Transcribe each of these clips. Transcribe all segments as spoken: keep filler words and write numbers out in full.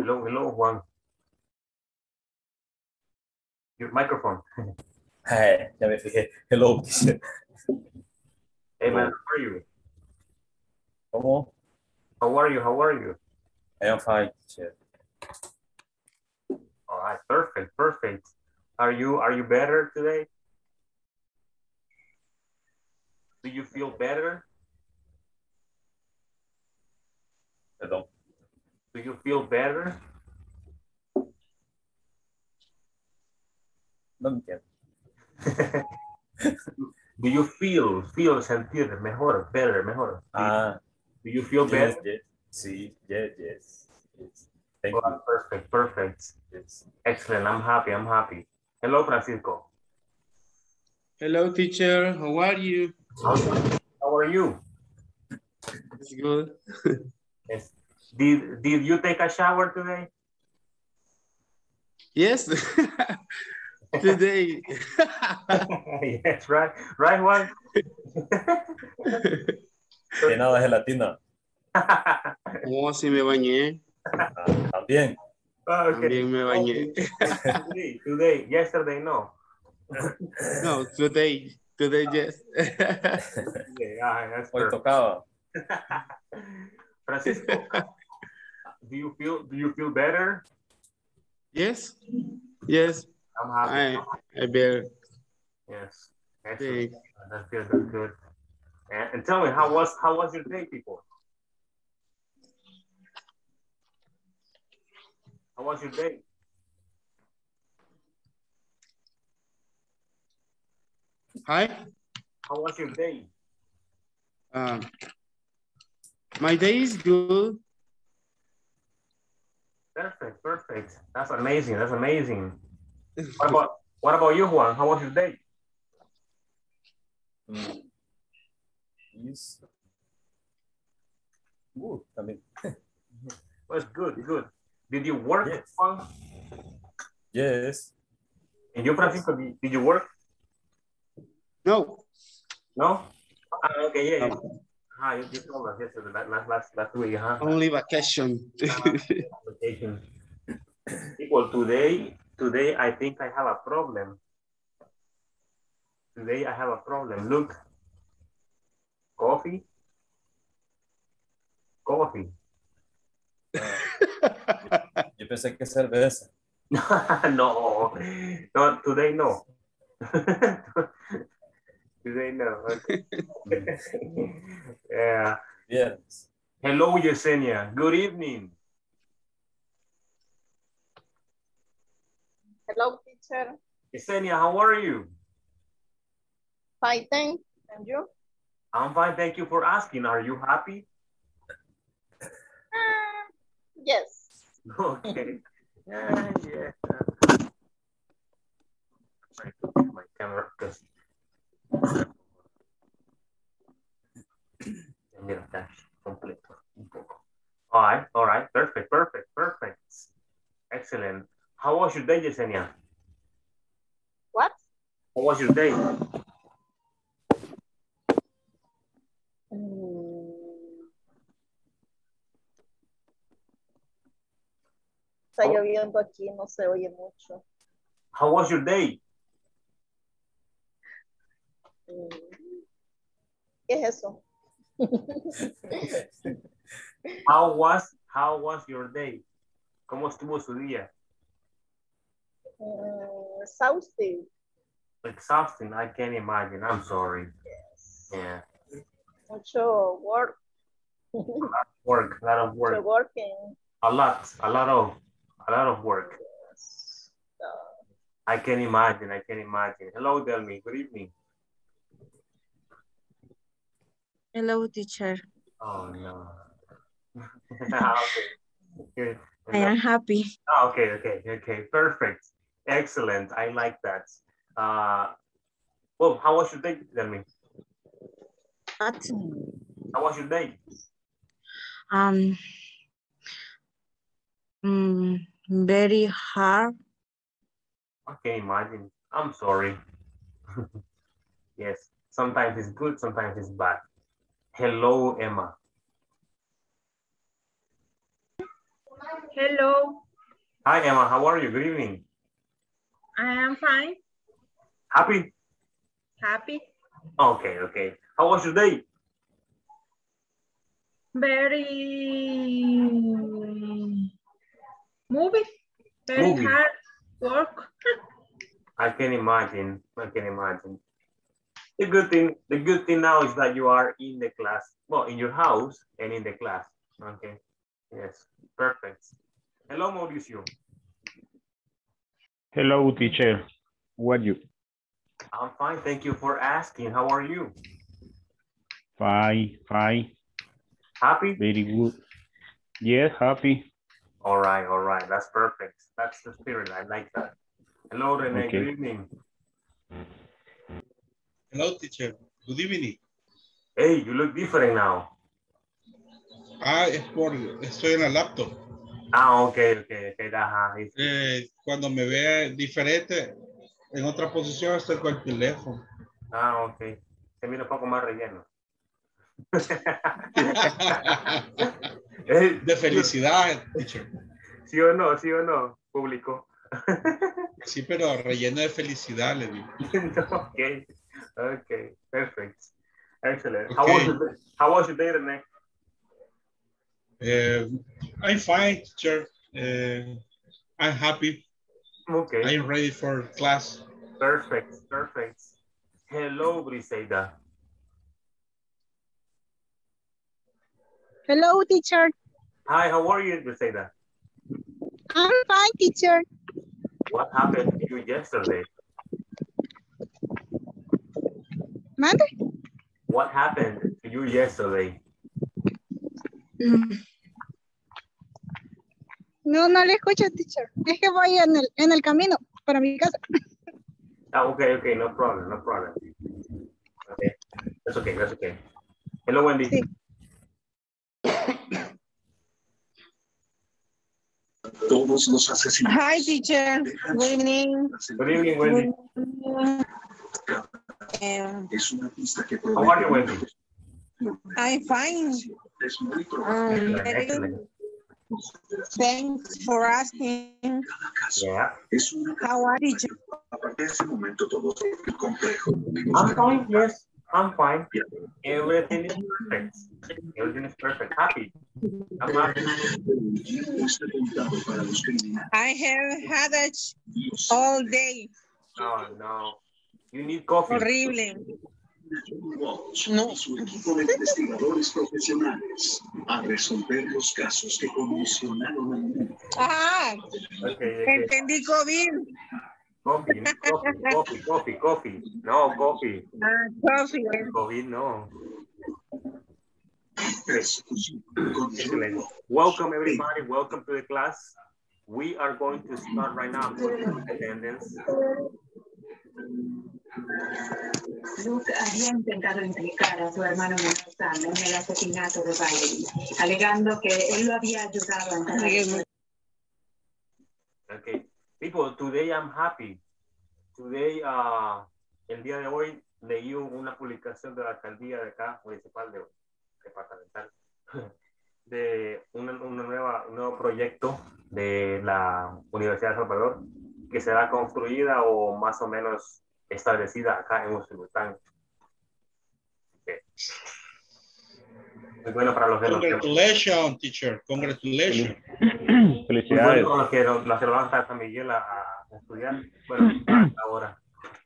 Hello, hello, Juan. Your microphone. Hi, ya me fijé. Hello. Hey, man, how are you? ¿Cómo? How are you? How are you? I am fine, teacher. All right, perfect, perfect. Are you are you better today? Do you feel better? I don't. Do you feel better? No entiendo. Do you feel, feel, sentir, mejor, better, mejor? Ah. Do you feel yes, better? Yes, sí, yes, yes, yes. Thank oh, you. Perfect, perfect. Yes. Excellent, I'm happy, I'm happy. Hello, Francisco. Hello, teacher, how are you? How are you? It's good. Yes. Did, did you take a shower today? Yes, today. Yes, right, right one. Llenado de gelatina. Oh, sí me bañé. También. Okay. También me bañé. Today, today, yesterday, no. No, today, today, yes. Okay, uh, hoy tocaba. Francisco, do you feel do you feel better? Yes, yes. I'm happy. I, I better. Yes. Excellent. That's good. That's good. And, and tell me, how was how was your day, people? How was your day? Hi. How was your day? Um. My day is good. Perfect, perfect. That's amazing. That's amazing. What about what about you, Juan? How was your day? Mm. Yes. Good. I mean, was good. Good. Did you work, yes. Juan? Yes. And you, Francisco, did, did you work? No. No. Ah, okay. Yeah. No. Ah, you just told us yesterday, last, last, last week, huh? Only vacation. Vacation. Well, today, today, I think I have a problem. Today, I have a problem. Look. Coffee. Coffee. Yo pensé que cerveza. No. No, today, no. Today, no. Okay. Yeah. Yes. Hello, Yesenia. Good evening. Hello, teacher. Yesenia, how are you? Fine, thanks. And you? I'm fine. Thank you for asking. Are you happy? Uh, yes. Okay. Yeah, yeah. My camera. All right, all right, perfect, perfect, perfect. Excellent. How was your day, Yesenia? What? How was your day? Um, Está oh. lloviendo aquí, no se oye mucho. How was your day? ¿Qué es eso? How was, how was your day? ¿Cómo estuvo su día? Uh, exhausting. Exhausting, I can't imagine. I'm sorry. Yes. Yeah. Mucho work. A lot of work, a lot of work. Mucho working. A lot, a lot of, a lot of work. Yes. Uh, I can imagine, I can imagine. Hello, Delmi, good evening. Hello, teacher. Oh, no. Okay. I am happy. Oh, okay, okay, okay. Perfect. Excellent. I like that. Uh, well, how was your day, Delmi? What? How was your day? Um, mm, very hard. Okay, imagine. I'm sorry. Yes, sometimes it's good, sometimes it's bad. Hello, Emma. Hello. Hi, Emma. How are you? Good evening. I am fine. Happy? Happy. Okay, okay. How was your day? Very... Movie. Very movie. Hard work. I can imagine. I can imagine. The good thing, the good thing now is that you are in the class, well, in your house and in the class. Okay. Yes. Perfect. Hello, Mauricio. Hello, teacher. How are you? I'm fine. Thank you for asking. How are you? Fine. Fine. Happy? Very good. Yes, happy. All right. All right. That's perfect. That's the spirit. I like that. Hello, Rene. Okay. Good evening. Hello, teacher. Good evening. Hey, you look different now. Ah, es por, estoy en la laptop. Ah, ok, ok, ok, ajá. Eh, cuando me vea diferente, en otra posición, estoy con el teléfono. Ah, ok. Se mira un poco más relleno. De felicidad, teacher. ¿Sí o no? ¿Sí o no? Público. Sí, pero relleno de felicidad, le digo. No, okay. Okay, perfect. Excellent. Okay. How was your day? How was your day today? Uh, I'm fine, teacher. Uh, I'm happy. Okay. I'm ready for class. Perfect, perfect. Hello, Briseida. Hello, teacher. Hi, how are you, Briseida? I'm fine, teacher. What happened to you yesterday? Mother? What happened to you yesterday? Mm. No, no le escucho, teacher. Es que voy en el, en el camino para mi casa. Ah, okay, okay, no problem, no problem. Okay, that's okay, that's okay. Hello, Wendy. Sí. Todos los asesinos. Hi, teacher. Good evening. Good evening, Wendy. Good evening. Um, How are you, Wendy? I'm fine. Um, thanks for asking. Yeah. How are you? I'm fine, yes. I'm fine. Everything is perfect. Everything is perfect. Happy. I'm happy. I have headaches all day. Oh, no. You need coffee. Horrible. No. Ah, okay, okay. Entendí COVID. Coffee, coffee, coffee, coffee, coffee. No, coffee. Ah, coffee. COVID, no. Excellent. Welcome, everybody. Welcome to the class. We are going to start right now with attendance. Luz había intentado implicar a su hermano Manzano en el asesinato de Bailey, alegando que él lo había ayudado a entrar. Okay, people, today I'm happy. Today, uh, el día de hoy leí una publicación de la alcaldía de acá, municipal de departamental, de una, una nueva, un nuevo proyecto de la Universidad de Salvador que será construida o más o menos establecida acá en Usulután. Muy bueno para los que Congratulations, los... teacher. Congratulations. Felicidades. Muy bueno para los que, los, los que van hasta San Miguel a, a estudiar. Bueno, hasta ahora.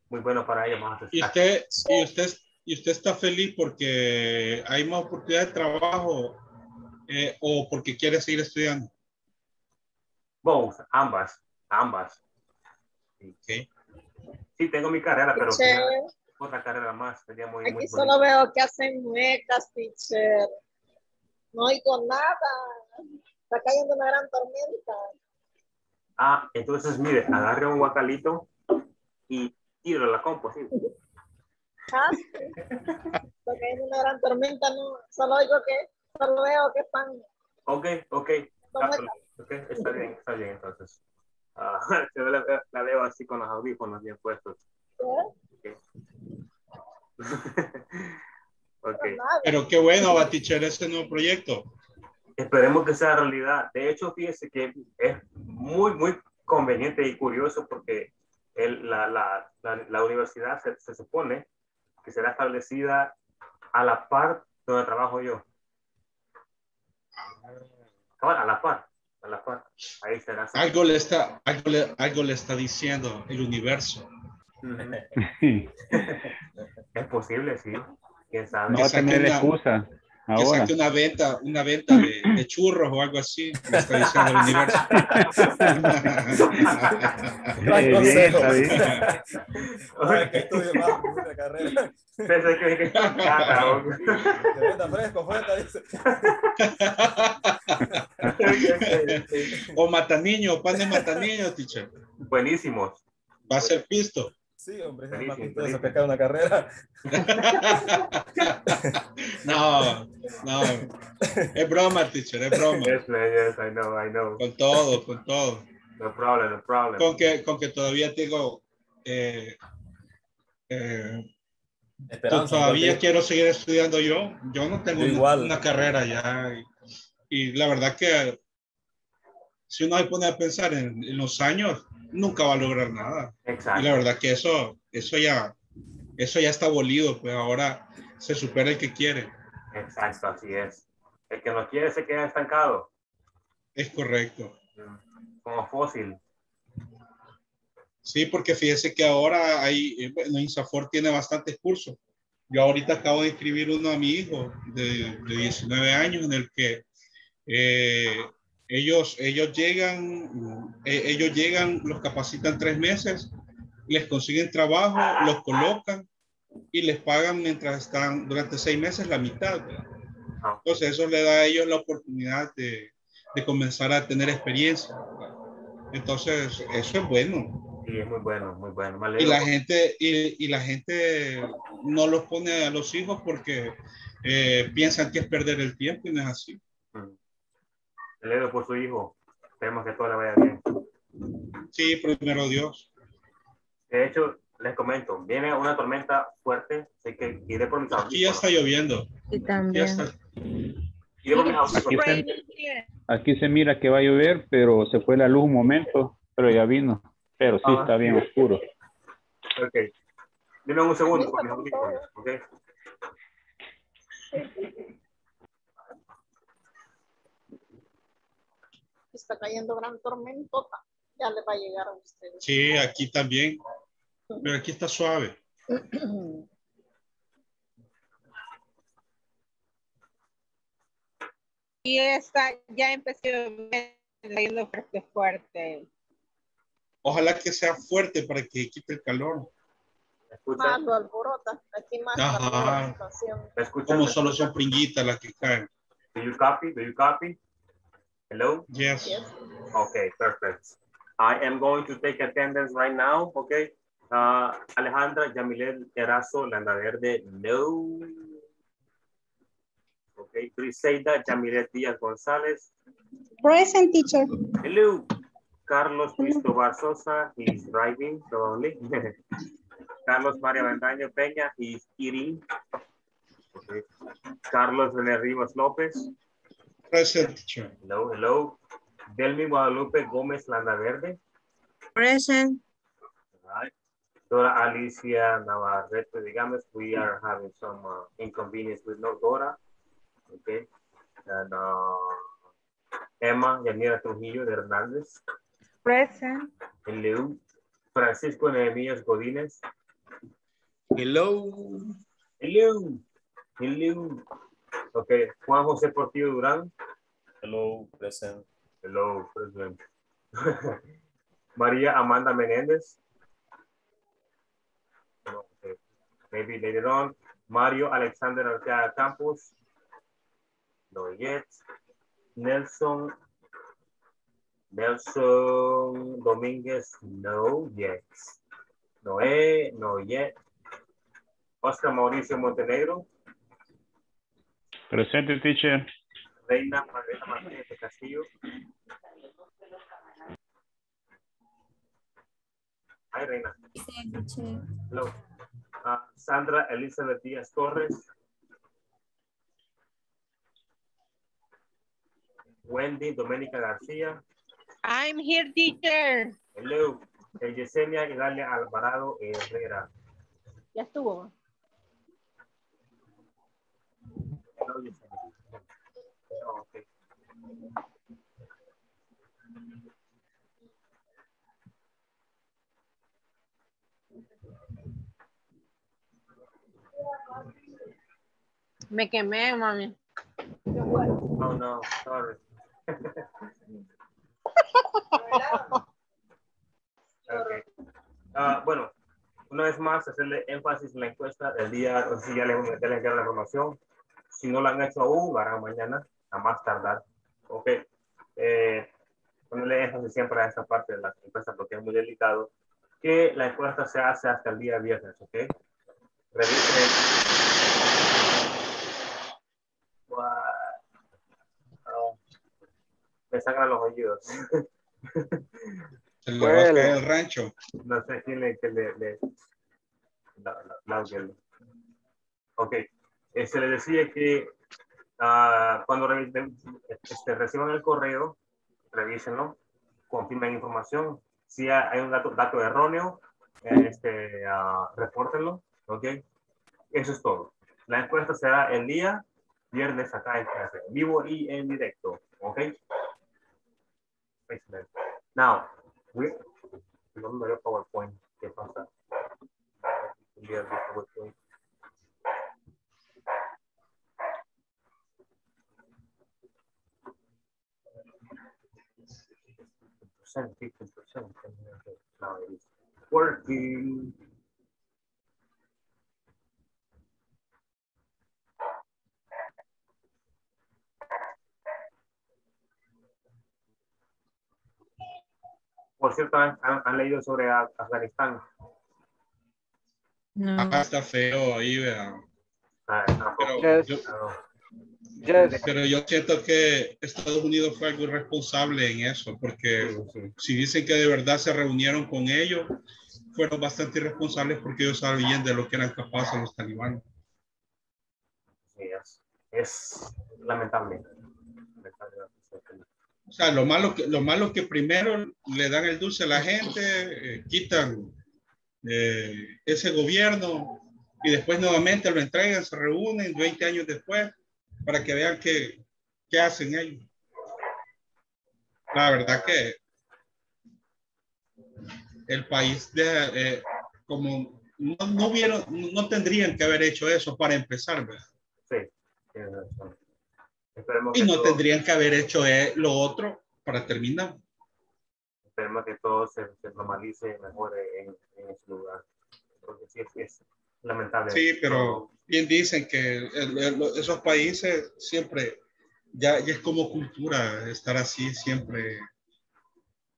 Muy bueno para ellos. Vamos a ¿Y, usted, y, usted, ¿Y usted está feliz porque hay más oportunidades de trabajo eh, o porque quiere seguir estudiando? Both, ambas. Ambas. Okay. Sí, tengo mi carrera, pero... Teacher. Otra carrera más. Sería muy, Aquí muy solo bonito. Veo que hacen muecas, teacher. No oigo nada. Está cayendo una gran tormenta. Ah, entonces mire, agarre un guacalito y tiro la compo. ¿Sí? Ah, sí. Está cayendo una gran tormenta, no. Solo oigo que, solo veo que están. Ok, ok. Ah, okay. Está bien, está bien, entonces. Ah, yo la, la veo así con los audífonos bien puestos. ¿Sí? Okay. Okay. Pero qué bueno va a teacher este nuevo proyecto. Esperemos que sea realidad. De hecho, fíjese que es muy, muy conveniente y curioso porque el, la, la, la, la universidad se, se supone que será establecida a la par donde trabajo yo. A la par, a la par. Ahí será. Algo le está, algo le, algo le está diciendo el universo. Es posible, sí. ¿Quién sabe? No va a tener excusa. Que saque una venta, una venta de, de churros o algo así. Me está diciendo el universo. O mataniño, pan de mataniño, teacher. Buenísimo. Va a ser pisto. Sí, hombre, es más costoso pescar una carrera. No, no. Es broma, teacher, es broma. Yes, yes, I know, I know. Con todo, con todo. No problem, no problem. Con que, con que todavía tengo... Eh, eh, Esperanza. Todavía quiero seguir estudiando yo. Yo no tengo igual. Una, una carrera ya. Y, y la verdad que... Si uno se pone a pensar en, en los años... nunca va a lograr nada. Exacto. Y la verdad que eso, eso ya, eso ya está abolido, pues ahora se supera el que quiere. Exacto, así es. El que no quiere se queda estancado. Es correcto. Como fósil. Sí, porque fíjese que ahora hay, bueno, INSAFORP tiene bastantes cursos. Yo ahorita acabo de inscribir uno a mi hijo de, de diecinueve años en el que eh, Ellos, ellos, llegan, eh, ellos llegan, los capacitan tres meses, les consiguen trabajo, los colocan y les pagan mientras están durante seis meses la mitad, ¿verdad? Entonces eso le da a ellos la oportunidad de, de comenzar a tener experiencia, ¿verdad? Entonces eso es bueno. Sí, es muy bueno, muy bueno. Y la gente, y, y la gente no los pone a los hijos porque eh, piensan que es perder el tiempo y no es así. Celebro por su hijo. Esperemos que todo le vaya bien. Sí, primero Dios. De hecho, les comento, viene una tormenta fuerte, así que iré por mis audífonos. Aquí ya está lloviendo. Sí, también. Está... Aquí, se, aquí se mira que va a llover, pero se fue la luz un momento, pero ya vino. Pero sí, ah, está bien oscuro. Ok. Dime un segundo con mis audífonos, ¿ok? Está cayendo gran tormentota. Ya le va a llegar a ustedes. Sí, aquí también. Pero aquí está suave. Y esta ya empezó cayendo fuerte, fuerte. Ojalá que sea fuerte para que quite el calor. Más lo alborota. Aquí más la situación. Como solo son pringuitas las que caen. Do you copy? Do you copy? Hello? Yes. Yes. Okay, perfect. I am going to take attendance right now, okay? Uh, Alejandra, Jamilet, Erazo, Landaverde, no. Okay, Briseida, Jamilet, Diaz Gonzalez. Present, teacher. Hello. Carlos, Cristo Barzosa, he's driving, probably. Carlos Maria Vantaño Peña, he's eating. Okay. Carlos René Rivas Lopez. Present, teacher. Hello, hello. Delmi Guadalupe Gómez Landaverde. Present. All right. Dora Alicia Navarrete de Gámez. We are having some uh, inconvenience with no Dora. Okay. And uh, Emma Yanira Trujillo de Hernández. Present. Hello. Francisco Nehemías Godinez. Hello. Hello. Hello. Okay. Juan Jose Portillo Durán. Hello. Present. Hello. Present. María Amanda Menéndez. Okay. Maybe later on. Mario Alexander Arqueada-Campos. Not yet. Nelson. Nelson Dominguez. No yet. No, eh, no yet. Oscar Mauricio Montenegro. Presente, teacher. Reina Maria Castillo. Hi, Reina. Hello. Uh, Sandra Elizabeth Diaz Torres. Wendy Domenica Garcia. I'm here, teacher. Hello. Yesenia Idalia Alvarado Herrera. Ya estuvo. Oh, okay. Me quemé, mami. Oh no, sorry. Okay. Uh, bueno, una vez más hacerle énfasis en la encuesta del día, o si ya les voy a enviar la información. Si no la han hecho aún, para mañana, a más tardar. Ok. Eh, ponerle énfasis siempre a esta parte de la encuesta porque es muy delicado. Que la encuesta se hace hasta el día viernes. Ok. Revisen. Oh. Me sangran los oídos. Se le va a caer el rancho. No sé quién le. Que le, le... No, no, no, no. Ok. Eh, se les decía que uh, cuando revisen, este, reciban el correo, revísenlo, confirmen información. Si hay un dato, dato erróneo, eh, este, uh, repórtenlo. ¿Okay? Eso es todo. La encuesta será el día viernes acá en clase, vivo y en directo. ¿Ok? Excellent. Now, we... No me dio PowerPoint. ¿Qué pasa? PowerPoint. fifty percent now it's working. Por cierto, ¿han, han leído sobre Afganistán? No. Acá está feo ahí, vean. Pero, yes. Yes. Pero yo siento que Estados Unidos fue algo irresponsable en eso, porque si dicen que de verdad se reunieron con ellos, fueron bastante irresponsables porque ellos sabían de lo que eran capaces los talibanes. Yes. Es lamentable. O sea, lo malo que, lo malo que primero le dan el dulce a la gente, eh, quitan eh, ese gobierno y después nuevamente lo entregan, se reúnen veinte años después. Para que vean qué, qué hacen ellos. La verdad que el país, de, eh, como no, no, vieron, no tendrían que haber hecho eso para empezar, ¿verdad? Sí, tienes razón. Esperemos y no todo... tendrían que haber hecho lo otro para terminar. Esperemos que todo se, se normalice y mejore en, en ese lugar. Porque sí es eso. Lamentable. Sí, pero bien dicen que el, el, esos países siempre, ya, ya es como cultura estar así siempre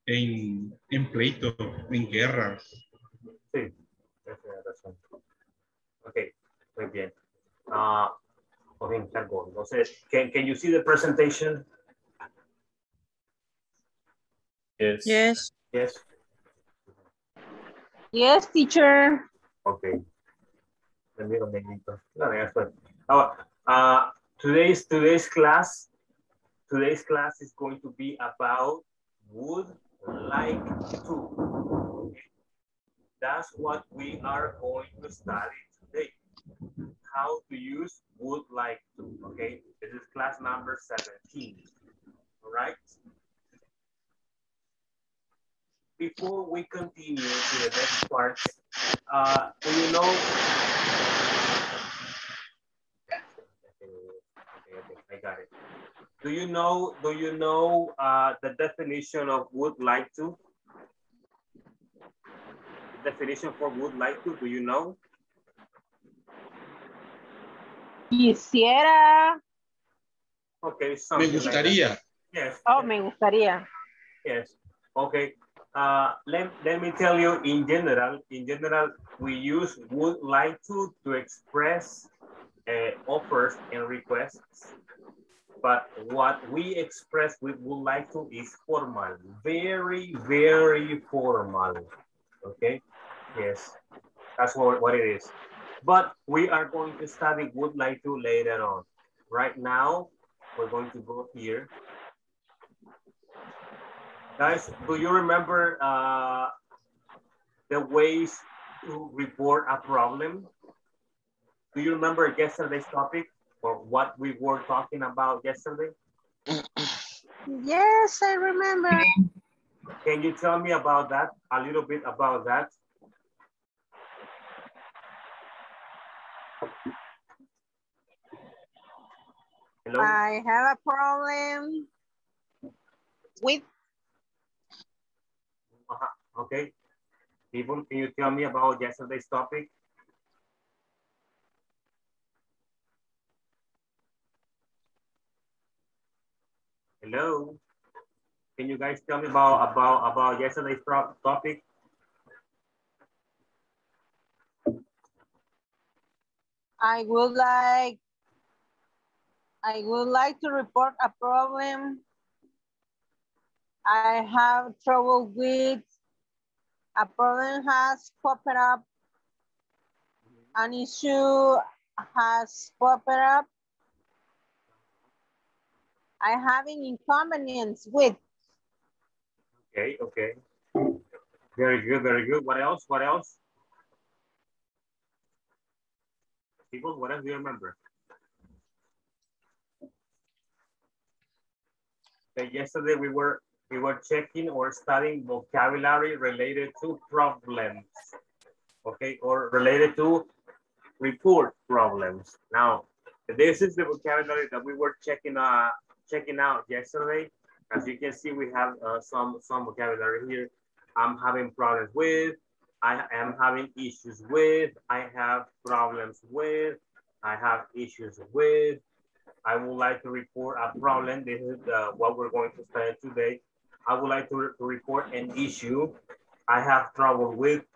en, en pleito, en guerra. Sí, esa es la razón. Ok, muy bien. Uh, okay, entonces, can, can you see the presentation? Yes. Yes. Yes, yes, teacher. Okay. Ahora, uh, today's, today's class, Today's class is going to be about would like to. That's what we are going to study today. How to use would like to, okay? This is class number seventeen, all right? Before we continue to the next part, uh, do you know, I got it. Do you know, do you know uh, the definition of would like to? The definition for would like to, do you know? Quisiera. Okay, something me gustaría. Like yes. Oh, yes. Me gustaría. Yes, okay. Uh, let, let me tell you in general, in general, we use would like to to express uh, offers and requests. But what we express with would like to is formal, very, very formal, okay? Yes, that's what, what it is. But we are going to study would like to later on. Right now, we're going to go here. Guys, do you remember uh, the ways to report a problem? Do you remember yesterday's topic or what we were talking about yesterday? Yes, I remember. Can you tell me about that, a little bit about that? Hello? I have a problem with... Uh-huh. Okay. People, can you tell me about yesterday's topic? Hello. Can you guys tell me about, about, about yesterday's topic? I would like, I would like to report a problem. I have trouble with a problem has popped up. An issue has popped up. I have an inconvenience with. Okay, okay. Very good, very good. What else? What else? People, what else do you remember? Okay, yesterday we were We were checking or studying vocabulary related to problems, okay, or related to report problems. Now, this is the vocabulary that we were checking, uh, checking out yesterday. As you can see, we have uh, some, some vocabulary here. I'm having problems with, I am having issues with, I have problems with, I have issues with, I would like to report a problem. This is uh, what we're going to study today. I would like to re report an issue I have trouble with.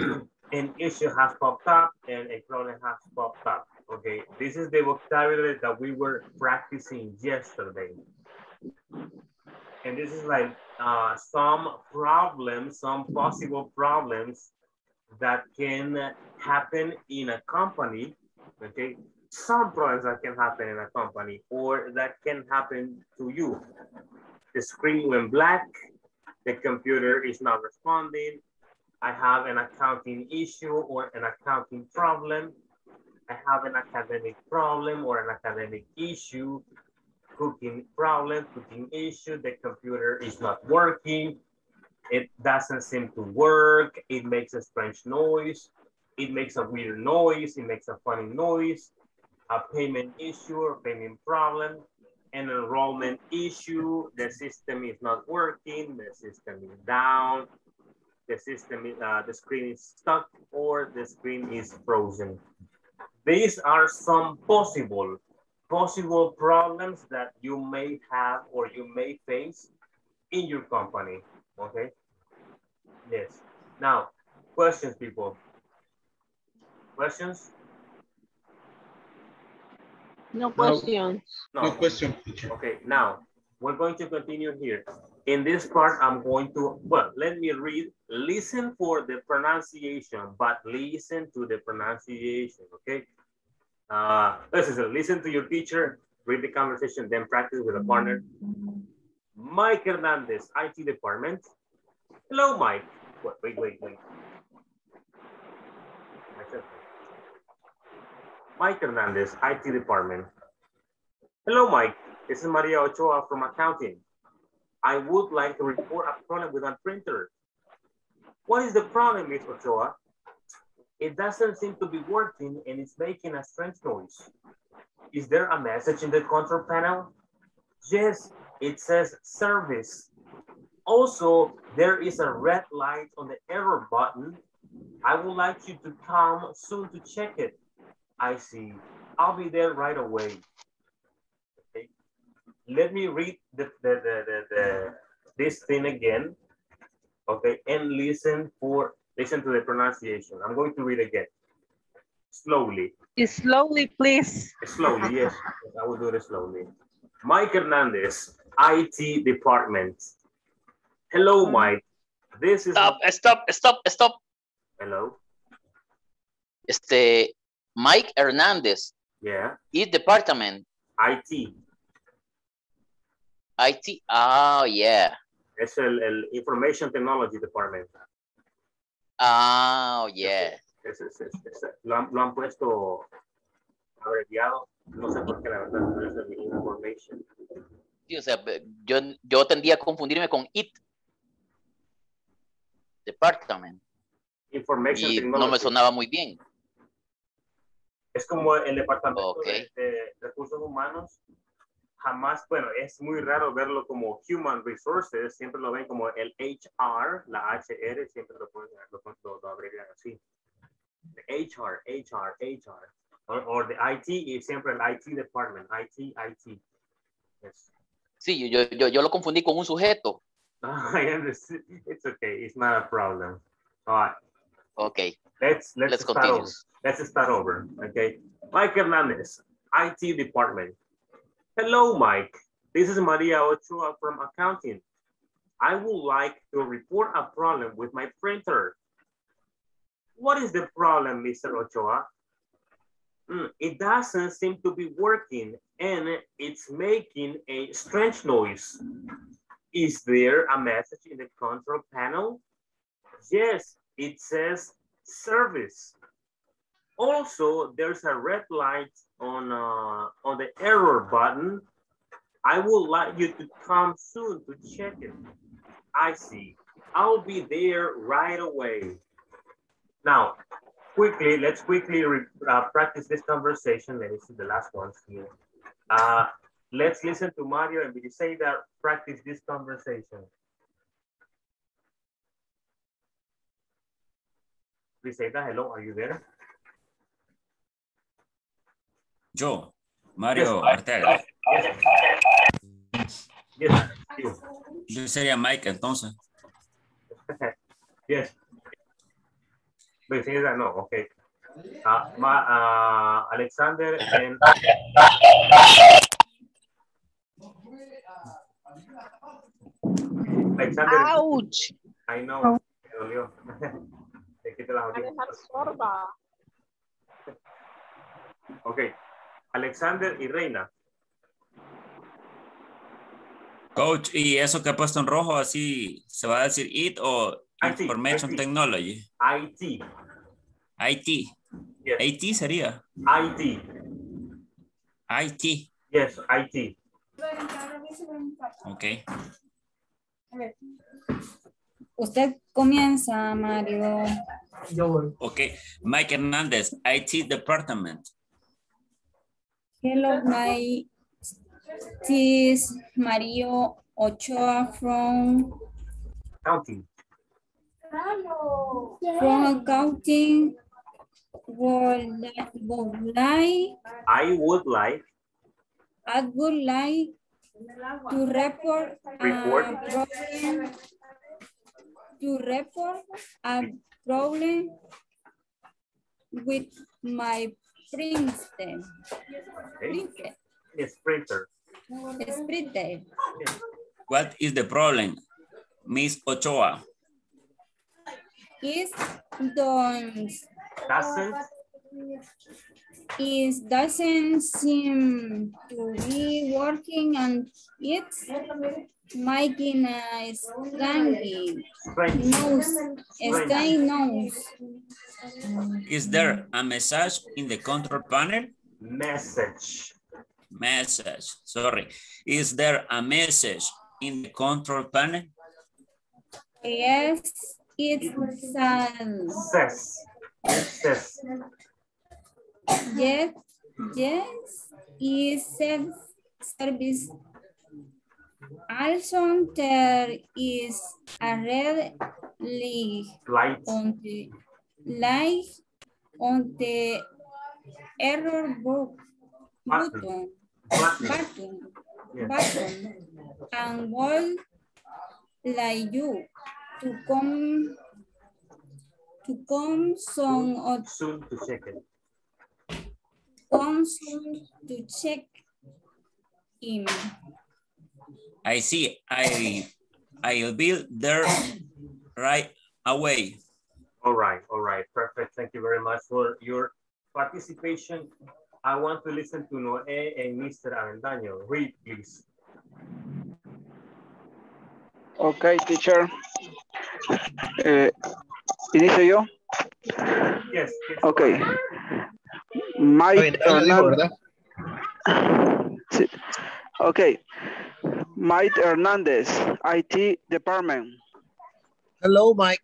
An issue has popped up and a problem has popped up. Okay, this is the vocabulary that we were practicing yesterday. And this is like uh, some problems, some possible problems that can happen in a company, okay? Some problems that can happen in a company or that can happen to you. The screen went black, the computer is not responding, I have an accounting issue or an accounting problem, I have an academic problem or an academic issue, cooking problem, cooking issue, the computer is not working, it doesn't seem to work, it makes a strange noise, it makes a weird noise, it makes a funny noise, a payment issue or payment problem, an enrollment issue, the system is not working, the system is down, the system, is, uh, the screen is stuck, or the screen is frozen. These are some possible, possible problems that you may have or you may face in your company, okay? Yes. Now, questions, people? Questions? No question. No, no question. Okay, now we're going to continue here. In this part, I'm going to, well, let me read, listen for the pronunciation, but listen to the pronunciation, okay? Uh, listen, listen to your teacher read the conversation, then practice with a partner. Mike Hernandez, I T department. Hello, Mike. Wait, wait, wait, wait. Mike Hernandez, I T department. Hello, Mike. This is Maria Ochoa from accounting. I would like to report a problem with a printer. What is the problem, Miz Ochoa? It doesn't seem to be working and it's making a strange noise. Is there a message in the control panel? Yes, it says service. Also, there is a red light on the error button. I would like you to come soon to check it. I see. I'll be there right away. Okay. Let me read the, the, the, the, the, this thing again. Okay, and listen for Listen to the pronunciation. I'm going to read again. Slowly. Slowly, please. Slowly, yes. I will do it slowly. Mike Hernandez, I T department. Hello, Mike. This is... Stop, stop, stop, stop. Hello. Este, Mike Hernandez. Yeah. I T department. I T. I T, oh, yeah. Es el, el Information Technology Department. Oh, yeah. Es, es, es, es, es. Lo, han, lo han puesto abreviado. No sé por qué, la verdad, pero es el information. Sí, o sea, yo, yo tendía a confundirme con I T. Department. Information y Technology. No me sonaba muy bien. Es como el departamento okay. de, de recursos humanos. Jamás, bueno, es muy raro verlo como Human Resources, siempre lo ven como el H R, la H R, siempre lo ponen, lo, lo, lo abrevian así. H R, H R, H R. O de I T, y siempre el I T department, I T, I T. Yes. Sí, yo, yo, yo lo confundí con un sujeto. I understand. It's okay, it's not a problem. All right. Okay. Let's, let's, let's start continue. Over. Let's start over, okay? Mike Hernandez, I T department. Hello, Mike. This is Maria Ochoa from accounting. I would like to report a problem with my printer. What is the problem, Mister Ochoa? Mm, it doesn't seem to be working and it's making a strange noise. Is there a message in the control panel? Yes, it says service. Also, there's a red light on uh, on the error button. I would like you to come soon to check it. I see. I'll be there right away. Now, quickly, let's quickly re uh, practice this conversation. Let me see the last one here. Uh, let's listen to Mario and we say that practice this conversation. Please say that. Hello, are you there? Yo, Mario Arteaga. Yes. Yes. Yes. Yo sería Mike, entonces. Yes. But you that, no, okay. Uh, Ma, uh, Alexander and... Alexander. Ouch. I know. Me dolió. Te quité las orejas. Okay. Alexander y Reina. Coach, ¿y eso que ha puesto en rojo así se va a decir I T o I T, Information I T. Technology? I T. I T. Yes. I T sería. I T. I T. Yes, I T. Ok. Usted comienza, Mario. Yo voy. Ok. Mike Hernández, I T Department. Hello, my this is Mario Ochoa from accounting. Hello. From accounting, would like I would like I would like to report report a problem, to report a problem with my Printer. Printer. Yes, printer. Yes, printer. What is the problem, Miss Ochoa? Is don't doesn't It doesn't seem to be working and it's making a strange noise. Strange noise. Is there a message in the control panel? Message. Message, sorry. Is there a message in the control panel? Yes, it's a... Says. Says. Yes, yes, is service. Also, there is a red light on the light on the error book button, button, button, yeah. button, and would like you to come to come some of soon to check it. Comes to check him. I see. I I'll be there right away. All right, all right, perfect. Thank you very much for your participation. I want to listen to Noé and Mister Avendaño. Read, please. Okay, teacher. Uh, inicio yo? Yes, yes. Okay. Mike Hernandez. Okay. Mike Hernandez, I T department. Hello, Mike.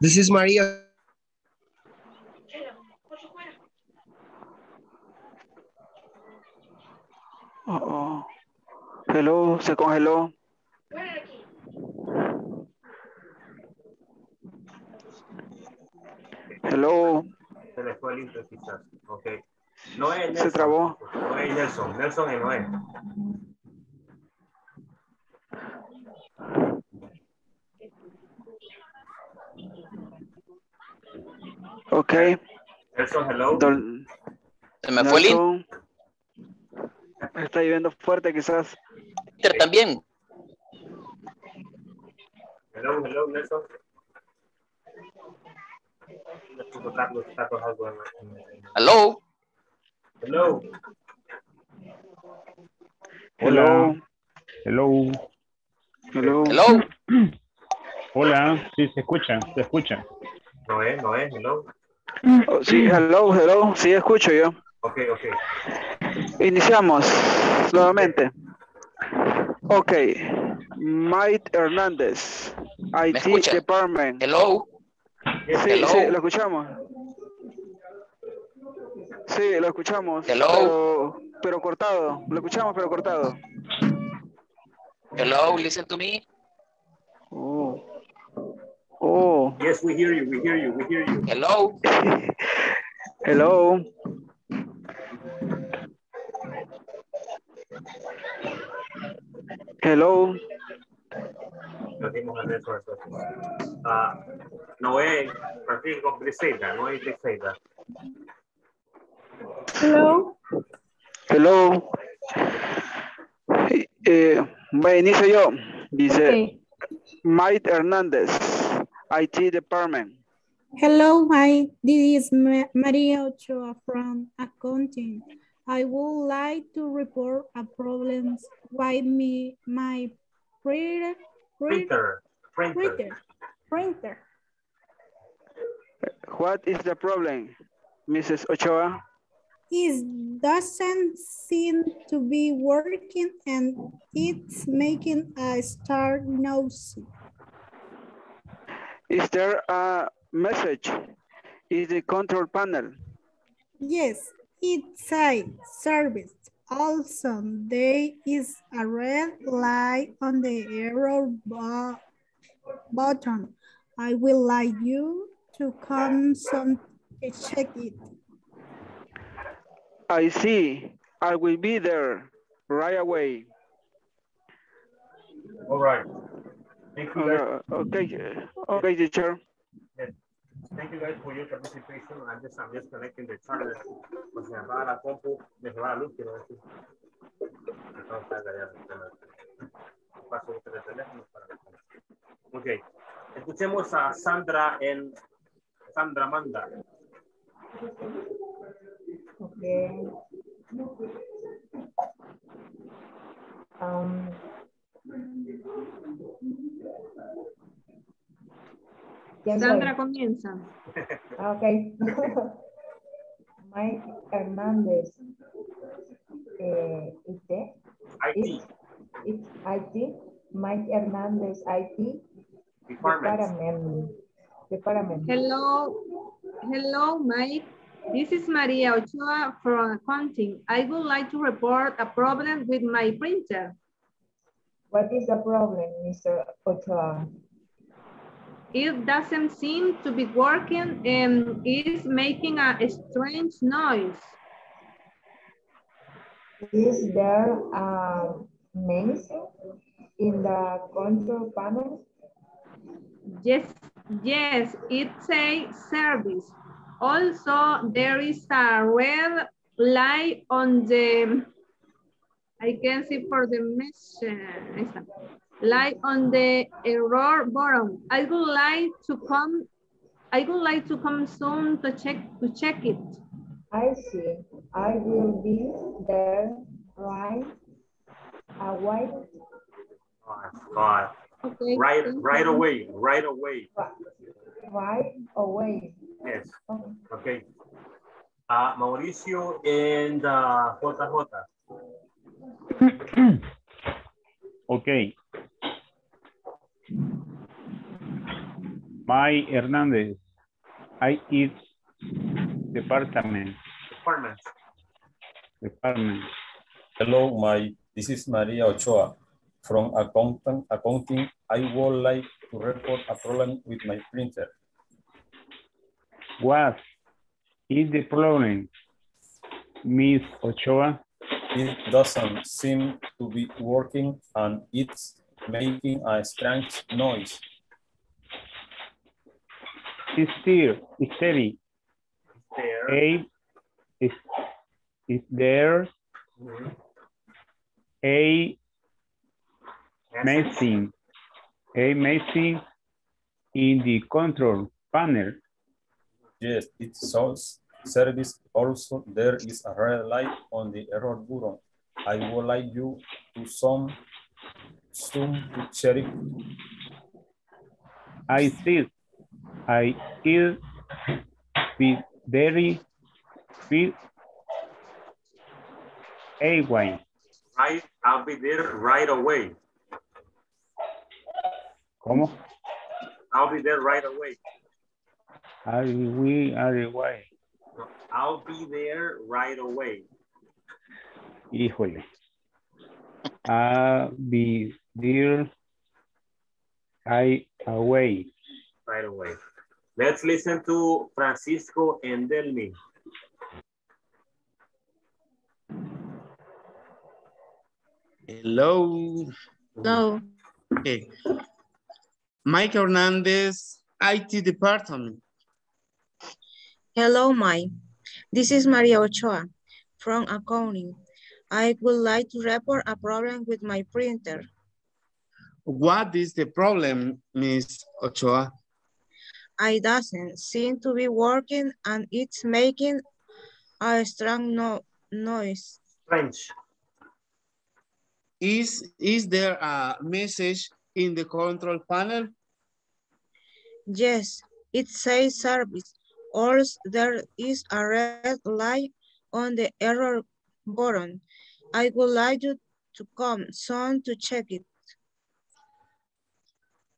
This is Maria. Uh-oh. Hello, se congeló. Hello. Se les fue el intro quizás. Ok. Noé, Nelson. Se trabó. Noé, Nelson. Nelson y Noé. Ok. Nelson, hello. Dol Se me Nelson. Fue el intro. Está lloviendo fuerte quizás. Peter también. Hello, hello, Nelson. Hello. Hello. Hello. Hello. Hello. Hello. Hola. Sí, se escucha, se escucha. No es, no es, hello. Oh, sí, hello, hello. Sí, escucho yo. Ok, ok. Iniciamos nuevamente. Ok. Mike Hernández, I T Department. Hello. Sí, hello. Sí, lo escuchamos. Sí, lo escuchamos. Hello. Pero, pero cortado. Lo escuchamos, pero cortado. Hello, listen to me. Oh. Oh. Yes, we hear you, we hear you, we hear you. Hello. Hello. Hello. Uh, Noé, Francisco, Briseida, Noé, Briseida. Hello. Hello. Eh, me inicio yo. Dice, okay. Mike Hernández, I T Department. Hello, Mike. This is Maria Ochoa from Accounting. I would like to report a problem with me, my printer. Printer. Printer. Printer. Printer. What is the problem, Missus Ochoa? It doesn't seem to be working and it's making a start noise. Is there a message in the control panel? Yes, it's a service. Also, there is a red light on the arrow button. I will like you to come some check it. I see. I will be there right away. All right. Thank you guys. Uh, okay. Okay, teacher. Yes. Thank you guys for your participation. I'm just, I'm just connecting the charger. Pues me apaga la compu, me apaga la luz, quiero decir. Paso entre teléfonos para la compu. Ok. Escuchemos a Sandra en Sandra Manda. Okay. Um, Sandra soy? Comienza. Okay. Mike Hernandez. Eh, I T. I T. It's I T. Mike Hernandez, I T. Department. Department. Hello. Hello, Mike. This is Maria Ochoa from accounting. I would like to report a problem with my printer. What is the problem, Mister Ochoa? It doesn't seem to be working and is making a strange noise. Is there a noise in the control panel? Yes, yes, it says service. Also, there is a red light on the, I can see for the message, light on the error bottom. I would like to come, I would like to come soon to check, to check it. I see, I will be there right away. Right, okay, right, right away, right away. Right away. Yes. Okay. Uh, Mauricio and uh, J J. Okay. Mike Hernandez. I eat department. Department. Department. Hello, Mike. This is Maria Ochoa from accountant accounting. I would like to report a problem with my printer. What is the problem, Miss Ochoa? It doesn't seem to be working and it's making a strange noise. It's there, it's steady. There. It's, it's there. Mm-hmm. A messing, a messing in the control panel. Yes, it shows service. Also, there is a red light on the error button. I would like you to some soon to check it. I see. I hear the dairy feed a wine. Right, I'll be there right away. ¿Cómo? I'll be there right away. Are we are away? I'll be there right away. Híjole. I'll be there right away. Right away. Let's listen to Francisco and Delmi. Hello. Hello. Okay. Mike Hernandez, I T department. Hello, Mike. This is Maria Ochoa from accounting. I would like to report a problem with my printer. What is the problem, Miss Ochoa? It doesn't seem to be working and it's making a strong no noise. French. Is, is there a message in the control panel? Yes, it says service. Also, there is a red light on the error button. I would like you to come soon to check it.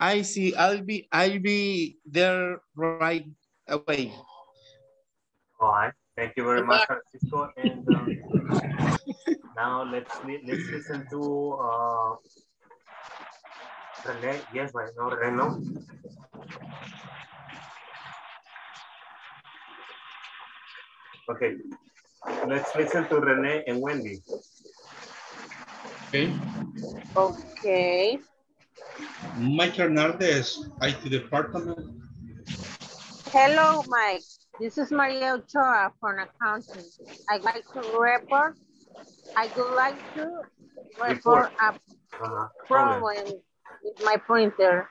I see. I'll be. I'll be there right away. All right. Thank you very much, Francisco. And um, now let's let's listen to uh, René. Yes, I know René. Okay, let's listen to Renee and Wendy. Okay. Okay. Mike Hernandez, I T department. Hello, Mike. This is Maria Ochoa from accounting. I'd like to report. I would like to report, report. a uh-huh. problem okay. with my printer.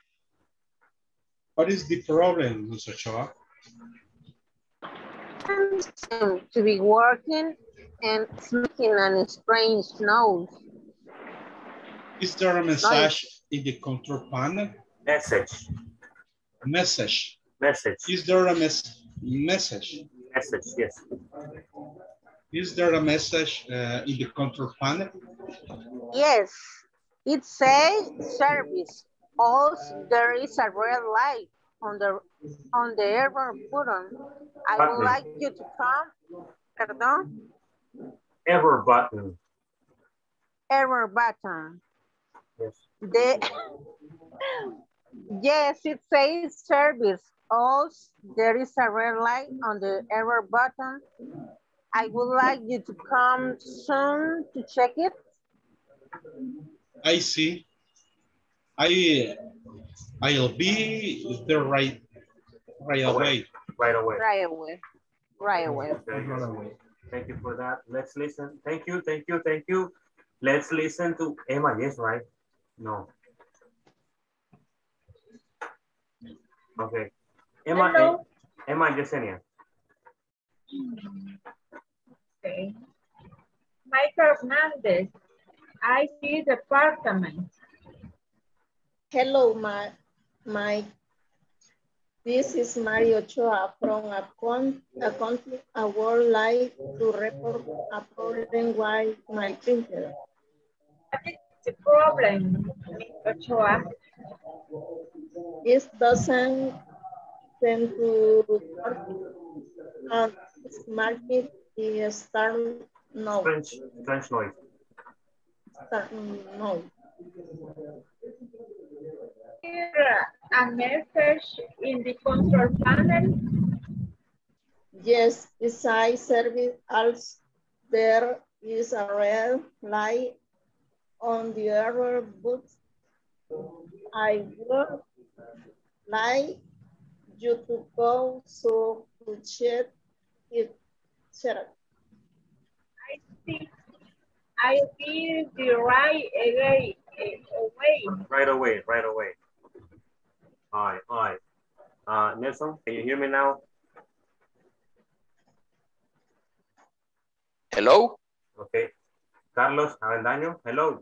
What is the problem, Miz Ochoa? to be working and smoking an strange noise. Is there a message noise. in the control panel? Message. Message. Message. Is there a mes message? Message, yes. Is there a message uh, in the control panel? Yes. It says service. Also, there is a red light on the on the error button. I button. would like you to come. Pardon? Error button. Error button. Yes. The, yes, it says service. Also, there is a red light on the error button. I would like you to come soon to check it. I see. I I'll be there right right away. Right away. Right away. Right away. Right away. Thank you for that. Let's listen. Thank you. Thank you. Thank you. Let's listen to Emma. Yes, right? No. Okay. Emma. Hello. Emma Yesenia. Okay. Mike Hernandez. I see the apartment. Hello, Mike. My, this is Maria Ochoa from a, con, a country I would like to report a problem with my printer. What is the problem, Miz Ochoa? It doesn't seem to work and market is starting now. French, French noise. Starting now. A message in the control panel? Yes, besides service, also there is a red light on the error button. I would like you to go so to check it. I think I feel the right away. Right away, right away. All right, all right. Uh, Nelson, can you hear me now? Hello? Okay. Carlos Avendaño, hello.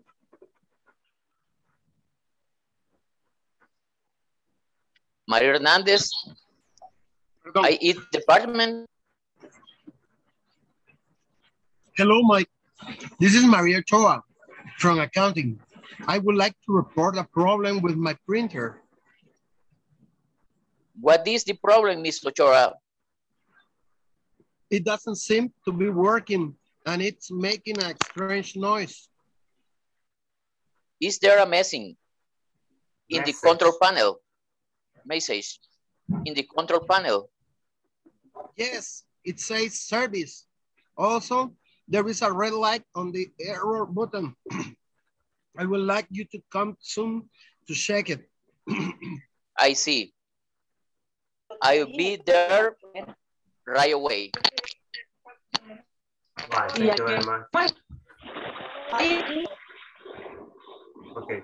Mario Hernandez, Perdón. I eat department. Hello, Mike. This is Maria Ochoa from accounting. I would like to report a problem with my printer. What is the problem, Miz Ochoa? It doesn't seem to be working and it's making a strange noise. Is there a message in message. the control panel? Message in the control panel? Yes, it says service. Also, there is a red light on the error button. I would like you to come soon to check it. I see. I'll be there right away. Right, thank yeah. you very much. Okay,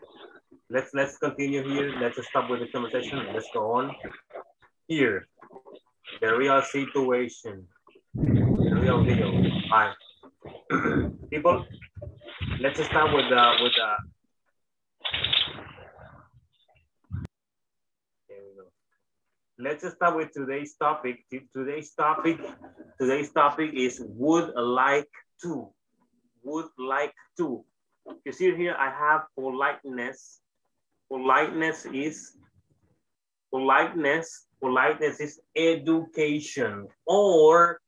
let's let's continue here. Let's stop with the conversation. Let's go on. Here, the real situation, the real deal. All right, people. Let's start with the with the. Let's start with today's topic. Today's topic, today's topic is would like to. Would like to. You see here, I have politeness. Politeness is politeness. Politeness is education or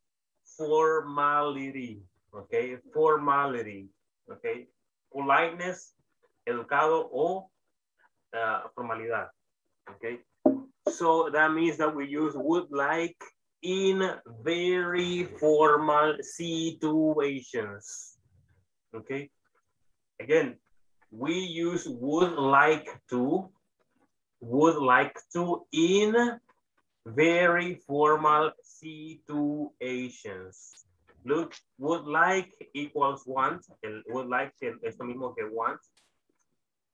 formality. Okay, formality. Okay, politeness, educado o uh, formalidad. Okay. So that means that we use would like in very formal situations, okay? Again, we use would like to, would like to in very formal situations. Look, would like equals want, el would like es lo mismo que want.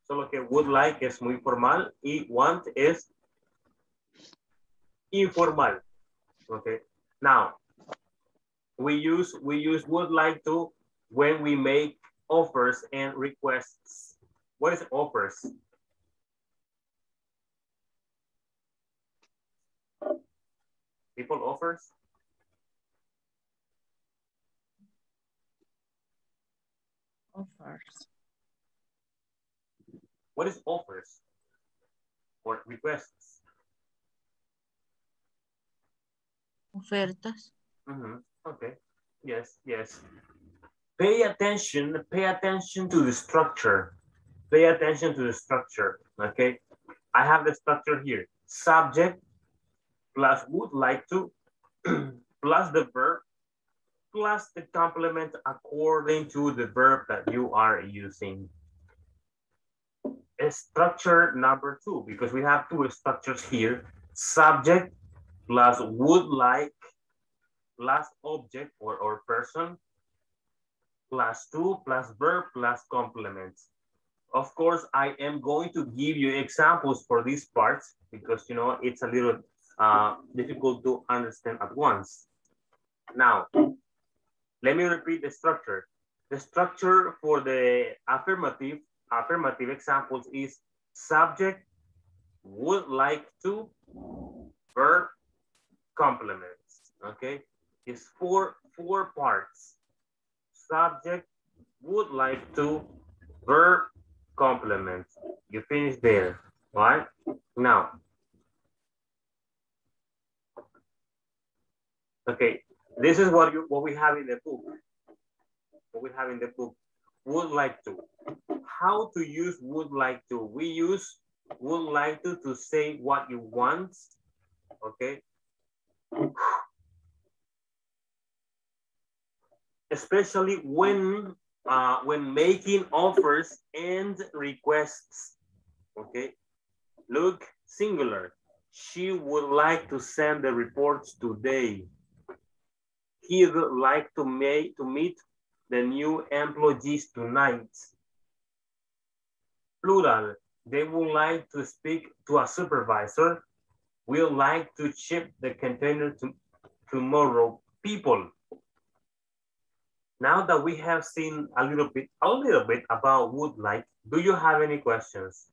Solo que would like es muy formal y want es informal. Okay, now we use we use would like to when we make offers and requests. What is offers? People offers? Offers. What is offers or requests? Ofertas. Mm-hmm. Okay. Yes, yes. Pay attention, pay attention to the structure. Pay attention to the structure, okay? I have the structure here. Subject plus would like to plus the verb plus the complement according to the verb that you are using. Structure number two, because we have two structures here. Subject plus would like plus object or, or person plus to plus verb plus complement. Of course, I am going to give you examples for these parts because, you know, it's a little uh, difficult to understand at once. Now, let me repeat the structure. The structure for the affirmative, affirmative examples is subject, would like to, verb, complements, okay? It's four, four parts. Subject, would like to, verb, complement. You finish there, all right? Now, okay, this is what you what we have in the book. What we have in the book, would like to. How to use would like to? We use would like to to say what you want, okay? Especially when uh, when making offers and requests, okay? Look, singular. She would like to send the reports today. He would like to make to meet the new employees tonight. Plural. They would like to speak to a supervisor. We'll like to ship the container to tomorrow. People. Now that we have seen a little bit, a little bit about would like, do you have any questions?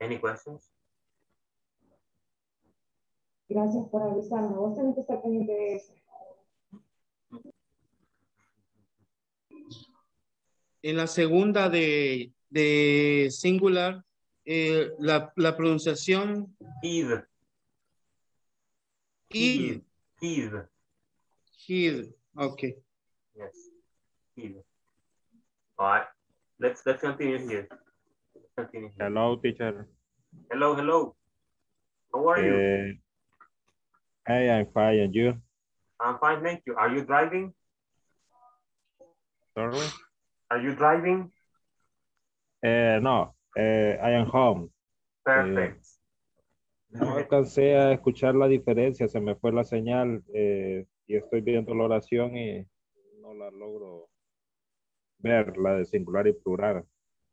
Any questions? Gracias por avisarme. Vos tenés que estar pendiente de eso. En la segunda de, de singular, eh, la, la pronunciación. Id. Id. Id. Id. Okay. Yes. Id. All right. Let's let's continue here. Continue here. Hello, teacher. Hello, hello. How are uh, you? Hey, I'm fine, and you? I'm fine, thank you. Are you driving? Sorry? Are you driving? Uh, no, uh, I am home. Perfect. Uh, no alcancé a escuchar la diferencia, se me fue la señal eh, y estoy viendo la oración y no la logro ver, la de singular y plural.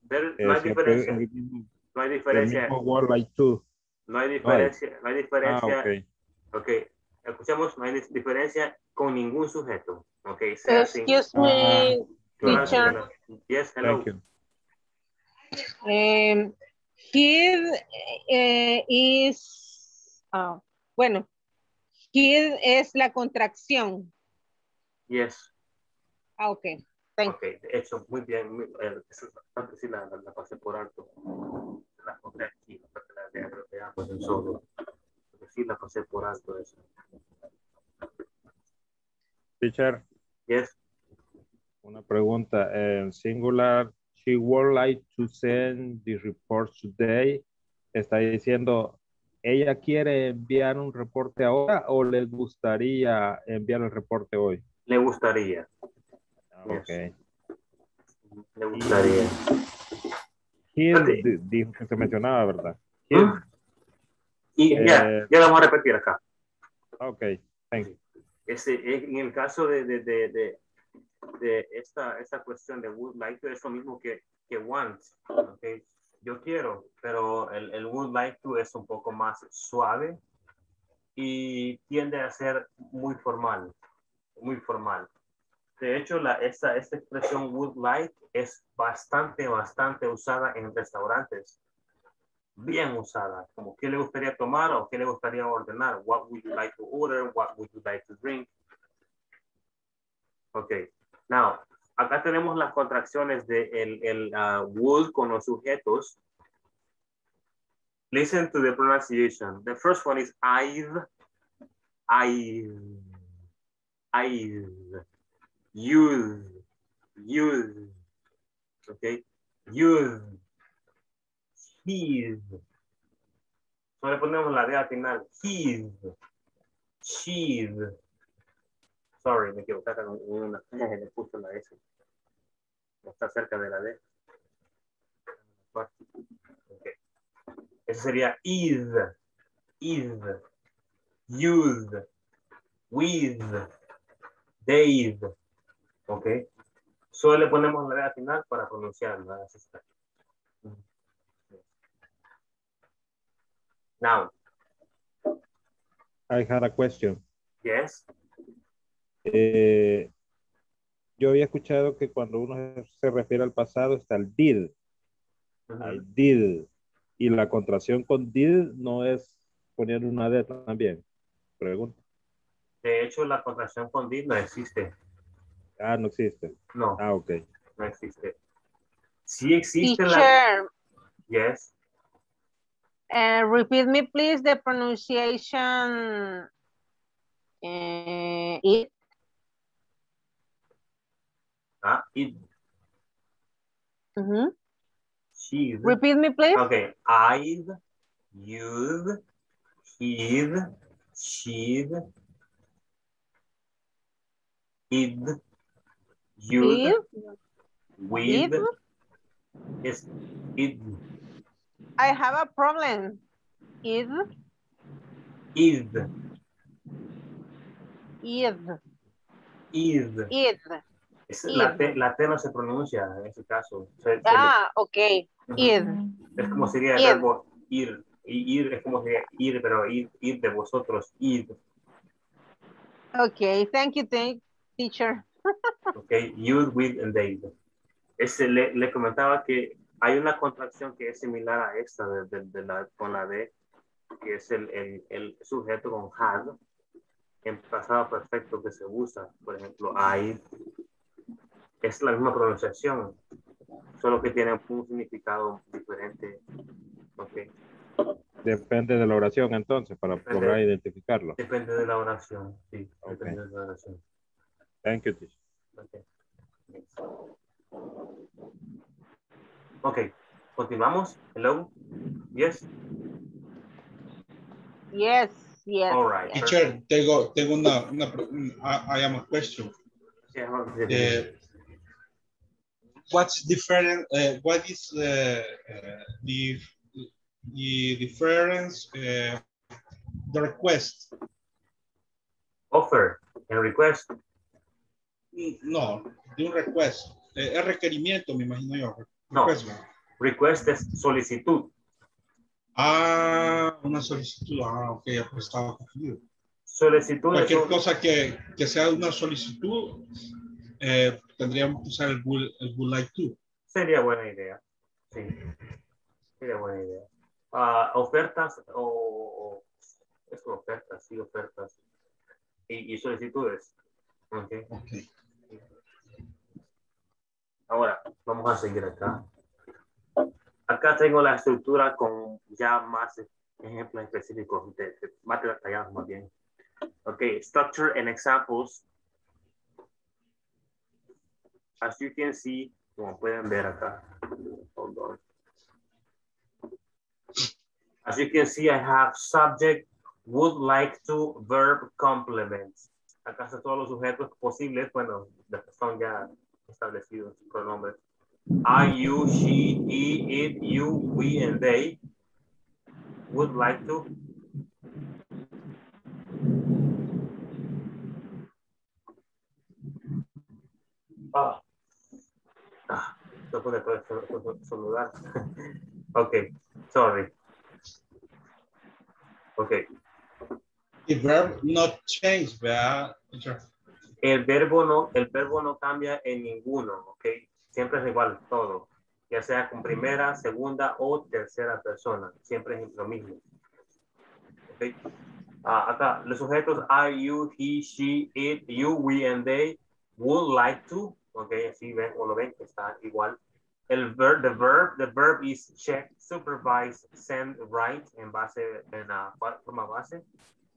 There, eh, no hay diferencia. Mismo, no hay diferencia. Word, like, no hay diferencia. No hay diferencia. Ah, okay. Ok, escuchamos, no hay diferencia con ningún sujeto. Ok, sea excuse así. Me, uh, teacher. Yes, hello. Thank you. Um, he uh, is, oh, bueno, he es la contracción. Yes. Ah, ok. Thank ok, de hecho, muy bien. Muy, eh, antes sí la, la, la pasé por alto. La compré aquí, la de veamos en solo. Sí, la pasé por alto eso. Teacher. Yes. Una pregunta. En singular, she would like to send the report today. Está diciendo, ¿ella quiere enviar un reporte ahora o le gustaría enviar el reporte hoy? Le gustaría. Ah, ok. Yes. Le gustaría. Here, dijo que se mencionaba, ¿verdad? Here, ¿Mm? Y eh, ya, ya lo vamos a repetir acá. Ok, thank you. Este, en el caso de, de, de, de, de esta, esta cuestión de would like to, es lo mismo que, que want. Okay. yo quiero, pero el, el would like to es un poco más suave y tiende a ser muy formal, muy formal. De hecho, la, esta, esta expresión would like es bastante, bastante usada en restaurantes. Bien usada, como qué le gustaría tomar o qué le gustaría ordenar. What would you like to order? What would you like to drink? Ok, now, acá tenemos las contracciones de el, el uh, would con los sujetos. Listen to the pronunciation. The first one is I've, I've, I've, you've, you've, okay, you've. His. No le ponemos la D al final. His. She's. Sorry, me equivoqué acá con una. Le puse la S. No está cerca de la D. Okay. Eso sería is. Is. Used. With. They've. Ok. Solo le ponemos la D al final para pronunciarla. Así está. Now, I had a question. Yes. Eh, yo había escuchado que cuando uno se refiere al pasado está el did. Uh-huh. I did. Y la contracción con did no es poner una D también. Pregunta. De hecho, la contracción con did no existe. Ah, no existe. No. Ah, ok. No existe. Sí existe teacher. La... Yes. Uh, repeat me, please, the pronunciation. Uh, it. Ah, it. Mm-hmm. She's. Repeat me, please. Okay. I've, you've, he've, she've, it, you've, we've, it's it. I have a problem. Is. Is. Is. Is. Is. Es, is. La, T, la T no se pronuncia en ese caso. Se, ah, se le... ok. Uh-huh. Is. Es como sería el verbo ir. Y ir es como sería ir, pero ir, ir de vosotros. Ir. Ok, thank you, thank, teacher. Ok, you, with, and they. Ese, le, le comentaba que hay una contracción que es similar a esta de, de, de la, con la D, que es el, el, el sujeto con had, en pasado perfecto que se usa. Por ejemplo, I. Es la misma pronunciación, solo que tiene un significado diferente. Okay. Depende de la oración, entonces, para depende, lograr identificarlo. Depende de la oración, sí. Okay. Depende de la oración. Thank you, teacher. Okay. Ok, continuamos. Hello. Yes. Yes, yes. All right. Teacher, tengo, tengo una, una, I, I have a question. Yeah, uh, what's different, uh, what is uh, uh, the, the difference, uh, the request? Offer and request. No, de un request. Eh, el requerimiento, me imagino yo. No, request es solicitud. Ah, una solicitud. Ah, ok, ya estaba confundido. Solicitud. Cualquier sol... cosa que, que sea una solicitud, eh, tendríamos que usar el would, el would like to. Sería buena idea. Sí, sería buena idea. Uh, ofertas o... Es ofertas, sí, ofertas. Y, y solicitudes. Ok. Okay. Ahora, vamos a seguir acá. Acá tengo la estructura con ya más ejemplos específicos, de, de, más detallados más bien. Ok, structure and examples. As you can see, como pueden ver acá. Hold on. As you can see, I have subject, would like to, verb, complements. Acá están todos los sujetos posibles, bueno, son ya... establecidos pronombres. I, you, she, he, it, you, we, and they would like to. Ah, ah, no puedo saludar. Okay, sorry. Okay. The verb not change, ¿verdad? El verbo no, el verbo no cambia en ninguno, ¿ok? Siempre es igual todo, ya sea con primera, segunda o tercera persona, siempre es lo mismo. Okay. Uh, acá, los sujetos are, you, he, she, it, you, we, and they, would like to, okay, así ven o lo ven, está igual. El verb, the verb, the verb is check, supervise, send, write, en base, en la forma base,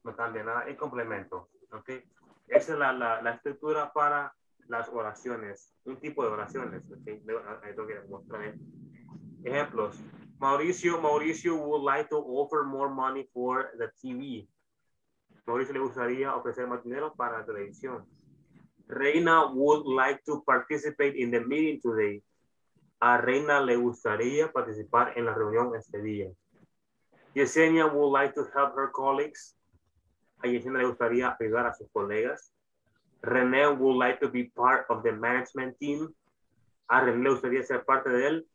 no cambia nada, el complemento, okay. Esa es la, la, la estructura para las oraciones, un tipo de oraciones, okay. Tengo que mostrar ejemplos. Mauricio, Mauricio would like to offer more money for the T V. Mauricio le gustaría ofrecer más dinero para la televisión. Reina would like to participate in the meeting today. A Reina le gustaría participar en la reunión este día. Yesenia would like to help her colleagues. A Yesenia le gustaría ayudar a sus colegas. René would like to be part of the management team. A René le gustaría ser parte del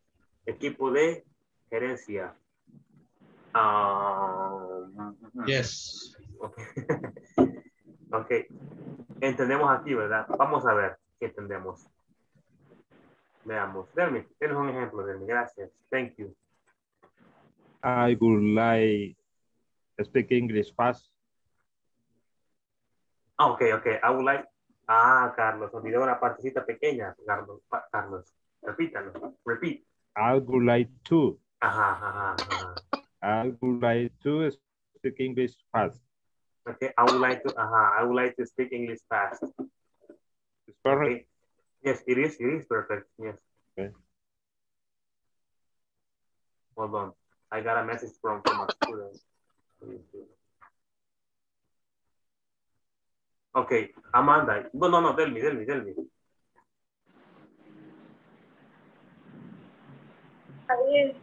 equipo de gerencia. Uh, yes. Okay. Okay. Entendemos aquí, ¿verdad? Vamos a ver qué entendemos. Veamos. Delmi, tienes un ejemplo, Delmi. Gracias. Thank you. I would like to speak English fast. Ah, ok, ok. I would like... Ah, Carlos, olvidó una partecita pequeña, Carlos. Carlos. Repítalo. Repeat. I would like to. Ajá, ajá, ajá. I would like to speak English fast. Okay, I would like to, uh-huh, I would like to speak English fast. It's perfect. Okay. Yes, it is, it is perfect, yes. Okay. Hold on, I got a message from, from a student. Okay, Amanda, no, no, no, tell me, tell me, tell me. Javier.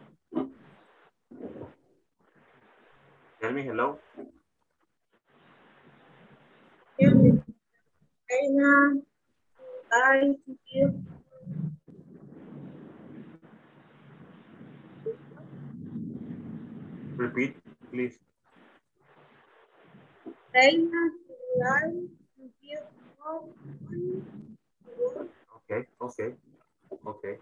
Tell me, hello. Reina, I you. Repeat, please. Reina, I you. Okay, okay, okay.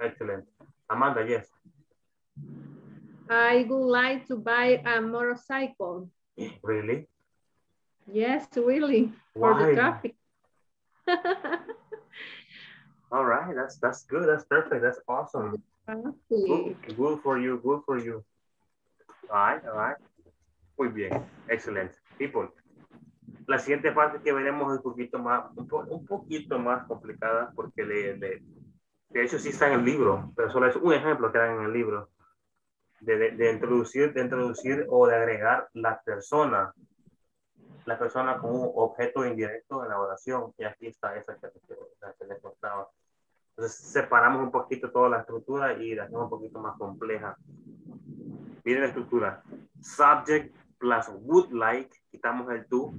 Excellent. Amanda, yes. I would like to buy a motorcycle. Really? Yes, really. Why? For the traffic. All right, that's that's good. That's perfect. That's awesome. Good, good for you. Good for you. All right, all right. Muy bien. Excelente. People. La siguiente parte que veremos es un poquito más, un, po, un poquito más complicada porque le, le, de hecho sí está en el libro, pero solo es un ejemplo que dan en el libro. De, de, de, introducir, de introducir o de agregar la persona, la persona como un objeto indirecto en la oración. Y aquí está esa que, que, que les contaba. Entonces separamos un poquito toda la estructura y la hacemos un poquito más compleja. Miren la estructura. Subject plus would like, quitamos el to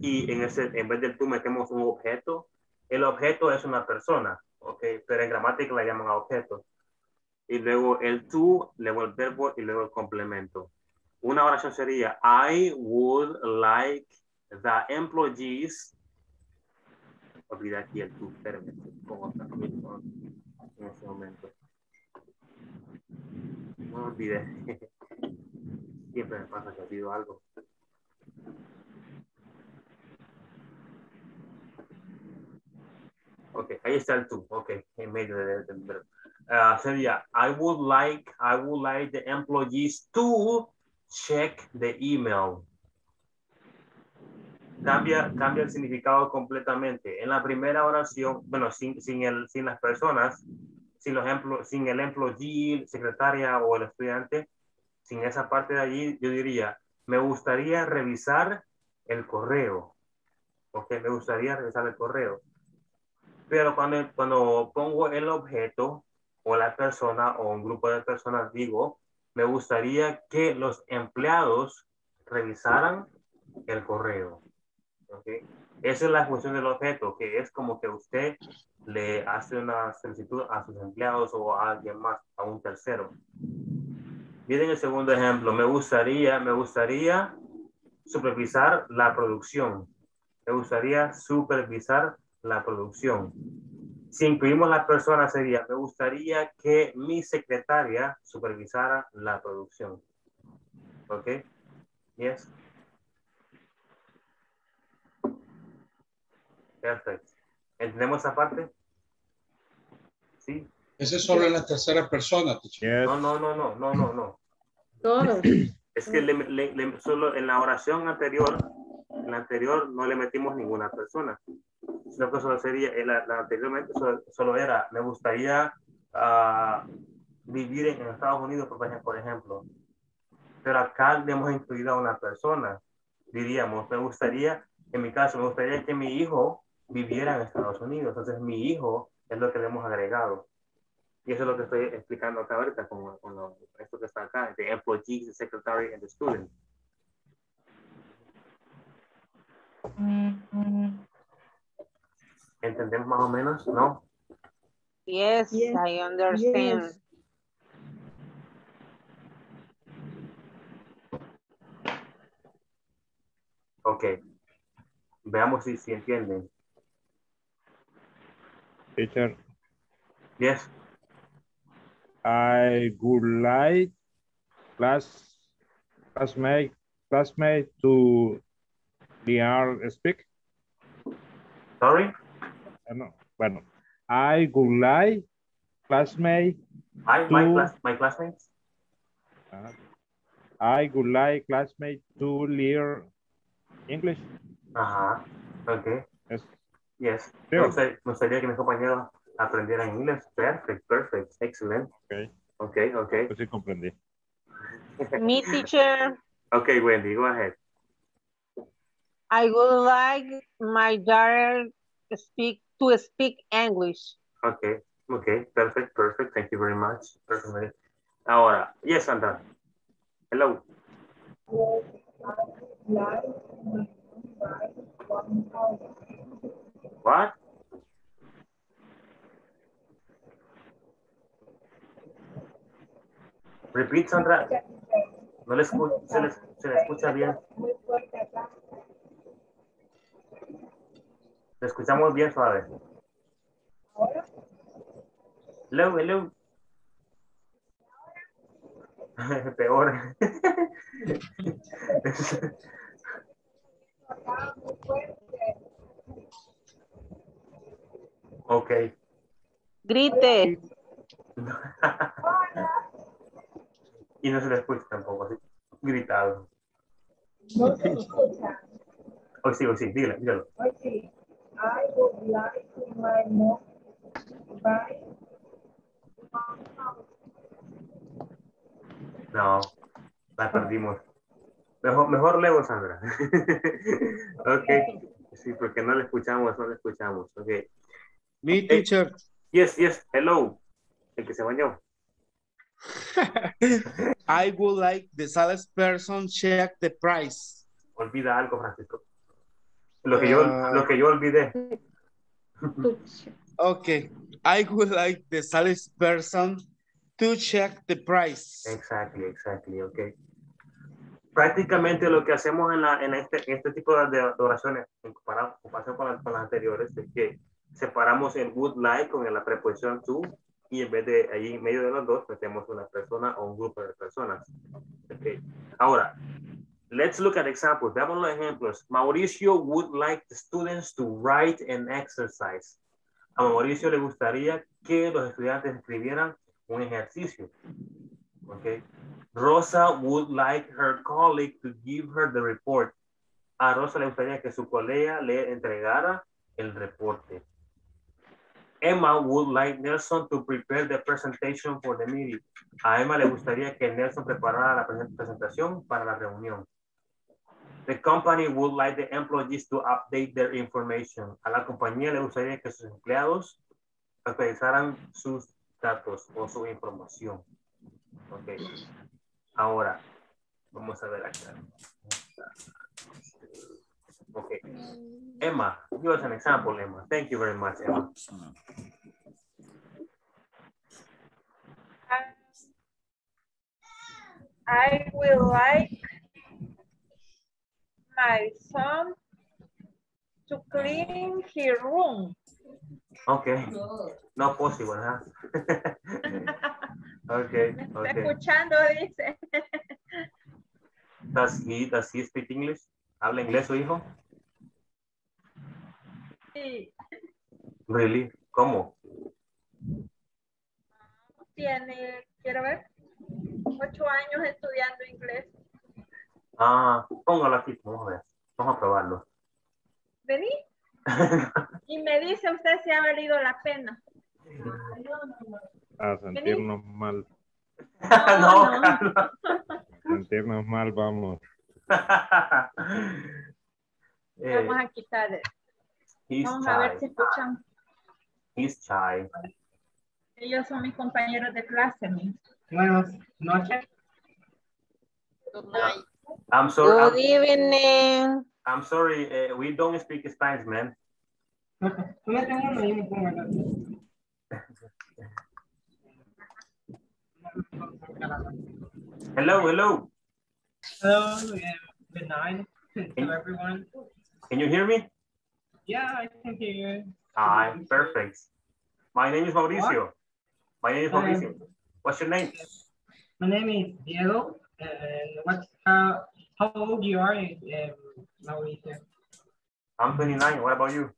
y en, ese, en vez del to metemos un objeto. El objeto es una persona, ¿okay? Pero en gramática la llaman objeto. Y luego el to, luego el verbo y luego el complemento. Una oración sería, I would like the employees. Olvida aquí el to, espérenme. Pongo acá mismo en ese momento. No olvidé. Siempre me pasa que olvido algo. Ok, ahí está el to. Ok, en medio del verbo. Uh, sería, I would like, I would like the employees to check the email. Cambia, cambia el significado completamente. En la primera oración, bueno, sin, sin, el, sin las personas, sin, los emplo, sin el employee, secretaria o el estudiante, sin esa parte de allí, yo diría, me gustaría revisar el correo. Ok, me gustaría revisar el correo. Pero cuando, cuando pongo el objeto, o la persona o un grupo de personas, digo, me gustaría que los empleados revisaran el correo. ¿Okay? Esa es la función del objeto, que es como que usted le hace una solicitud a sus empleados o a alguien más, a un tercero. Miren el segundo ejemplo. Me gustaría, me gustaría supervisar la producción. Me gustaría supervisar la producción. Si incluimos las personas sería, me gustaría que mi secretaria supervisara la producción. ¿Ok? Yes. Perfecto. ¿Entendemos esa parte? Sí. Ese es solo en la tercera persona. Yes. No, no, no, no, no, no, no. Todos. Es que le, le, le, solo en la oración anterior, en la anterior no le metimos ninguna persona. Sino que solo sería, en la, la anteriormente solo, solo era, me gustaría uh, vivir en Estados Unidos, por ejemplo. Pero acá le hemos incluido a una persona. Diríamos, me gustaría, en mi caso, me gustaría que mi hijo viviera en Estados Unidos. Entonces, mi hijo es lo que le hemos agregado. Y eso es lo que estoy explicando acá ahorita con, con lo, esto que está acá, the employee, the secretary, and the student. ¿Entendemos más o menos? ¿No? Yes, yes. I understand. Yes. Ok. Veamos si, si entienden. Teacher. Yes. I would like class, classmate, classmate to Liar speak. Sorry? No, bueno. I would like classmate I, to, my, class, my classmates? Uh, I would like classmate to Liar English. Ajá, ok. Yes. Yes. Sure. Me gustaría, me gustaría que mis compañeros aprendieran inglés. Perfect, perfect, excellent. Ok, ok, ok. Pues sí comprendí. Mi teacher. Ok, Wendy, go ahead. I would like my daughter to speak, to speak English. Ok, ok, perfect, perfect. Thank you very much. Perfect. Ahora, yes, Sandra. Hello. Yes, I would like my What? Repeat, Sandra. No le escucha, se le, se le escucha bien. Le escuchamos bien suave. Hello, hello. Peor. Okay. Grite. Y no se le escucha tampoco, así. Gritado. No se escucha. Oh, sí, oh, sí, dígalo, dígalo. Oh, sí. I would like to my mom buy one house. No, la perdimos. Mejor, mejor leo, Sandra. Ok. Sí, porque no le escuchamos, no le escuchamos. Ok. Mi teacher. Yes, yes. Hello. El que se bañó. I would like the salesperson check the price. Olvida algo, Francisco. Lo que uh, yo, lo que yo olvidé. Ok. I would like the salesperson to check the price. Exactly, exactly. Ok. Prácticamente lo que hacemos en, la, en, este, en este tipo de oraciones, en comparación con las, con las anteriores, es que separamos el would like con la preposición to, y en vez de ahí en medio de los dos, metemos una persona o un grupo de personas. Okay. Ahora, let's look at examples. Veamos los ejemplos. Mauricio would like the students to write an exercise. A Mauricio le gustaría que los estudiantes escribieran un ejercicio. Okay. Rosa would like her colleague to give her the report. A Rosa le gustaría que su colega le entregara el reporte. Emma would like Nelson to prepare the presentation for the meeting. A Emma le gustaría que Nelson preparara la presentación para la reunión. The company would like the employees to update their information. A la compañía le gustaría que sus empleados actualizaran sus datos o su información. Ok, ahora vamos a ver acá. Okay. Emma, give us an example, Emma. Thank you very much, Emma. I will like my son to clean his room. Okay. Not possible, huh? Okay. Okay. Does he, does he speak English? ¿Habla inglés su hijo? Sí. Really? ¿Cómo? Tiene, quiero ver, ocho años estudiando inglés. Ah, póngalo aquí, vamos a ver. Vamos a probarlo. Vení. Y me dice usted si ha valido la pena. A sentirnos Vení. mal. No, no, no. A sentirnos mal, vamos. eh, vamos a quitar. Vamos a ver si escuchan. He's shy. Ellos son mis compañeros de clase. Buenas noches. Good night. I'm sorry. Good I'm, evening. I'm sorry. Uh, we don't speak Spanish, man. Hello, hello. Hello, and good night to everyone. Can you hear me? Yeah, I can hear you. Ah, perfect. My name is Mauricio. What? My name is Mauricio. Um, What's your name? My name is Diego. And what's how, how old you are, um, Mauricio? I'm twenty-nine. What about you?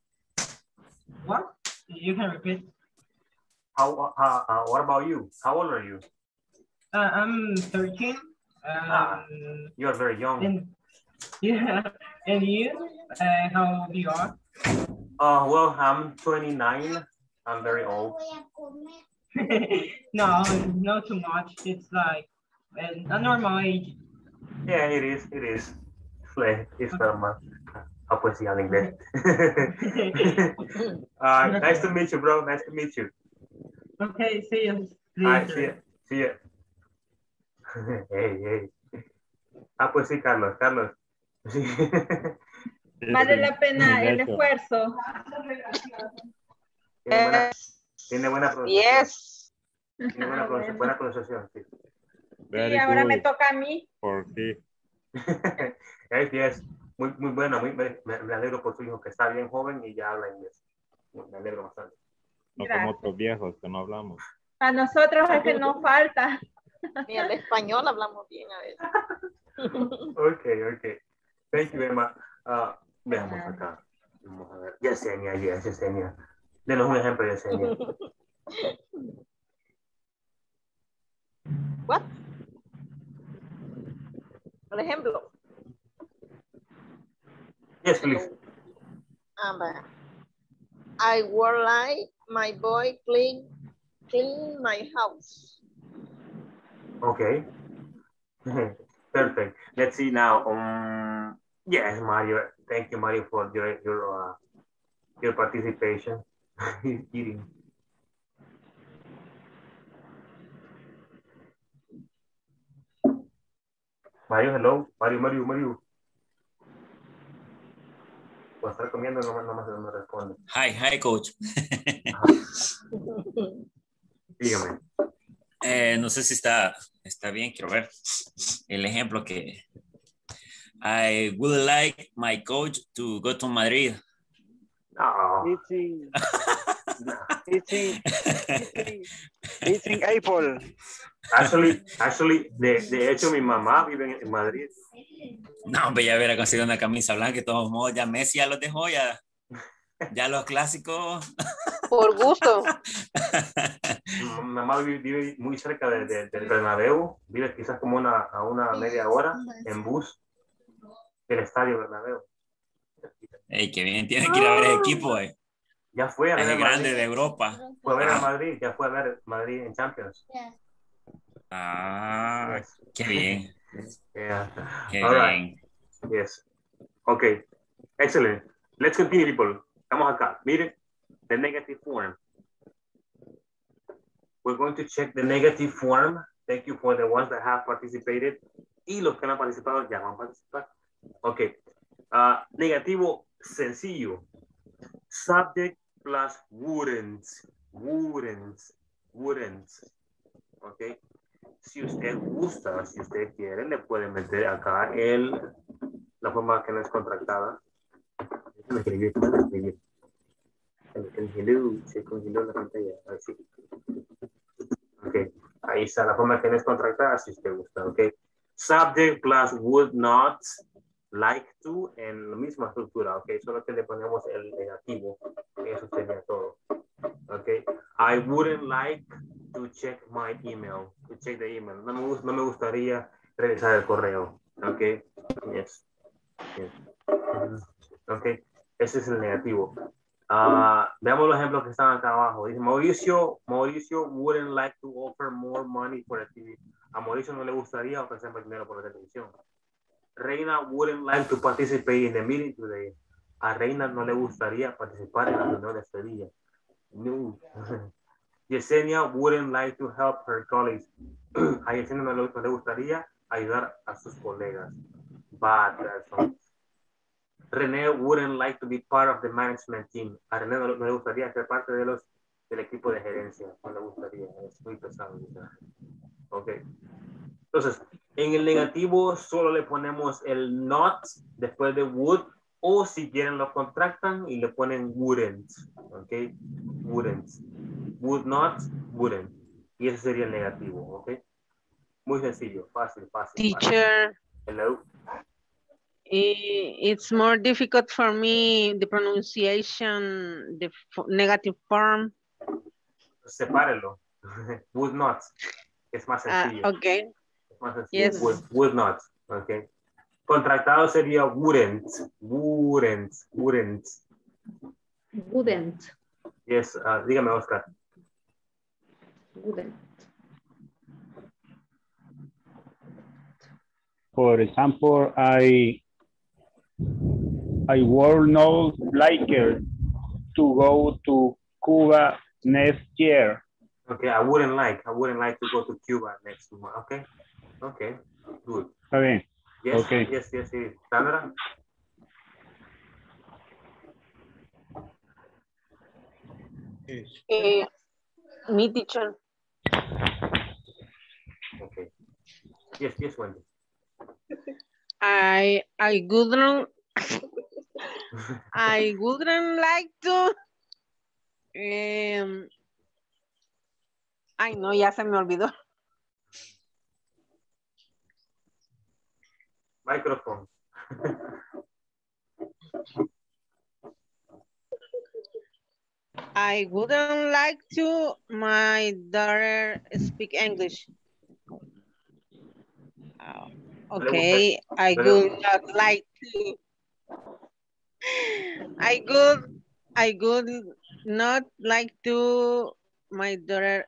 What? You can repeat. How? Uh, uh, what about you? How old are you? Uh, I'm thirteen. Um, ah, you are very young. And, yeah, and you? Uh, how old you are? Uh, well, I'm twenty-nine. I'm very old. No, not too much. It's like a normal age. Yeah, it is. It is. It's normal. Ah, pues sí, en inglés. Uh, nice to meet you, bro. Nice to meet you. Okay, see you. Right, see you. See you. Hey, hey. Ah, pues sí, Carlos, Carlos. Sí. Vale la pena el esfuerzo. Tiene buena, yes. Tiene buena pronunciación. Yes. Tiene buena, pronunciación, buena pronunciación, sí. Very y ahora good. Me toca a mí. Por ti. Yes, yes. Muy, muy bueno. Muy, me, me alegro por tu hijo que está bien joven y ya habla inglés. Me alegro bastante. No Gracias. Como otros viejos que no hablamos. A nosotros es que nos falta. Ni el español hablamos bien a veces. Okay, okay. Thank you, Emma. Uh, veamos acá. Vamos a ver. Yesenia, yes, Yesenia. Denos un ejemplo, Yesenia. What? Por ejemplo. Yes, please. Um, I would like my boy clean clean my house. Okay. Perfect. Let's see now. Um, yes, Mario. Thank you, Mario, for your your uh, your participation. He's eating. Mario, hello. Mario, Mario, Mario. Voy a estar comiendo, no más no me responde. Hi, hi, coach. Dígame. Eh, no sé si está, está bien, quiero ver el ejemplo que I would like my coach to go to Madrid. No. Eating. No. Eating. Eating. Eating apple. Actually, actually de, de hecho mi mamá vive en Madrid. No, hombre, ya hubiera conseguido una camisa blanca, de todos modos, ya Messi ya los dejó, ya, ya los clásicos. Por gusto. Mi mamá vive muy cerca de, de, del Bernabéu, vive quizás como una, a una media hora en bus del estadio Bernabéu. Ey, qué bien, tiene que ir a ver el equipo, eh. Ya fue a ver. El grande Madrid. De Europa. Fue a ver a Madrid, ya fue a ver Madrid en Champions. Yeah. Ah, yes. Qué bien. Yeah. Qué All bien. Right. Yes. Okay. Excellent. Let's continue, people. Vamos acá. Miren, the negative form. We're going to check the negative form. Thank you for the ones that have participated. Y los que no han participado ya van a participar. Okay. Uh, negativo sencillo. Subject plus wouldn't. Wouldn't. Wouldn't. Ok. Si usted gusta, si usted quiere, le puede meter acá el, la forma que no es contractada. Déjame escribir, déjame escribir. Se congeló, se congeló la pantalla. Así. Ok. Ahí está la forma que no es contractada, si usted gusta. Ok. Subject plus would not, like to, en la misma estructura. Ok. Solo que le ponemos el negativo. Eso sería todo. Ok. I wouldn't like to check my email. To check the email. No me, no me gustaría revisar el correo. Ok. Yes. Yes. Ok. Ese es el negativo. Uh, veamos los ejemplos que están acá abajo. Dice Mauricio, Mauricio wouldn't like to offer more money for the T V. A Mauricio no le gustaría ofrecer más dinero por la televisión. Reina wouldn't like to participate in the meeting today. A Reina no le gustaría participar en la reunión de este día. No. Yesenia wouldn't like to help her colleagues. A Yesenia no le, no le gustaría ayudar a sus colegas. Bad person. René wouldn't like to be part of the management team. A René no, no le gustaría ser parte de los, del equipo de gerencia. No le gustaría. Es muy pesado. Ok. Entonces, en el negativo solo le ponemos el not después de would. O si quieren lo contractan y le ponen wouldn't. Ok. Wouldn't. Would not, wouldn't. Y ese sería el negativo. Ok. Muy sencillo. Fácil, fácil. Teacher. Fácil. Hello. It's more difficult for me, the pronunciation, the negative form. Sepárelo. Would not. Es más sencillo. Uh, okay. Es más sencillo. Yes. Would, would not. Okay. Contractado sería wouldn't. Wouldn't. Wouldn't. Wouldn't. Yes. Uh, dígame, Oscar. Wouldn't. For example, I... I would not like to go to Cuba next year. Okay, I wouldn't like. I wouldn't like to go to Cuba next month. Okay, okay, good. Okay. Yes, okay. Yes, yes, yes. Sandra? Yes. Uh, me, teacher. Okay. Yes, yes, Wendy. I, I wouldn't. I wouldn't like to. Um, ay, no, ya se me olvidó. Microphone. I wouldn't like to. My daughter speak English. Oh, okay, I would not like to. I would, I would not like to my daughter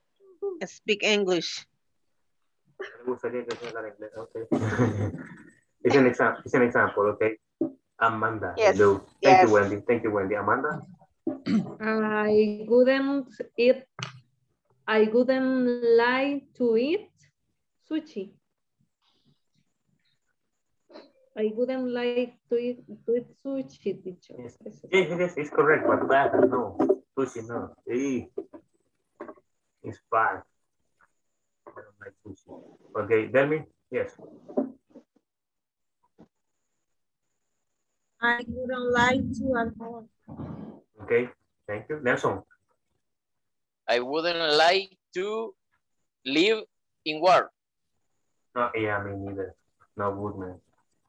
speak English. Okay. It's an example. It's an example. Okay, Amanda. Yes. Hello. Thank yes. you, Wendy. Thank you, Wendy. Amanda. I wouldn't eat. I wouldn't like to eat sushi. I wouldn't like to eat, to eat sushi, teacher. Yes, yes, it's correct, but bad, no. Sushi, no. It's bad. I don't like sushi. Okay, Delmi? Yes. I wouldn't like to at all. Okay, thank you. Nelson? I wouldn't like to live in war. No, yeah, me neither. No good, man.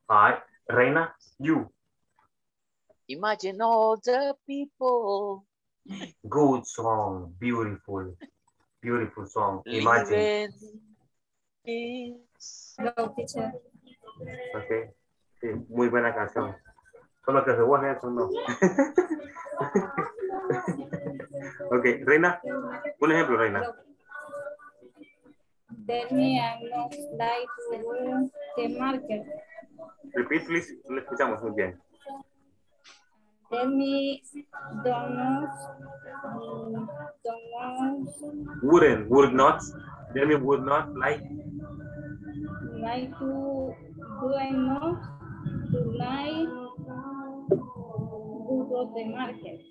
Hi, Reina, you. Imagine all the people. Good song, beautiful, beautiful song. Imagine. No, teacher. Okay, sí, muy buena canción. Solo que se guarde eso, no. Okay, Reina, un ejemplo, Reina. Then I not like to go to the market. Repeat, please. Lo escuchamos muy bien. Then we don't know. Don't Wouldn't, would not. Then we would not like. Like to, do I not? To like. close the market.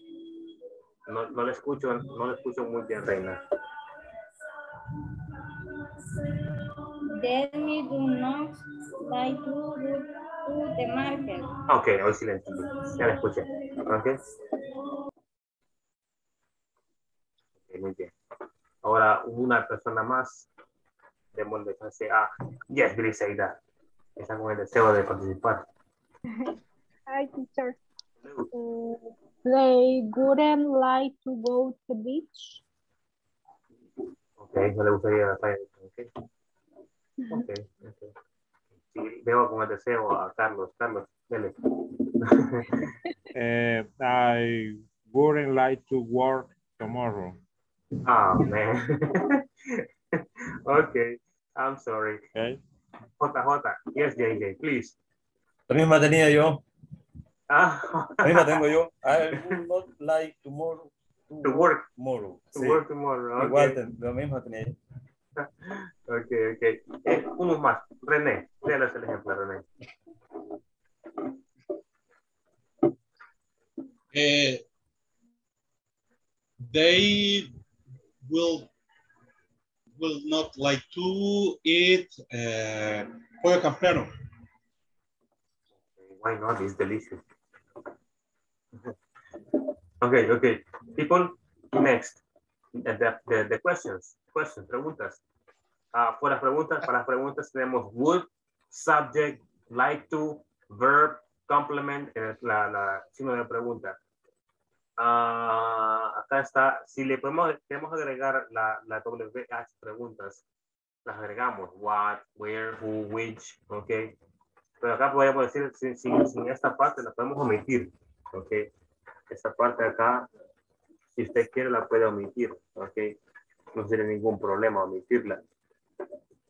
No, no le escucho, no le escucho muy bien, Reina. Then we do not like to go to the market. Ok, hoy sí le entendí. Ya le escuché. Okay. Ok, muy bien. Ahora una persona más. Démosle chance a Yes, Griseida. Está con el deseo de participar. Hi, teacher. Uh, they wouldn't like to go to the beach. Okay, no le gustaría ir a la playa. Okay. Okay, okay. Sí, veo con el deseo a Carlos. Carlos, dele. uh, I wouldn't like to work tomorrow. Oh, man. Okay, I'm sorry. Okay. J J, yes, J J, please. La misma tenía yo. Ah. La misma tengo yo. I would not like tomorrow to, to work tomorrow. To sí. Work tomorrow. Okay. Igual, la misma tenía yo. Ok, ok. Eh, uno más. René, déles el ejemplo, René. Eh, they will will not like to eat uh, pollo campero. Why not? It's delicious. Okay, okay. People, next. The, the, the questions, questions, preguntas. Uh, por las preguntas, para las preguntas tenemos would, subject, like to, verb, complement, la, la signo de pregunta. Uh, acá está, si le podemos, podemos agregar la, la W a las preguntas, las agregamos, what, where, who, which, ok, pero acá podemos decir, sin, sin, sin esta parte la podemos omitir, ok, esta parte de acá, si usted quiere la puede omitir, ok, no sería ningún problema omitirla,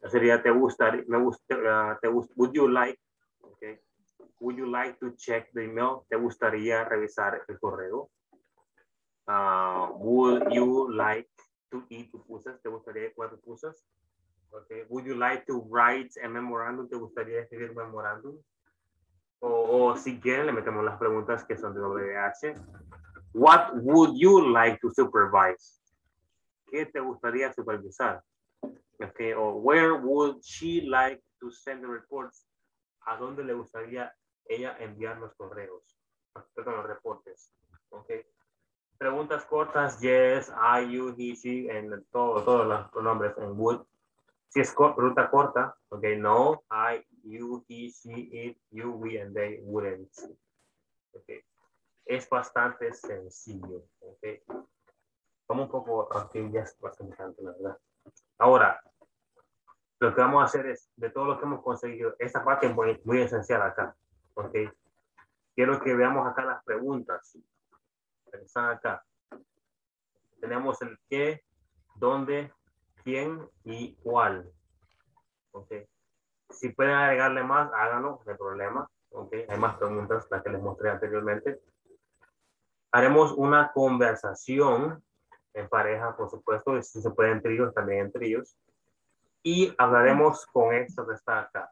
sería te gustaría, me gusta, uh, te gust, would you like, ok, would you like to check the email, te gustaría revisar el correo. Uh, would you like to eat pupusas? ¿Te gustaría comer pupusas? Okay. Would you like to write a memorandum? ¿Te gustaría escribir un memorandum? O, o si quieren, le metemos las preguntas que son de W H. What would you like to supervise? ¿Qué te gustaría supervisar? Okay. O where would she like to send the reports? ¿A dónde le gustaría ella enviar los correos? Perdón, los reportes. Okay. Preguntas cortas, yes, are you, he, she, en todo, todos los pronombres en would. Si es pregunta corta, ok, no, I, you, he, she, it, you, we, and they wouldn't. Ok, es bastante sencillo, ok. Como un poco, ok, ya es bastante, la verdad. Ahora, lo que vamos a hacer es, de todo lo que hemos conseguido, esta parte es muy, muy esencial acá, ok. Quiero que veamos acá las preguntas. Están acá. Tenemos el qué, dónde, quién y cuál. Ok. Si pueden agregarle más, háganlo, no hay problema. Ok. Hay más preguntas, las que les mostré anteriormente. Haremos una conversación en pareja, por supuesto, y si se pueden en tríos, también en tríos. Y hablaremos con esto que está acá.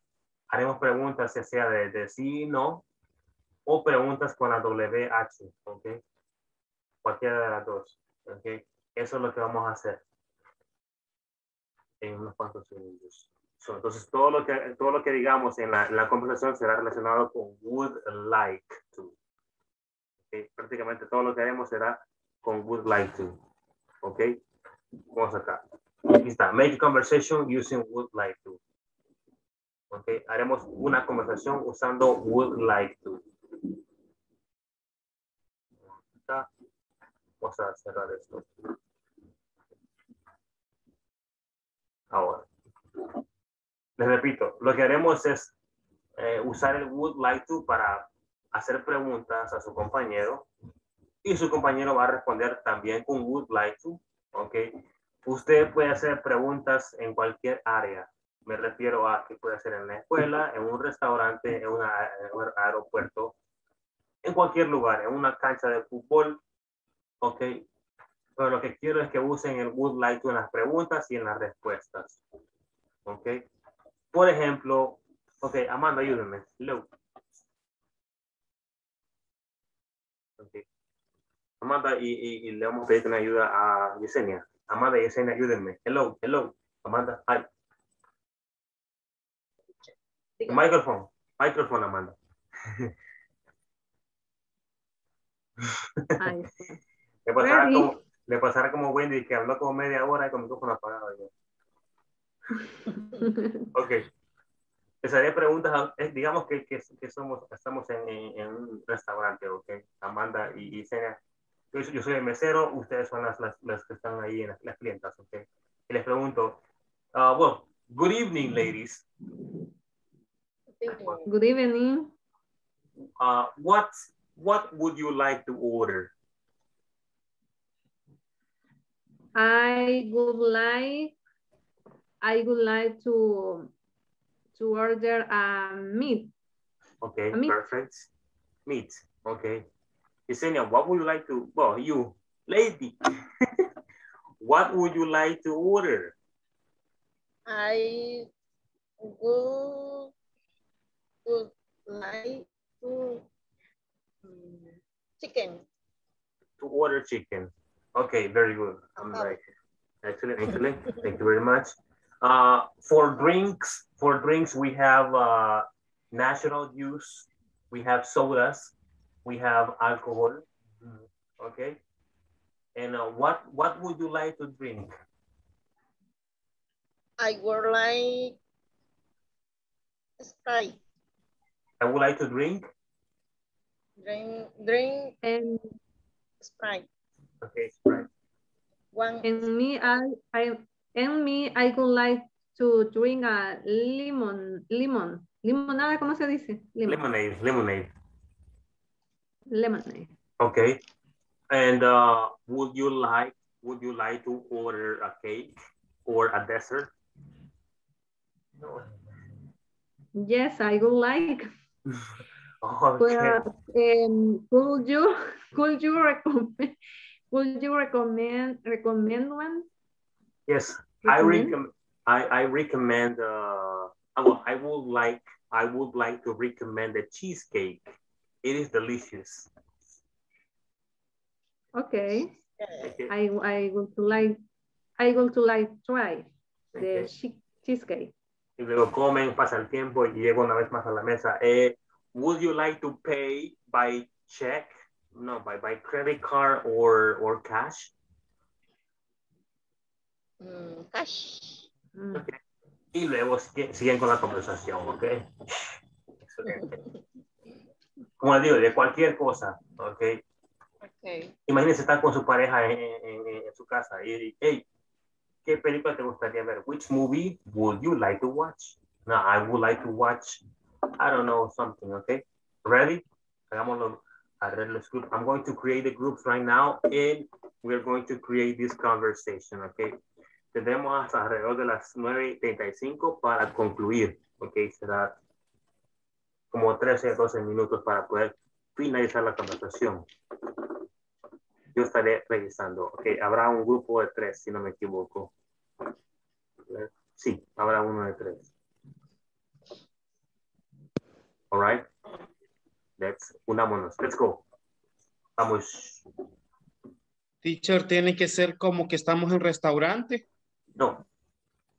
Haremos preguntas, ya sea de, de sí, no, o preguntas con la W H. Ok. Cualquiera de las dos, ok. Eso es lo que vamos a hacer en unos cuantos segundos. So, entonces, todo lo que, todo lo que digamos en la, en la conversación será relacionado con would like to. Okay. Prácticamente todo lo que haremos será con would like to, ok. Vamos acá. Aquí está, make conversation using would like to. Ok, haremos una conversación usando would like to. Acá. Vamos a cerrar esto. Ahora. Les repito, lo que haremos es eh, usar el would like to para hacer preguntas a su compañero. Y su compañero va a responder también con would like to. Okay. Usted puede hacer preguntas en cualquier área. Me refiero a que puede hacer en la escuela, en un restaurante, en, una, en un aeropuerto, en cualquier lugar, en una cancha de fútbol. Ok, pero lo que quiero es que usen el would like to en las preguntas y en las respuestas. Ok, por ejemplo, ok, Amanda, ayúdame. Hello. Ok, Amanda y, y, y le vamos a pedir una ayuda a Yesenia. Amanda y Yesenia, ayúdenme. Hello, hello. Amanda, hi. Microphone. Microphone, Amanda. Ay, sí. Le pasará como, le pasará como Wendy, que habló como media hora y con el micrófono apagado. Ok. Les haré preguntas, digamos que, que, que somos, estamos en, en un restaurante, ok. Amanda y, y Sena. Yo, yo soy el mesero, ustedes son las, las, las que están ahí, las, las clientas, ok. Y les pregunto, uh, well, good evening, ladies. Good evening. Uh, what, what would you like to order? I would like, I would like to, to order a meat. Okay, a meat. Perfect. Meat, okay. Yesenia, what would you like to, well, you, lady, what would you like to order? I would, would like to um, chicken. To order chicken. Okay, very good. I'm like, excellent, excellent. Thank you very much. Uh, for drinks, for drinks, we have uh, natural juice, we have sodas, we have alcohol. Okay. And uh, what what would you like to drink? I would like Sprite. I would like to drink. Drink, drink, and Sprite. Okay, Sprite. One. And me, I, I, and me, I would like to drink a lemon, lemon, limonada. ¿Cómo se dice? Lemon. Lemonade, lemonade. Lemonade. Okay. And uh, would you like, would you like to order a cake or a dessert? No. Yes, I would like. Okay. Well, um, could you, could you recommend? Would you recommend recommend one? Yes, recommend? I recommend. I I recommend. Uh, I would, I would like. I would like to recommend a cheesecake. It is delicious. Okay. Okay. I I would like. I would like try the okay. cheesecake. Y luego comen, pasa el tiempo y llego una vez más a la mesa. Eh, would you like to pay by check? No, by, by credit card or, or cash? Mm, cash. Okay. Y luego siguen con la conversación, ¿ok? Excelente. Como les digo, de cualquier cosa, ¿ok? Okay. Imagínense estar con su pareja en, en, en su casa y, hey, ¿qué película te gustaría ver? Which movie would you like to watch? No, I would like to watch, I don't know, something, ¿ok? Ready? Hagámoslo. I'm going to create the groups right now and we're going to create this conversation, okay? Tendremos hasta alrededor de las nueve y treinta y cinco para concluir, okay? Será como trece a doce minutos para poder finalizar la conversación. Yo estaré revisando, okay? Habrá un grupo de tres, si no me equivoco. Sí, habrá uno de tres. All right? Let's, unámonos, let's go. Vamos. Teacher, ¿tiene que ser como que estamos en restaurante? No.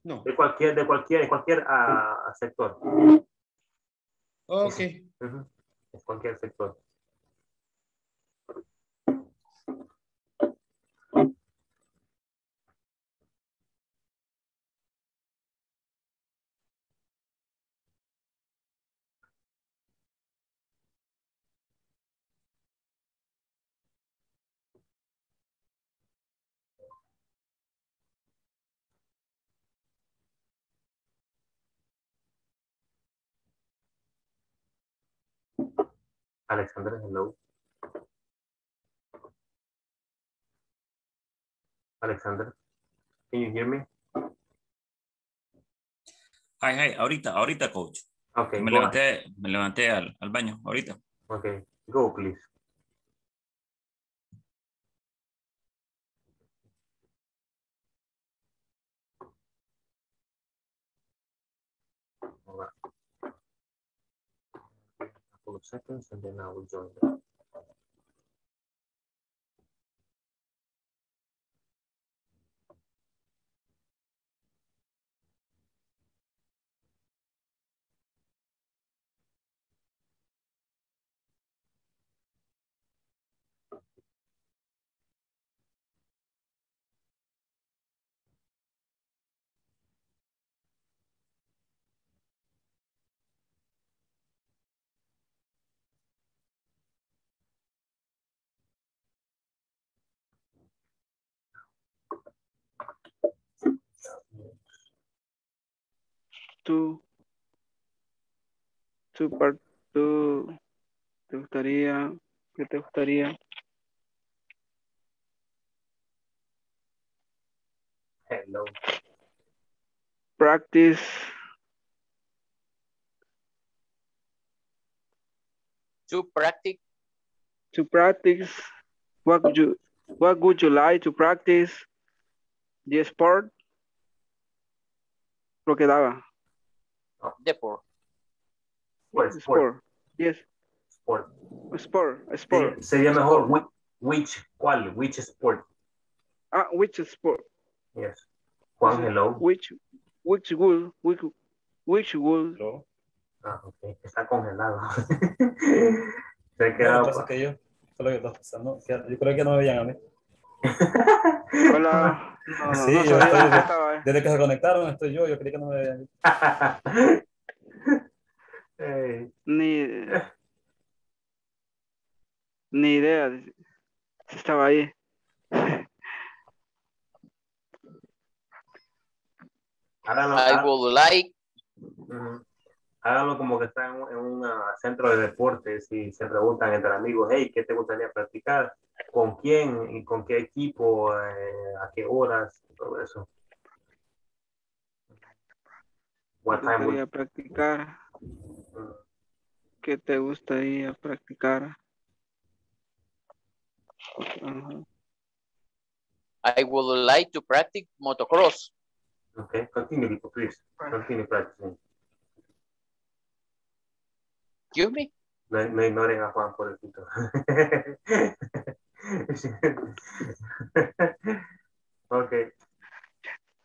No. De cualquier, de cualquier, de cualquier uh, sector. Ok. Sí. Uh-huh. De cualquier sector. Alexander, hello. Alexander, can you hear me? Hi, hi, ahorita, ahorita, coach. Okay, me levanté, on. me levanté al, al baño, ahorita. Okay, go, please. Seconds and then I will join them. tú, tú, tú, te gustaría, ¿qué te gustaría? Hello. Practice. To practice. To practice. What would you, what would you like to practice? The sport. Lo que daba. Oh, deport. Sport. Sport. Sport. Yes. Sport. Sport. Sport. Sería mejor which, which, cuál, which sport. Ah, which sport. Yes. Juan, hello. Which, which would, which, which would. Hello. Ah, ok. Está congelado. Se queda. No, pasa que yo, solo que está pasando. Yo creo que no me veían a mí. Hola. No, no, sí, no, yo estoy, desde, estaba, eh. desde que se conectaron estoy yo, yo creí que no me veían. eh. Ni, ni idea si estaba ahí. Háganlo, I would like. Uh-huh. Háganlo como que están en un centro de deportes y se preguntan entre amigos, hey, ¿qué te gustaría practicar? ¿Con quién? ¿Y con qué equipo? Eh, ¿A qué horas? Todo eso. ¿Qué te gustaría practicar? ¿Qué te gustaría practicar? Uh-huh. I would like to practice motocross. Okay, continue, people, please. Continue practicing. Excuse me? No, no ignoren a Juan por el pito. Ok.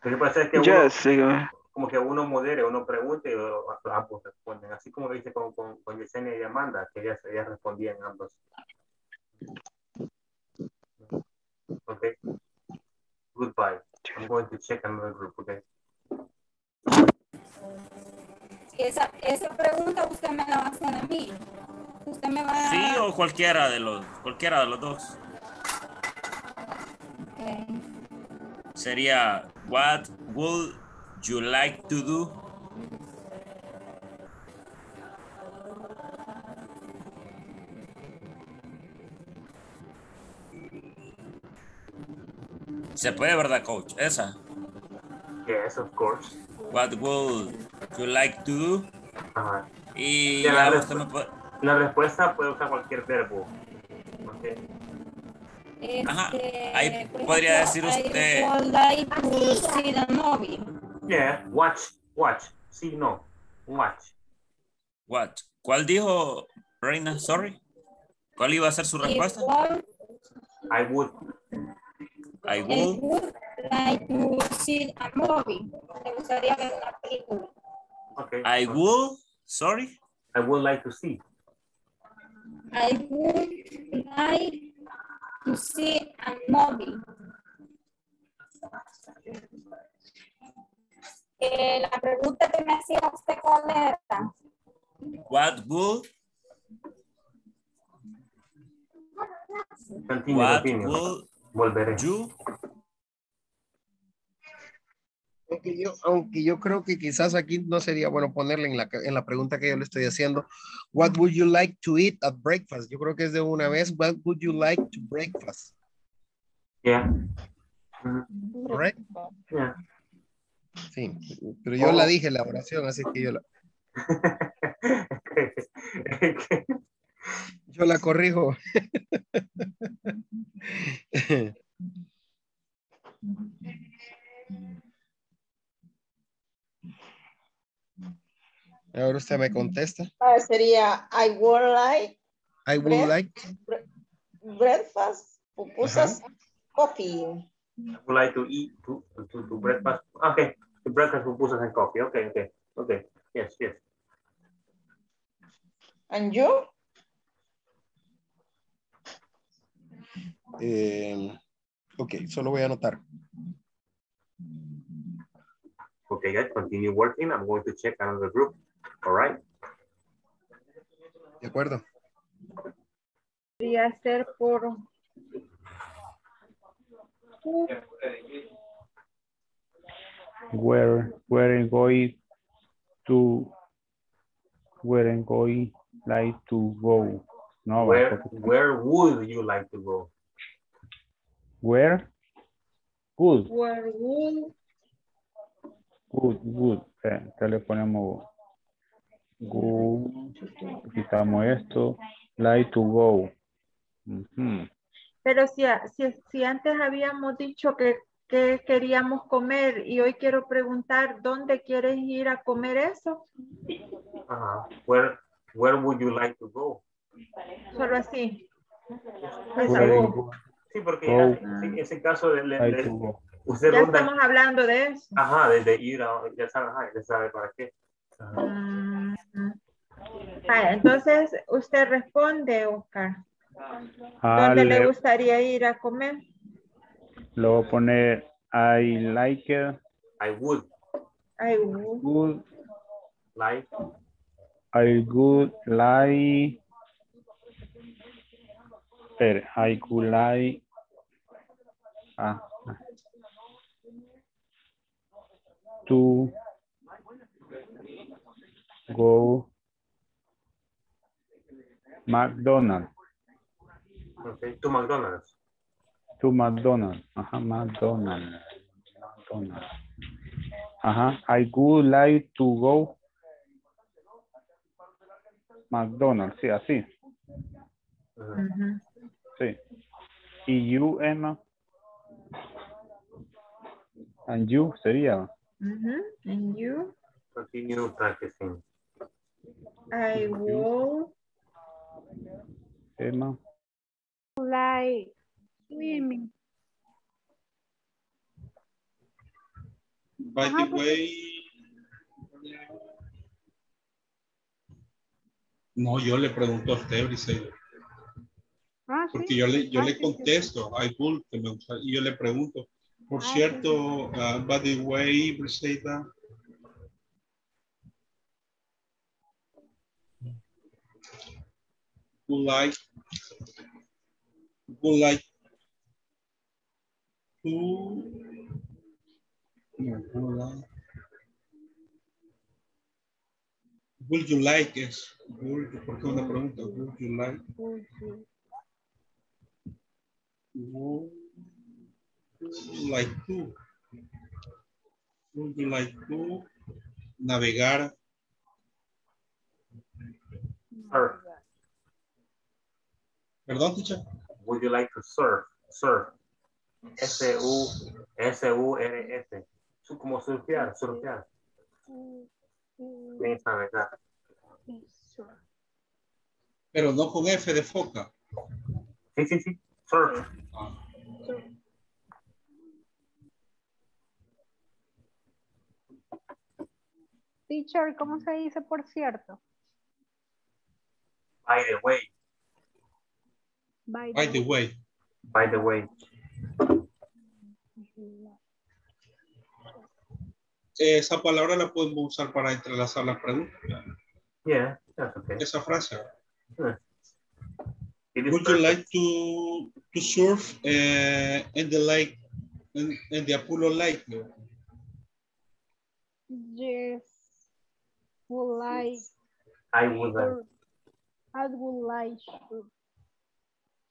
Lo que pasa es que yes, uno, como que uno modere, uno pregunte y ambos responden. Así como lo hice con, con, con Yesenia y Amanda, que ellas, ellas respondían ambos. Ok. Goodbye. I'm going to check another group, okay? Esa, esa pregunta usted me la va a hacer a mí. Usted me va a... Sí, o cualquiera de los, cualquiera de los dos. Okay. Sería, what would you like to do? Se puede, ¿verdad, coach? Esa. Yes, of course. What would you like to do? Ajá. Y la, la, respu puede... la respuesta puede usar cualquier verbo. Okay. Este, ajá. Ahí pues podría decir usted. I would like to see the movie. Yeah, watch, watch. Sí, no. Watch. Watch. ¿Cuál dijo Reina? Sorry. ¿Cuál iba a ser su respuesta? I would. I would like to see a movie. Me gustaría ver una película. Okay. I would, sorry. I would like to see. I would like to see a movie. Eh, la pregunta que me hacía usted, ¿cuál era? What would? Continue, what would? Volveré. You. Aunque yo, aunque yo creo que quizás aquí no sería bueno ponerle en la, en la pregunta que yo le estoy haciendo. What would you like to eat at breakfast? Yo creo que es de una vez. What would you like to breakfast? Yeah. Mm-hmm. Right? Yeah. Sí, pero yo oh. la dije la oración, así que yo la... Yo la corrijo. Ahora usted me contesta. Ah, sería I would like. I would bread, like. Breakfast, pupusas, uh-huh. coffee. I would like to eat to, to, to breakfast. Okay, to breakfast, pupusas and coffee. Okay, okay, okay. Yes, yes. And you? Eh, ok, solo voy a anotar. Ok, guys, continue working. I'm going to check another group. All right. De acuerdo. Podría ser por... Where, where are you going to where I'm going, like to go. No, where, where would you like to go? Where? Good. Where would? Good, good. Eh, ¿qué le ponemos? Go. Quitamos esto. Like to go. Mm-hmm. Pero si, si, si antes habíamos dicho que, que queríamos comer y hoy quiero preguntar, ¿dónde quieres ir a comer eso? Uh, where, where would you like to go? Solo así. Go. Sí, porque go. Ya, en ese caso de, de, de, usted ya estamos de, hablando de eso. Ajá, desde de ir a, ya sabe, ajá, ya sabe para qué. Uh, ah, entonces usted responde, Oscar. ¿Dónde le gustaría ir a comer? Lo voy a poner I like it. I would. I would. Would. Like. I would like. I could like. Ah. To go McDonald's. Okay, to McDonald's. To McDonald's. Uh-huh, McDonald's. McDonald's. Uh-huh. I would like to go McDonald's. Sí, así. Uh-huh. Sí. Y you, Emma. And you, sería. Uh-huh. And you. Continue practicing. I will. Emma. Like swimming. By the way, no, yo le pregunto a usted, Briseida. Ah, porque sí. yo le yo ah, le contesto, sí, sí. I would, que me gusta, y yo le pregunto. Por ah, cierto, sí. uh, by the way, Briseida. Would like. Would like to no, would you like es would, porque una pregunta would you like would you like to would you like to navegar surf perdón teacher. Would you like to surf? Surf. S U S U R F. Como surfear, surfear. Pero no con F de foca. Sí, sí, sí. Surf. Ah. Teacher, ¿cómo se dice por cierto? By the way. By the, By the way. way. By the way. Esa palabra la podemos usar para entrelazar las preguntas. Yeah, that's okay. Esa frase. Yeah. Would you like to, to surf uh, in the lake, in, in the Apulo Lake? No? Yes. Would like. I would like. I would like to.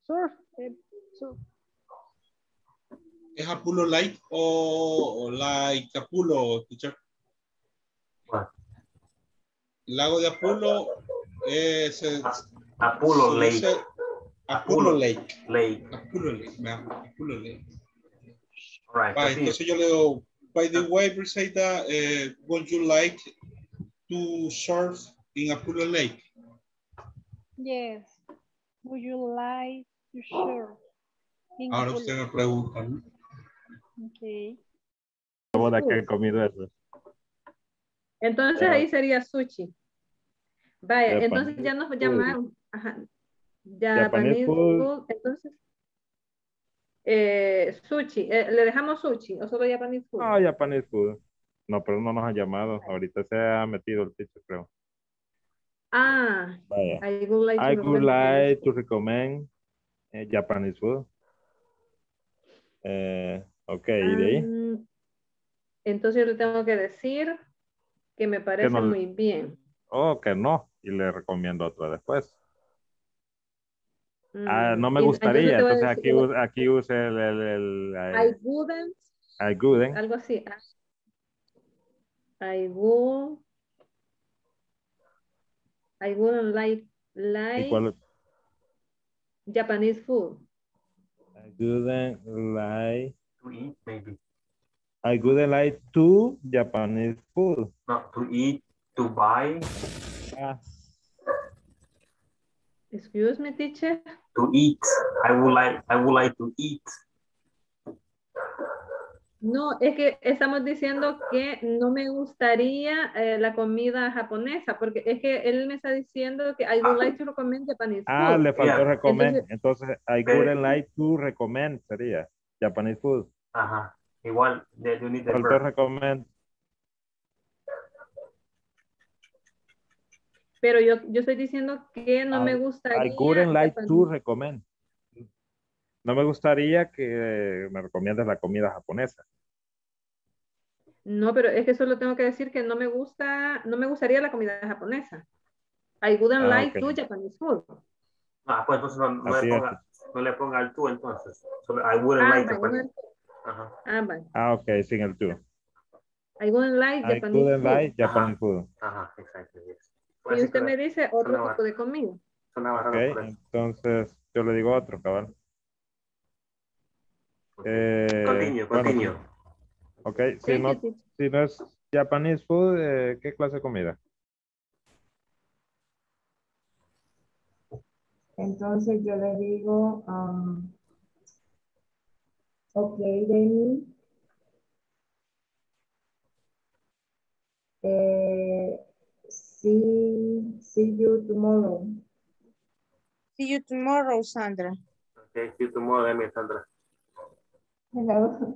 Surf, surf. ¿Es Apulo Lake o like Apulo, teacher? What? Lago de Apulo es... Apulo Lake. Apulo Lake. Lake. Apulo Lake. Apulo Lake. Right. Bye, entonces yo le digo, by the way, Briseida, uh, would you like to surf in Apulo Lake? Yes. Would you like to surf? Ahora usted me pregunta, ¿no? Ok. ¿Cómo de que he comido eso? Entonces ahí sería sushi. Vaya, entonces ya nos llamaron. Ajá. Japanese food. Entonces, eh, sushi. Eh, ¿le dejamos sushi o solo Japanese food? Ah, Japanese food. No, pero no nos ha llamado. Ahorita se ha metido el teacher, creo. Ah, vaya. I would like, I to, would recommend like to recommend uh, Japanese food. Uh, ok, um, ¿y de ahí? Entonces yo le tengo que decir que me parece que no, muy bien. Oh, que no. Y le recomiendo otra después. Mm. Ah, no me gustaría. Entonces aquí, aquí use el... el, el, el I wouldn't. I wouldn't. Algo así. I would. I wouldn't like, like Japanese food. I wouldn't like to eat, maybe. I wouldn't like to Japanese food. Not to eat, to buy. Uh, Excuse me, teacher. To eat. I would like. I would like to eat. No, es que estamos diciendo que no me gustaría eh, la comida japonesa, porque es que él me está diciendo que I would ah, like to recommend Japanese food. Ah, le faltó yeah. recommend. Entonces, I wouldn't like to recommend sería Japanese food. Ajá. Igual, de you need the faltó recommend. Pero yo, yo estoy diciendo que no I, me gustaría. I wouldn't like Japanese. To recommend. No me gustaría que me recomiendas la comida japonesa. No, pero es que solo tengo que decir que no me gusta, no me gustaría la comida japonesa. I wouldn't ah, like okay. to Japanese food. Ah, pues entonces no, no, le, ponga, no le ponga el tú entonces. So, I wouldn't ah, like Japanese food. Ah, vale. Ah, ok, sin el tú. I wouldn't like I Japanese wouldn't food. Like Japanese Ajá. food. Ajá, exacto. Yes. Pues y usted me dice otro tipo barra. De comida. Okay, entonces yo le digo otro, cabal. Eh, continuo, bueno, continuo. Ok, si no, si no es Japanese food, eh, ¿qué clase de comida? Entonces yo le digo, um, ok, Demi. Eh, see, see you tomorrow. See you tomorrow, Sandra. Ok, see you tomorrow, Demi, Sandra. Hello.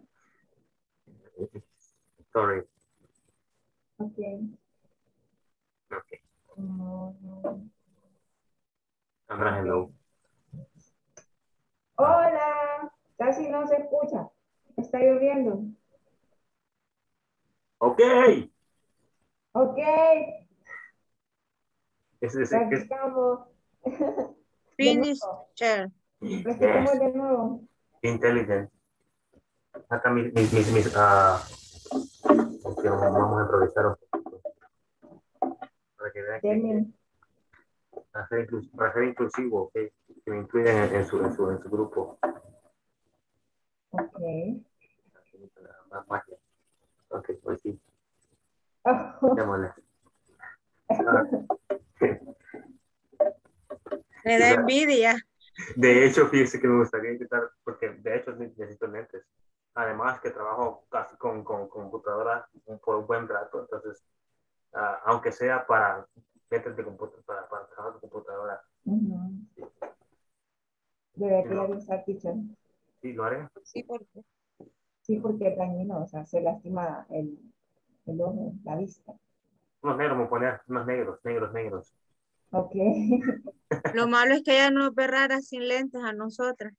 Sorry. Okay. Okay. Um, Sandra, hello. Hola. Casi no se escucha. Está lloviendo. Okay. Okay. Es, es, es. Finish. Chair. Practicamos de nuevo. Intelligent. Acá mis, mis, mis, mis uh, vamos a improvisar un poquito. Para que vean que, para ser, inclus, para ser inclusivo, okay, que me incluyan en, en, su, en, su, en su grupo. Ok. Ok, pues sí. Démosle. Me da envidia. De hecho, fíjese que me gustaría intentar, porque de hecho necesito lentes. Además que trabajo casi con, con, con computadora por un buen rato, entonces, uh, aunque sea para lentes de computadora, para, para trabajar con computadora. Uh-huh. Sí. Debe clarizar, teacher. Sí, lo haré. Sí, porque, sí, porque es dañino, o sea, se lastima el, el ojo, la vista. Unos negros, me poner, unos negros, negros, negros. Ok. Lo malo es que ella nos ve raras sin lentes a nosotras.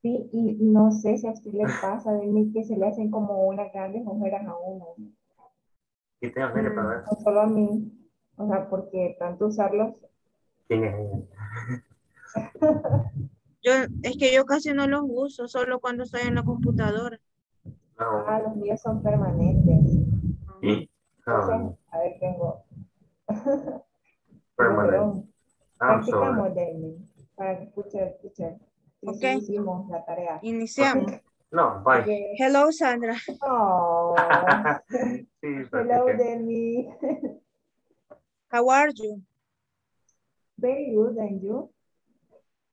Sí, y no sé si a usted le pasa de mí que se le hacen como unas grandes ojeras a uno. ¿Y te ojeras para ver? No solo a mí, o sea, porque tanto usarlos. ¿Quién es ella? Yo, es que yo casi no los uso, solo cuando estoy en la computadora. No. Ah, los míos son permanentes. ¿Sí? No. Entonces, a ver, tengo... Permanente. Ah, practicamos, Delmi, para que escuche el teacher. Ok. Hicimos la tarea. Iniciamos. Okay. No, bye. Okay. Hello, Sandra. Oh. Sí, hello, Delmi. How are you? Very good, and you?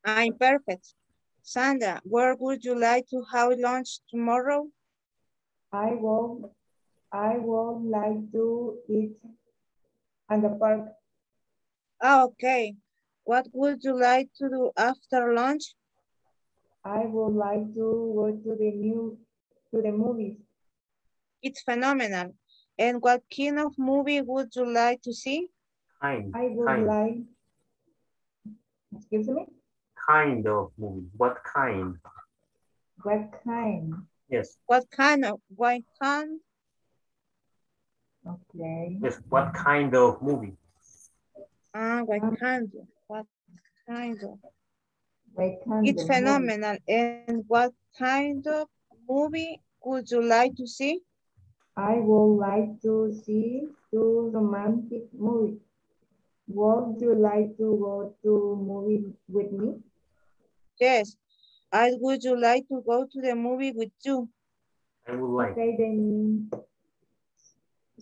I'm perfect. Sandra, where would you like to have lunch tomorrow? I will, I would like to eat at the park. Oh, okay. What would you like to do after lunch? I would like to go to the new to the movies. It's phenomenal. And what kind of movie would you like to see? Kind. I would kind. like. Excuse me. Kind of movie. What kind? What kind? Yes. What kind of? What kind? Okay. Yes, what kind of movie? Ah, what kind of, what kind of. What kind it's of phenomenal. Movie? And what kind of movie would you like to see? I would like to see two romantic movies. Would you like to go to movie with me? Yes. I would you like to go to the movie with you? I would like. Okay, then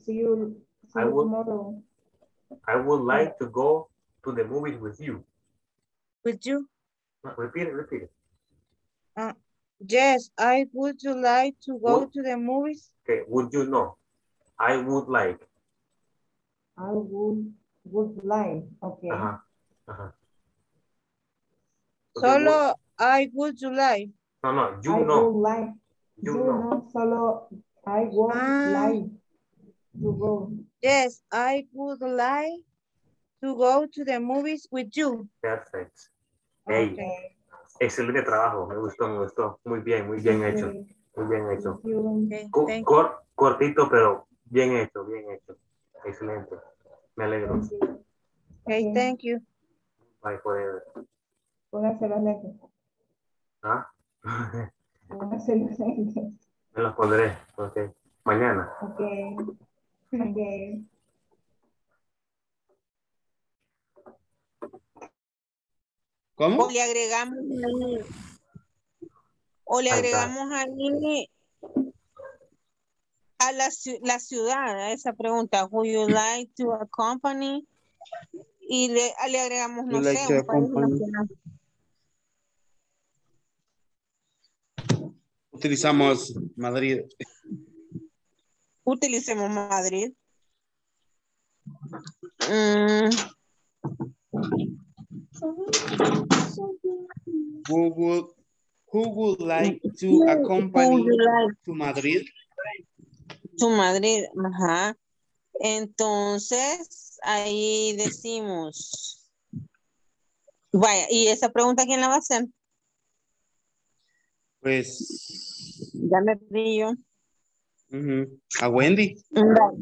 see you, see I you would, tomorrow. I would like to go to the movie with you. With you? Repeat it, repeat it. Uh, yes, I would you like to go would, to the movies? Okay, would you know? I would like. I would would like, okay. Uh-huh. Uh-huh. Okay, Solo would, I would you like. No, no, you I know. Would like. You, you know. know. Solo I would ah. like to go. Yes, I would like to go to the movies with you. Perfect. Hey. Okay. Excelente trabajo, me gustó, me gustó. Muy bien, muy bien hecho. Muy bien hecho. Okay, Cor cortito, pero bien hecho, bien hecho. Excelente. Me alegro. Okay, thank you. Bye, forever. Pónganse los lentes. ¿Ah? Pónganse los lentes. Me los pondré, ok. Mañana. Ok. Ok. ¿Cómo? O le agregamos o le agregamos a Nini a la, la ciudad, a esa pregunta, would you like to accompany? Y le, le agregamos, no like sé, un país nacional. Utilizamos Madrid. Utilicemos Madrid. Mm. Who would, who would like to accompany like? to Madrid? To Madrid, ajá. Entonces, ahí decimos, vaya, ¿y esa pregunta quién la va a hacer? Pues... Ya me río. Uh-huh. A Wendy. Vale.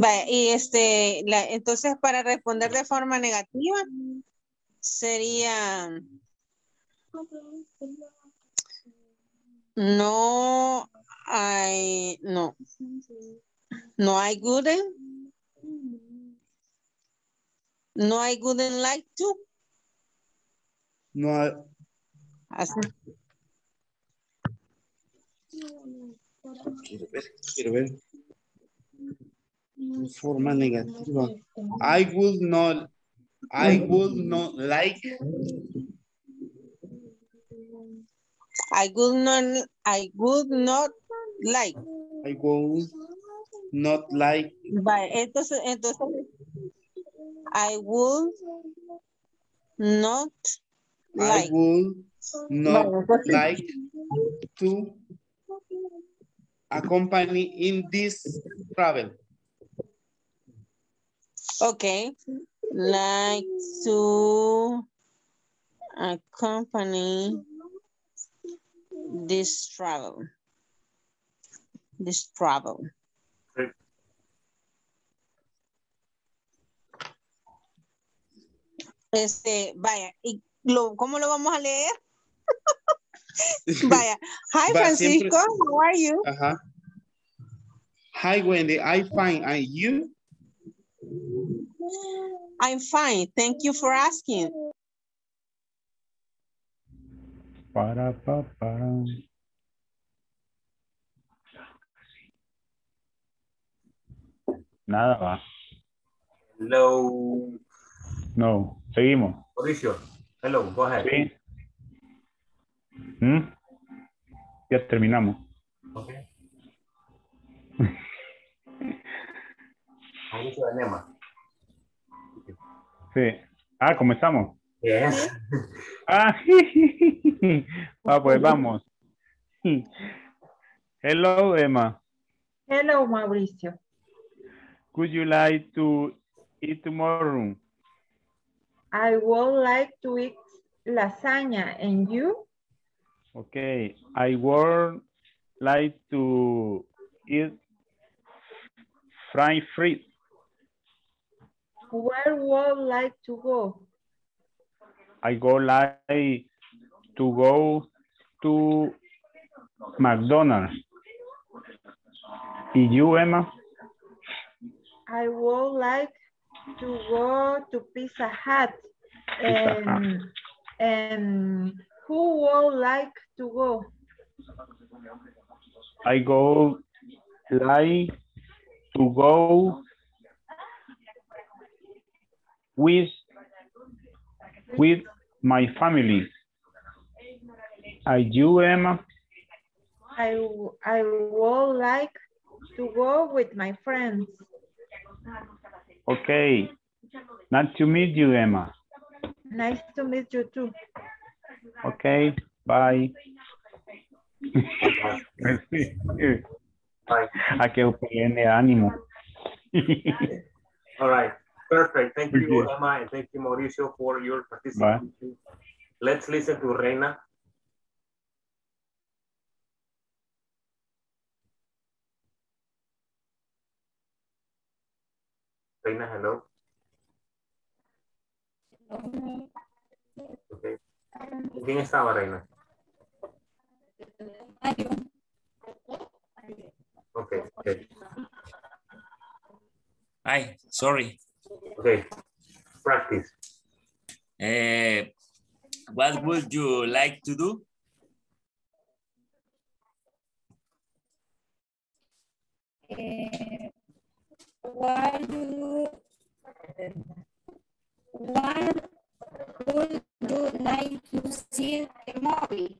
Vaya, y este, la, entonces para responder de forma negativa sería no hay, no, no hay good, no hay good and like to, no hay, así. Quiero ver, quiero ver. De forma negativa. I would not, I would not like. I would not, I would not like. I would not like. Vale, entonces, entonces, I would not like. I would not vale, like to accompany in this travel. Okay, like to accompany this travel, this travel. Okay. Este, vaya, ¿y lo, cómo lo vamos a leer? Vaya, hi Francisco, how are you? Uh-huh. Hi Wendy, I'm fine, and you? I'm fine. Thank you for asking. Para, para, para. Nada va. Hello. No, seguimos. Mauricio, hello, go ahead. Sí. ¿Mm? Ya terminamos. Okay. Sí. Ah, comenzamos. Yes. Ah, ah, pues vamos. Hello, Emma. Hello, Mauricio. Would you like to eat tomorrow? I would like to eat lasagna, and you? Okay, I would like to eat fried fruit. Where would you like to go? I go like to go to McDonald's. And you, Emma? I would like to go to Pizza Hut. Pizza um, Hut. And who would like to go? I go like to go with with my family. Are you, Emma? I I would like to go with my friends. Okay. Nice to meet you, Emma. Nice to meet you too. Okay. Bye. I can't put any ánimo. All right. Perfect. Thank you, Emma, and thank you, Mauricio, for your participation. Bye. Let's listen to Reina. Reina, hello. Okay. ¿Quién estaba, Reina? Mario. Okay. Okay. Hi, sorry. Okay. Practice. Uh, what would you like to do? Uh, Why do one would you like to see the movie?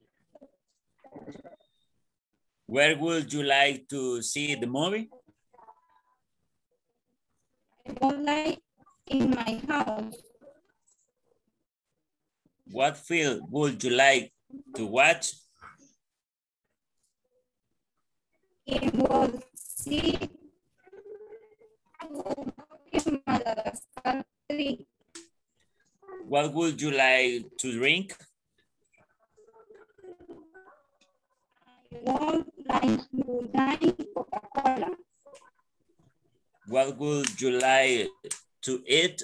Where would you like to see the movie? I would like in my house. What film would you like to watch? It would see What would you like to drink? I would like to drink Coca-Cola. What would you like to eat?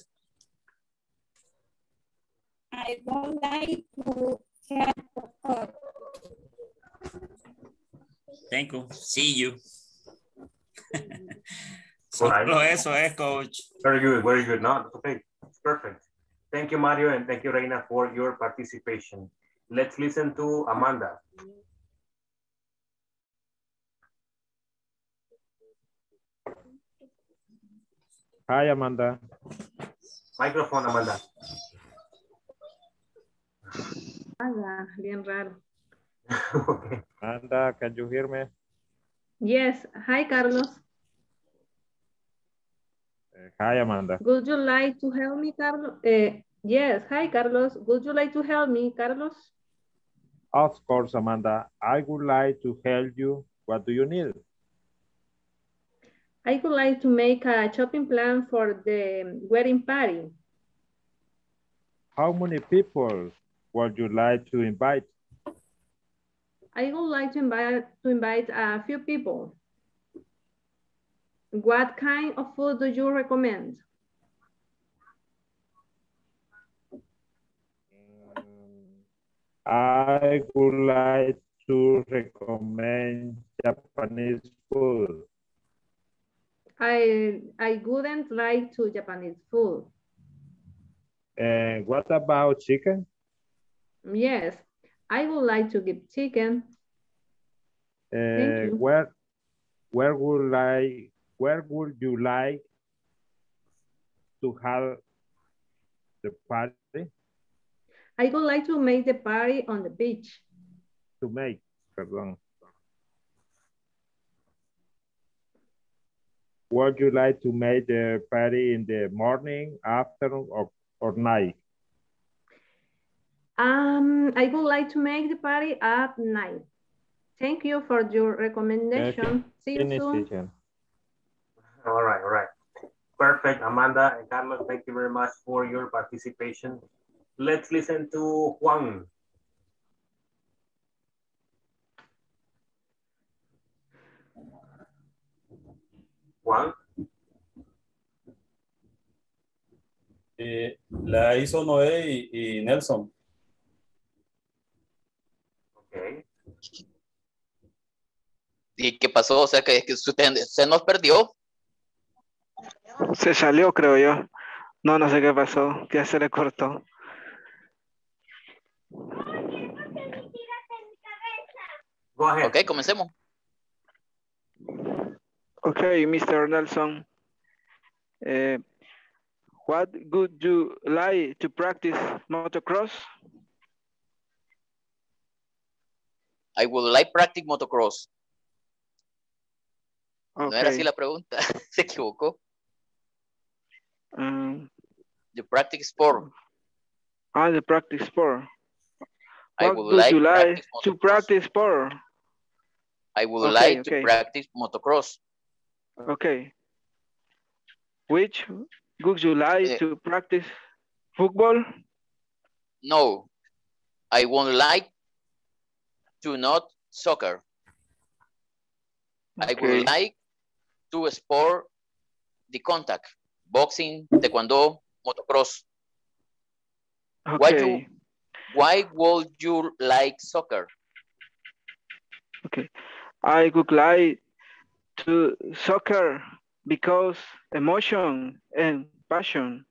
I would like to have popcorn. Thank you. See you. So right. Eso es, coach. Very good, very good. No, okay, perfect. Thank you, Mario, and thank you, Reina, for your participation. Let's listen to Amanda. Hi, Amanda. Microphone, Amanda. Hola, bien raro. Okay. Amanda, can you hear me? Yes. Hi, Carlos. Hi, Amanda. Would you like to help me, Carlos? Uh, yes. Hi, Carlos. Would you like to help me, Carlos? Of course, Amanda. I would like to help you. What do you need? I would like to make a shopping plan for the wedding party. How many people would you like to invite? I would like to invite, to invite a few people. What kind of food do you recommend? I would like to recommend Japanese food. I, I wouldn't like to Japanese food. And what about chicken? Yes, I would like to give chicken. Uh, where, where would I... Where would you like to have the party? I would like to make the party on the beach. To make, pardon. Would you like to make the party in the morning, afternoon, or, or night? Um, I would like to make the party at night. Thank you for your recommendation. Okay. See you soon. Station. All right, all right. Perfect, Amanda and Carlos, thank you very much for your participation. Let's listen to Juan. Juan? Eh, la hizo Noé y, y Nelson. Okay. ¿Y qué pasó? O sea, que, que usted se nos perdió. Se salió, creo yo. No, no sé qué pasó. Ya se le cortó. Ok, comencemos. Ok, mister Nelson. Eh, what would you like to practice motocross? I would like practice motocross. Okay. No era así la pregunta. Se equivocó. Um, the practice sport. Ah, the practice sport. I what would, would like, you like practice to practice sport. I would okay, like okay. to practice motocross. Okay. Which would you like uh, to practice football? No, I would like to not soccer. Okay. I would like to sport the contact, boxing, taekwondo, motocross. Okay. Why do, why would you like soccer? Okay, I would like to soccer because emotion and passion.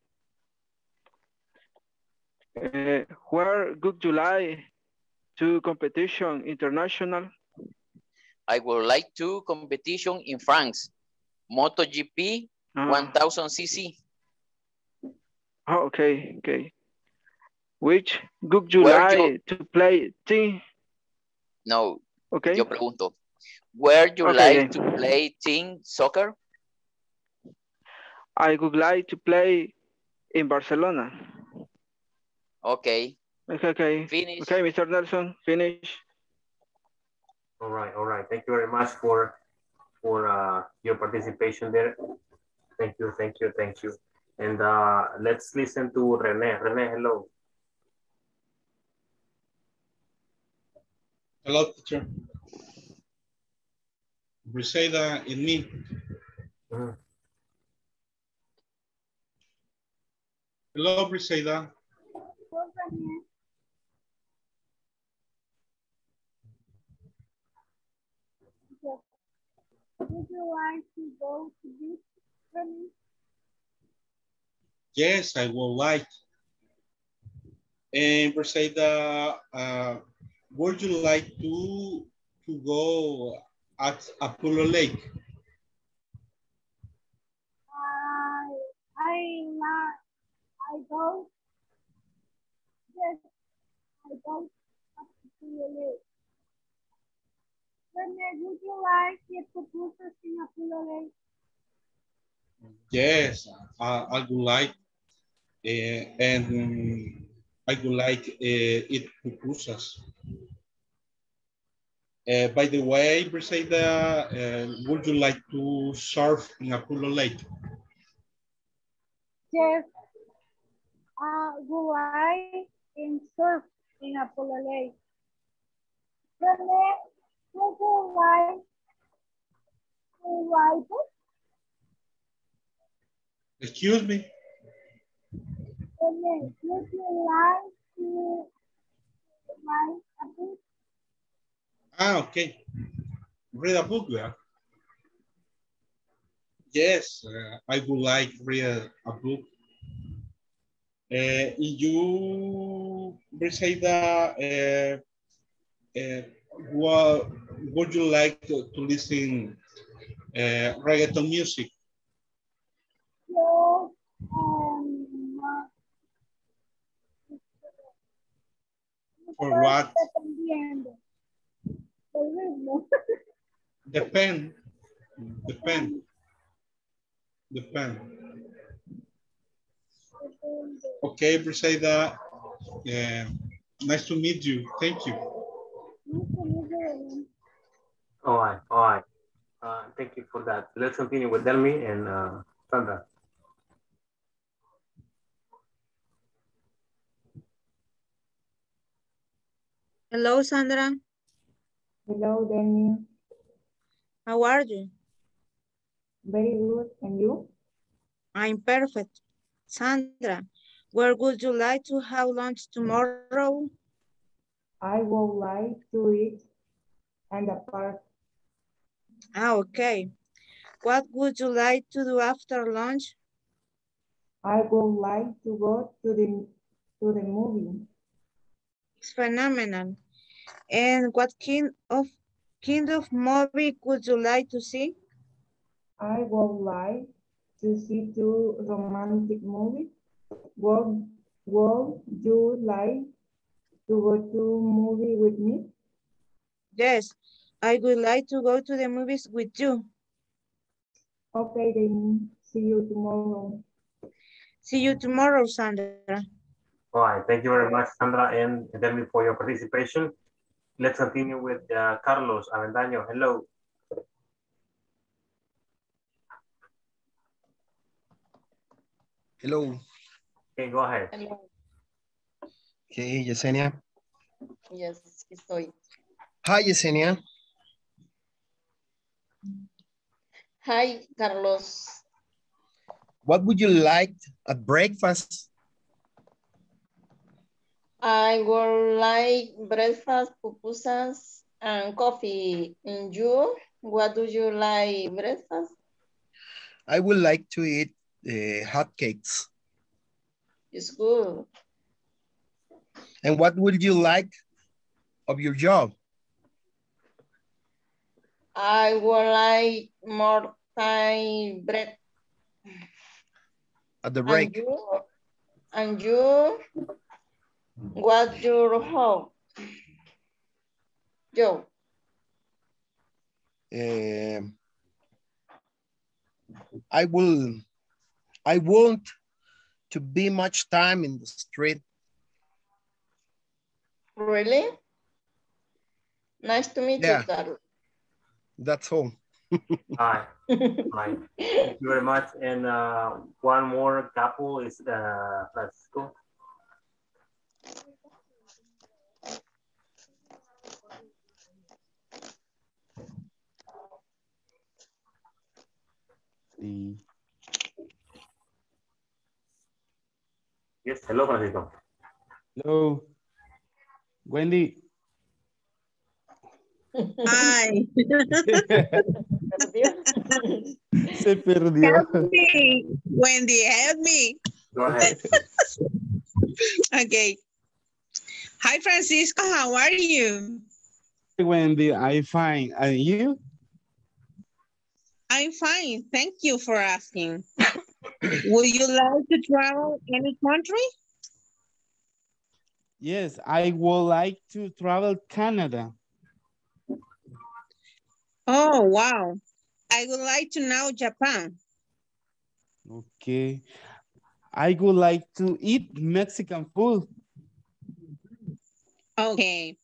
Uh, where would you like to competition international? I would like to competition in France, MotoGP, oh. one thousand C C. Oh, okay, okay. Which would you where like you... to play team? No. Okay. Yo pregunto, where you okay. like to play team soccer? I would like to play in Barcelona. Okay. Okay, okay. Finish. Okay, mister Nelson, finish. All right, all right. Thank you very much for for uh, your participation there. Thank you, thank you, thank you. And uh, let's listen to Rene. Rene, hello. Hello, teacher. Reseda in me. Mm. Hello, Reseda. Would you like to go to this training? Yes, I would like. And Reseda, uh, would you like to, to go at Apulo Lake? Uh, I like, I go, yes, I go to Apulo Lake. Rene, would you like the pupusas in Apulo Lake? Yes, I, I would like, uh, and I would like uh, eat pupusas. Uh, by the way, Briseida, uh, would you like to surf in Apulo Lake? Yes, uh, would I in surf in Apulo Lake? Rene, would you like to ride it? Excuse me? Rene, would you like to ride a bit? Ah, okay. Read a book, yeah. Yes, uh, I would like read a, a book. Uh, you, Briseida, uh, uh, what would you like to, to listen uh, reggaeton music? Yes, um, for what? The pen, the pen, the pen. Okay, Briseida, uh, nice to meet you. Thank you. All right, all right. Uh, thank you for that. Let's continue with Delmi and uh, Sandra. Hello, Sandra. Hello, Delmi. How are you? Very good. And you? I'm perfect. Sandra, Where would you like to have lunch tomorrow? I would like to eat in the park. Ah, okay. What would you like to do after lunch? I would like to go to the, to the movie. It's phenomenal. And what kind of, kind of movie would you like to see? I would like to see two romantic movies. Would, would you like to go to a movie with me? Yes, I would like to go to the movies with you. Okay, then see you tomorrow. See you tomorrow, Sandra. All right, thank you very much, Sandra, and Delmi, for your participation. Let's continue with uh, Carlos Avendaño. Hello. Hello. Okay, go ahead. Hello. Okay, Yesenia. Yes, estoy. Hi, Yesenia. Hi, Carlos. What would you like at breakfast? I would like breakfast, pupusas, and coffee. And you, what do you like breakfast? I would like to eat uh, hot cakes. It's good. And what would you like of your job? I would like more time bread. At the break. And you, and you what's your home? Joe. Uh, I will, I won't to be much time in the street. Really? Nice to meet yeah. you, Carlos. That's all. Hi. Hi. Thank you very much. And uh, one more couple is uh, Francisco. The... Yes, hello, Francisco. Hello. Wendy. Hi. Se perdió. Help me. Wendy, help me. Go ahead. Okay. Hi, Francisco. How are you? Wendy, I'm fine. And you? I'm fine. Thank you for asking. Would you like to travel any country? Yes, I would like to travel Canada. Oh, wow. I would like to know Japan. Okay. I would like to eat Mexican food. Okay.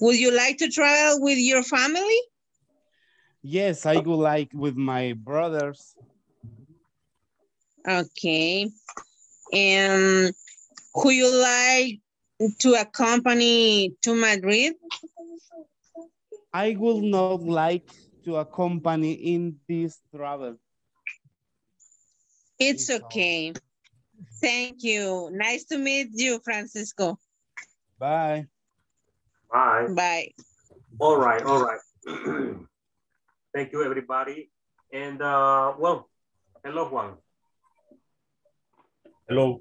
Would you like to travel with your family? Yes, I would like with my brothers. Okay. And who you like to accompany to Madrid? I would not like to accompany in this travel. It's okay. Thank you. Nice to meet you, Francisco. Bye. Bye. Bye. All right, all right. Thank you, everybody. And, uh, well, hello, Juan. Hello.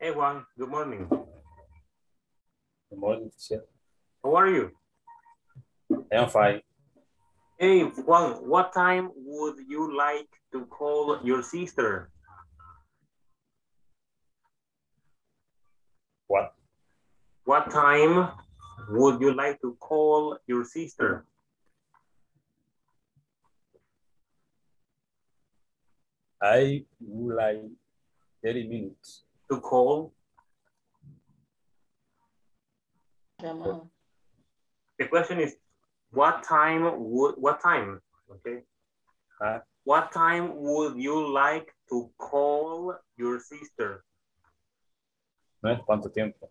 Hey, Juan. Good morning. Good morning, teacher. How are you? I am fine. Hey, Juan, what time would you like to call your sister? What? What time would you like to call your sister? I would like thirty minutes. To call? Grandma. The question is, What time would, what time, okay? Huh? What time would you like to call your sister? No es cuánto tiempo.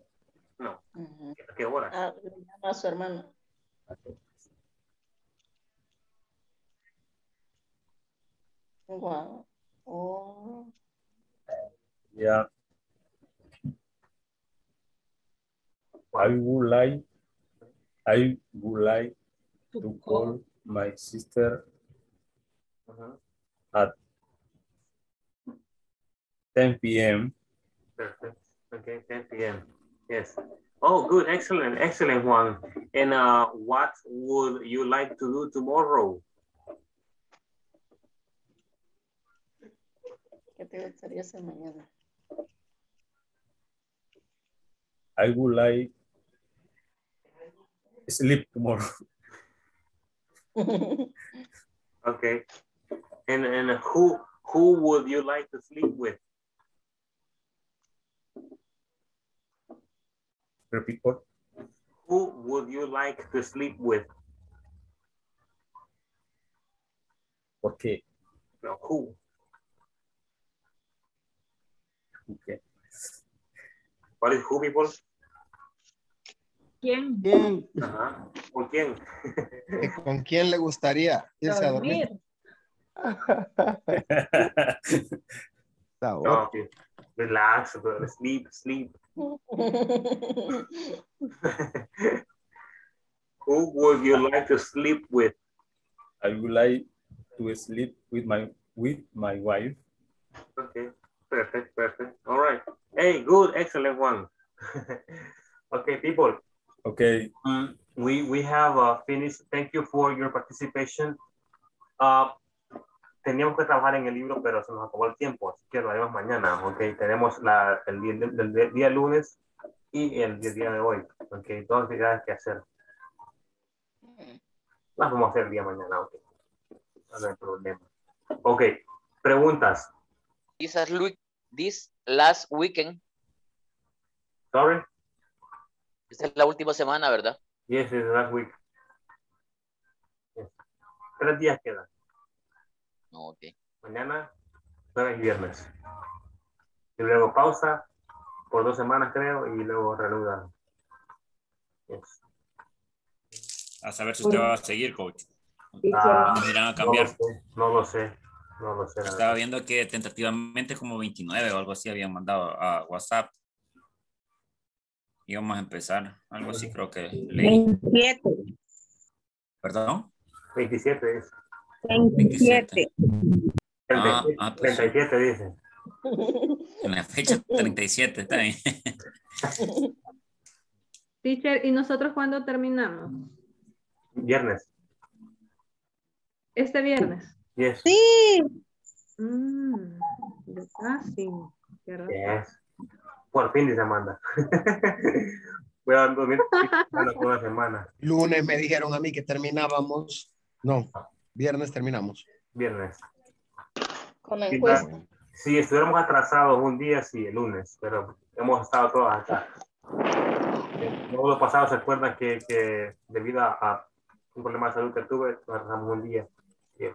No. Uh-huh. ¿A qué hora? Ah, le llama a su hermano. Okay. Wow. Oh. Yeah. I would like, I would like to, to call, call my sister uh-huh. at ten P M Perfect. Okay, ten P M Yes. Oh, good. Excellent. Excellent one. And uh, what would you like to do tomorrow? I would like sleep tomorrow. Okay. And and who who would you like to sleep with? Repeat what? Who would you like to sleep with? Okay. No, who? Okay. What is who, people? ¿Quién? ¿Quién? Ajá. ¿Con quién? ¿Con quién le gustaría irse a dormir? No, okay. Relax, brother. Sleep, sleep. Who would you like to sleep with? I would like to sleep with my with my wife. Okay, perfect, perfect. All right. Hey, good, excellent one. Okay, people. Okay. Um, we we have uh, finished. Thank you for your participation. Uh, Teníamos que trabajar en el libro, pero se nos acabó el tiempo, así que lo haremos mañana, ¿ok? Tenemos la, el, día, el, el, el día lunes y el día, el día de hoy, ¿ok? Dos actividades que hacer. Las vamos a hacer el día de mañana, ¿ok? No hay problema. Ok, preguntas. This, this last weekend. Sorry. Esta es la última semana, ¿verdad? Yes, it's last week. Yes. Tres días quedan. Okay. Mañana, jueves y viernes. Y luego pausa por dos semanas, creo, y luego reanudan. Yes. A saber si usted va a seguir, coach. Ah, ¿no irán a cambiar? No lo sé. No lo sé. No lo sé. Estaba viendo que tentativamente como veintinueve o algo así habían mandado a WhatsApp. Y vamos a empezar. Algo así creo que leí. veintisiete. ¿Perdón? veintisiete es. treinta y siete. Ah, ah, pues, treinta y siete dice. En la fecha treinta y siete está bien. Teacher, ¿y nosotros cuándo terminamos? Viernes. ¿Este viernes? Yes. Sí. Mm, casi. Yes. Por fin se manda. Voy a dormir una semana. Lunes me dijeron a mí que terminábamos. No. Viernes terminamos. Viernes. Con la encuesta. Sí, estuviéramos atrasados un día, sí, el lunes, pero hemos estado todos acá. Todos los pasados se acuerdan que, que debido a un problema de salud que tuve, nos atrasamos un día. Pero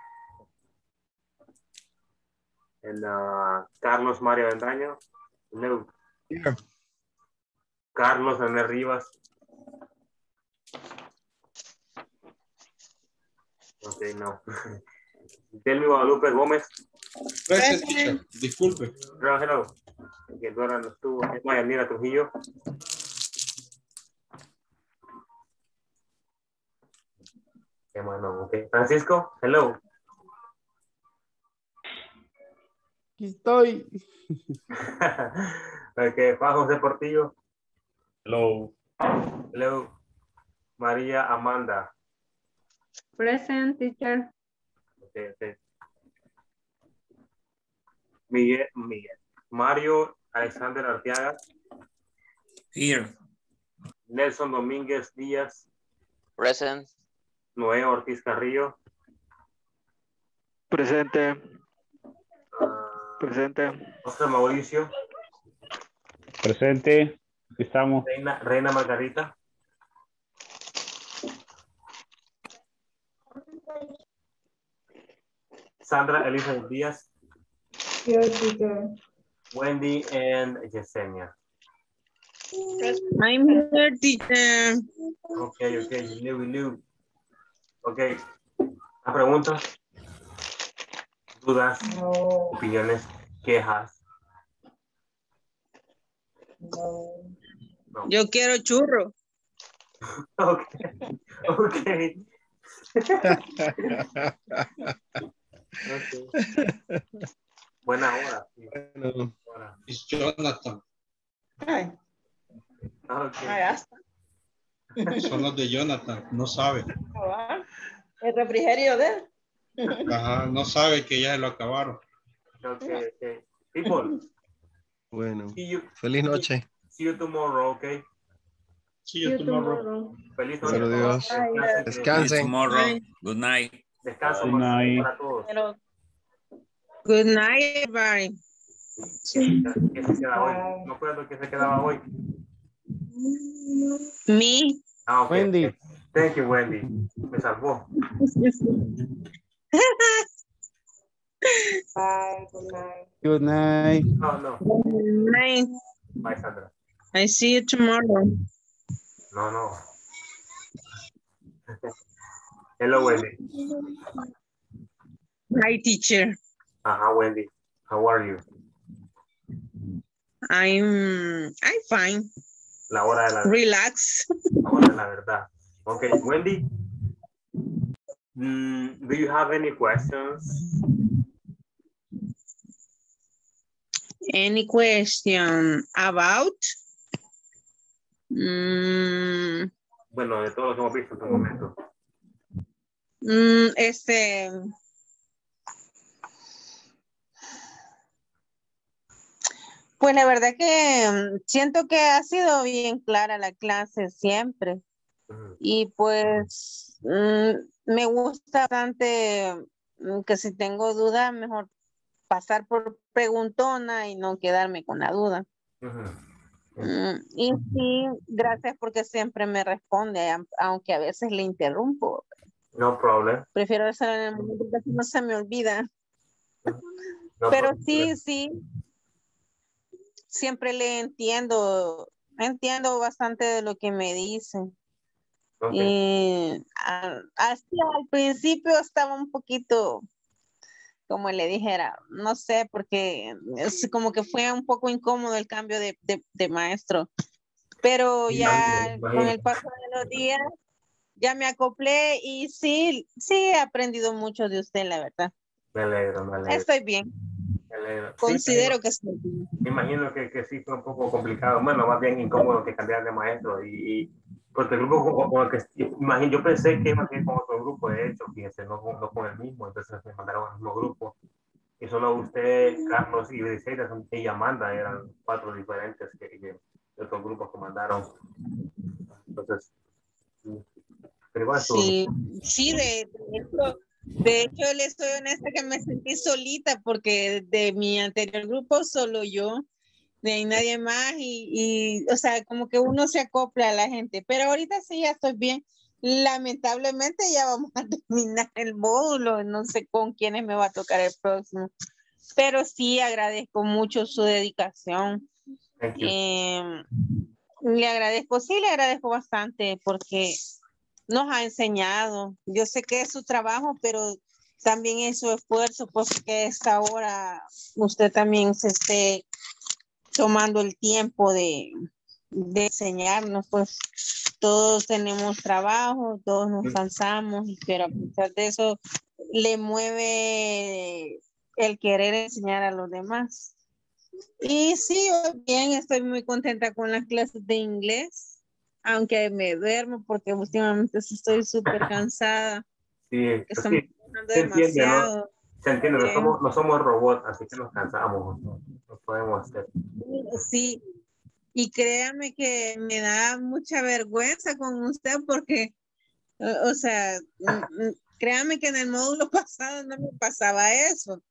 And uh, Carlos Maria Vantaño. No. Yeah. Carlos René Rivas. Ok, no. Delmi Guadalupe Gómez. Gracias, teacher. Disculpe. No, hello. Que Dora no estuvo. Emma Yanira Trujillo. Emma no, ok. Francisco, hello. Aquí estoy. Ok, Juan Jose Portillo. Hello. Hello. María Amanda. Present, teacher. Okay, okay. Miguel, Miguel. Mario Alexander Arqueada. Here. Nelson Dominguez Diaz. Present. Noé Ortiz Carrillo. Presente. Uh, Presente. Oscar Mauricio. Presente. Estamos. Reina, Reina Margarita. Sandra Elizabeth Diaz. Here, teacher. Wendy and Yesenia. I'm here, teacher. Okay, okay, we knew, we knew. Okay, ¿a preguntas? ¿Dudas? No. ¿Opiniones? ¿Quejas? No. No. Yo quiero churro. Okay, okay. Okay. Buena hora. Bueno. It's Jonathan. Hi. Okay. Hi, Asta. Son los de Jonathan, no sabe. El refrigerio de él. Ajá, no sabe que ya lo acabaron. Ok, ok. People. Bueno. You, feliz noche. See you tomorrow, ok. See you, you tomorrow. tomorrow. Feliz noche. Dios. Descansen. Descansen. Tomorrow. Good night. Descanso Good night. Para todos. Hello. Good night, everybody. ¿Qué se queda hoy? No acuerdo que se quedaba hoy. Me. Ah, okay. Wendy. Thank you, Wendy. Me salvó. Bye. Good night. Good night. No, no. Good night. Bye, Sandra. I see you tomorrow. No, no. Hello, Wendy. Hi, teacher. Uh-huh, Wendy. How are you? I'm I'm fine. La hora de la verdad. Relax. La hora de la verdad. Okay, Wendy. Mm, do you have any questions? Any question about? Mm, bueno, de todo lo que hemos visto hasta el momento. Mm, este. Pues la verdad que siento que ha sido bien clara la clase siempre. Y pues mm, me gusta bastante que si tengo dudas, mejor pasar por preguntona y no quedarme con la duda. Uh-huh. Mm, y sí, gracias porque siempre me responde, aunque a veces le interrumpo. No problem. Prefiero hacerlo en el momento que no se me olvida. No Pero problem. sí, sí. Siempre le entiendo, entiendo bastante de lo que me dicen. Okay. Y al, hacia al principio estaba un poquito, como le dijera, no sé, porque es como que fue un poco incómodo el cambio de, de, de maestro. Pero ya con el paso de los días, ya me acoplé y sí, sí he aprendido mucho de usted, la verdad. Me alegro, me alegro. Estoy bien. Considero sí, que sí. Me imagino que, que sí fue un poco complicado. Bueno, más bien incómodo que cambiar de maestro. Y, y porque el grupo con, con el que imagino, yo pensé que iba a ser con otro grupo, de hecho, fíjense, no, no con el mismo. Entonces me mandaron al mismo grupo. Y solo usted, Carlos y Briseida y Amanda eran cuatro diferentes que, que otros grupos que mandaron. Entonces, pero igual sí, sí, de, de esto. De hecho, les soy honesta que me sentí solita porque de mi anterior grupo solo yo, de nadie más y, y, o sea, como que uno se acopla a la gente. Pero ahorita sí ya estoy bien. Lamentablemente ya vamos a terminar el módulo. No sé con quiénes me va a tocar el próximo. Pero sí agradezco mucho su dedicación. Eh, le agradezco, sí, le agradezco bastante porque... nos ha enseñado. Yo sé que es su trabajo, pero también es su esfuerzo, porque hasta ahora usted también se esté tomando el tiempo de, de enseñarnos, pues todos tenemos trabajo, todos nos cansamos, pero a pesar de eso le mueve el querer enseñar a los demás. Y sí, bien, estoy muy contenta con las clases de inglés. Aunque me duermo porque últimamente estoy súper cansada. Sí, estamos sí, trabajando demasiado. Entiende, ¿no? Se entiende, eh, no, somos, no somos robots, así que nos cansamos, no, no podemos hacer. Sí, y créame que me da mucha vergüenza con usted porque, o sea, créame que en el módulo pasado no me pasaba eso.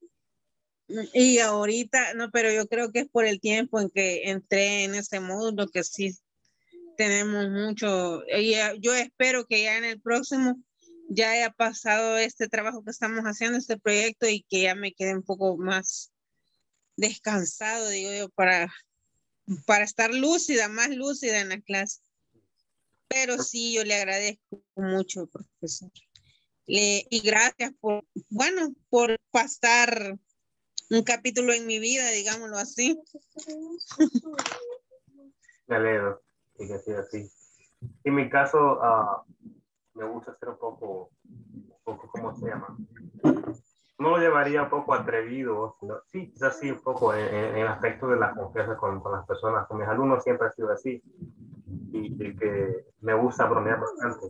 Y ahorita, no, pero yo creo que es por el tiempo en que entré en este módulo, que sí tenemos mucho. Y yo espero que ya en el próximo ya haya pasado este trabajo que estamos haciendo, este proyecto, y que ya me quede un poco más descansado, digo yo, para, para estar lúcida, más lúcida en la clase. Pero sí, yo le agradezco mucho, profesor. Le, y gracias por, bueno, por pasar un capítulo en mi vida, digámoslo así. Me alegro que haya sido así. En mi caso, uh, me gusta ser un poco, un poco, ¿cómo se llama? No lo llevaría un poco atrevido, sino, sí, quizás sí, un poco en, en el aspecto de la confianza con, con las personas. Con mis alumnos siempre ha sido así. Y, y que me gusta bromear bastante.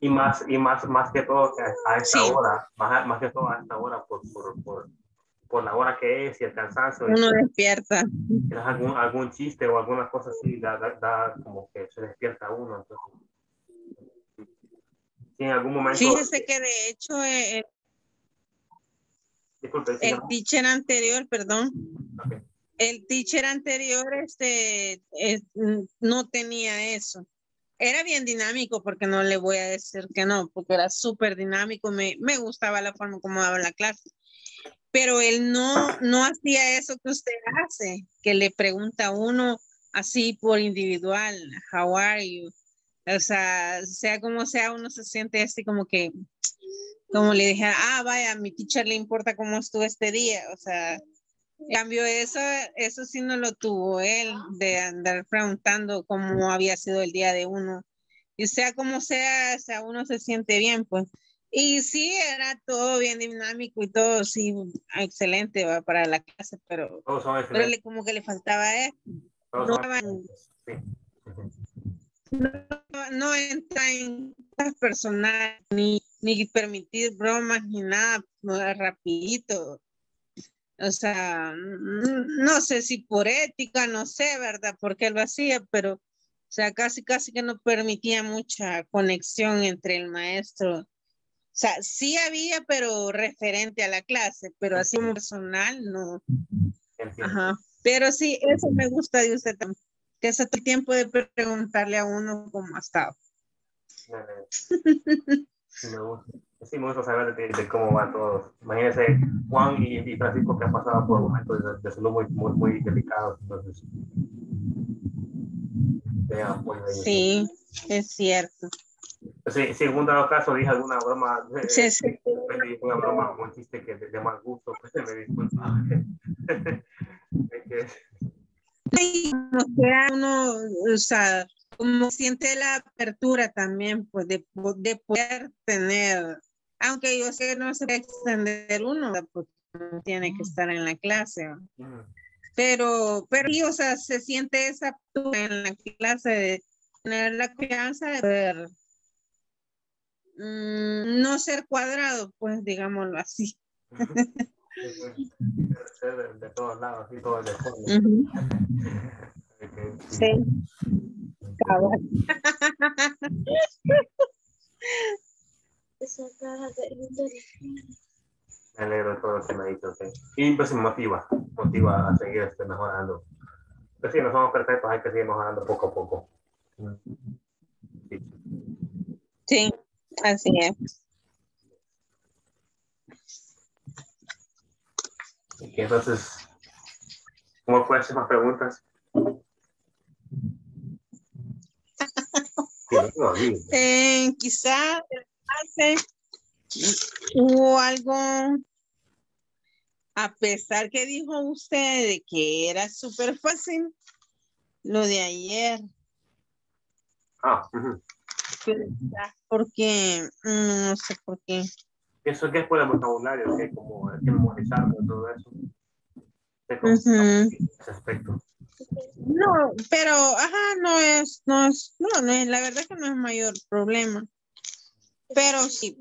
Y más, y más, más que todo a esta sí. hora, más, más que todo a esta hora por, por, por, por la hora que es y el cansancio. Uno y, despierta. Y algún, algún chiste o alguna cosa así, da, da, da como que se despierta uno. Entonces, y en algún momento... Fíjese que de hecho el, disculpe, el teacher anterior, perdón, okay. el teacher anterior este, es, no tenía eso. Era bien dinámico, porque no le voy a decir que no, porque era súper dinámico, me, me gustaba la forma como daba la clase, pero él no, no hacía eso que usted hace, que le pregunta a uno así por individual, how are you, o sea, sea como sea, uno se siente así como que, como le dije, ah, vaya, a mi teacher le importa cómo estuvo este día, o sea, en cambio eso, eso sí no lo tuvo él, de andar preguntando cómo había sido el día de uno. Y sea como sea, o sea, uno se siente bien, pues. Y sí, era todo bien dinámico y todo, sí, excelente va, para la clase, pero, pero le, como que le faltaba eso. No, sí. no, no entra en cosas personales, ni, ni permitir bromas, ni nada, no, rapidito. O sea, no sé si por ética, no sé, ¿verdad? Porque lo hacía, pero, o sea, casi, casi que no permitía mucha conexión entre el maestro. O sea, sí había, pero referente a la clase, pero así personal, no. Ajá. Pero sí, eso me gusta de usted también. Que es el tiempo de preguntarle a uno cómo ha estado. Me gusta. Sí, me gusta saber de, de cómo va todo. Imagínense Juan y, y Francisco, que han pasado por momentos de, de salud muy, muy, muy delicados. Entonces, vean, pues, sí, es cierto. Sí, sí, en uno de los casos dije alguna broma, sí, eh, sí. una broma, un chiste que de, de mal gusto, pues me disculpa. Es que... sí, como sea uno, o sea, como siente la apertura también, pues, de, de poder tener... Aunque yo sé que no se puede extender uno, porque no tiene que estar en la clase. Pero, pero o sea, se siente esa apertura en la clase de tener la confianza de poder mmm, no ser cuadrado, pues, digámoslo así. De, de todos lados, y todo el fondo. Uh-huh. Sí. Me alegro de todo lo que me ha dicho, ¿sí? Y pues motiva, motiva a seguir este, mejorando. Pues sí, no somos perfectos, hay que seguir mejorando poco a poco. Sí, sí, así es. Y entonces, ¿cómo puedes hacer más preguntas? Eh, quizá o algo, a pesar que dijo usted de que era súper fácil lo de ayer. Ah, uh-huh. Pero porque no sé por qué. Eso que es por el vocabulario, que como el que memorizarlo y todo eso. Uh-huh. Ese aspecto. No, pero ajá, no es, no es, no, no es, la verdad es que no es mayor problema. Pero sí,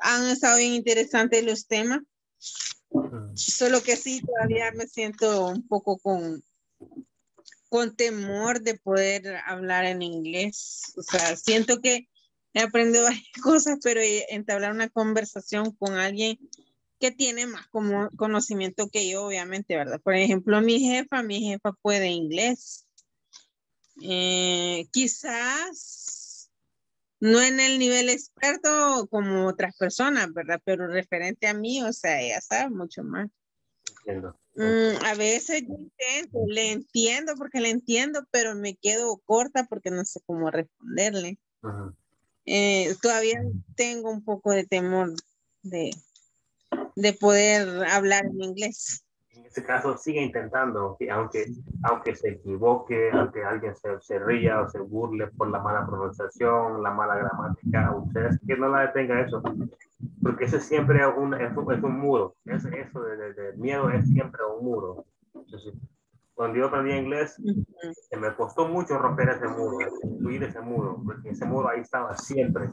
han estado bien interesantes los temas. Solo que sí, todavía me siento un poco con, con temor de poder hablar en inglés. O sea, siento que he aprendido varias cosas, pero entablar una conversación con alguien que tienen más como conocimiento que yo, obviamente, ¿verdad? Por ejemplo, mi jefa, mi jefa fue de inglés. Eh, quizás no en el nivel experto como otras personas, ¿verdad? Pero referente a mí, o sea, ella sabe mucho más. Entiendo. Mm, a veces yo intento, le entiendo porque le entiendo, pero me quedo corta porque no sé cómo responderle. Uh-huh. eh, todavía tengo un poco de temor de, de poder hablar en inglés. En este caso sigue intentando, aunque, aunque se equivoque, aunque alguien se, se ría o se burle por la mala pronunciación, la mala gramática, ustedes que no la detenga eso, porque eso siempre es un, es un, es un muro, es, eso de, de, de miedo es siempre un muro. Entonces, cuando yo aprendí inglés, se me costó mucho romper ese muro, incluir ese muro, porque ese muro ahí estaba siempre.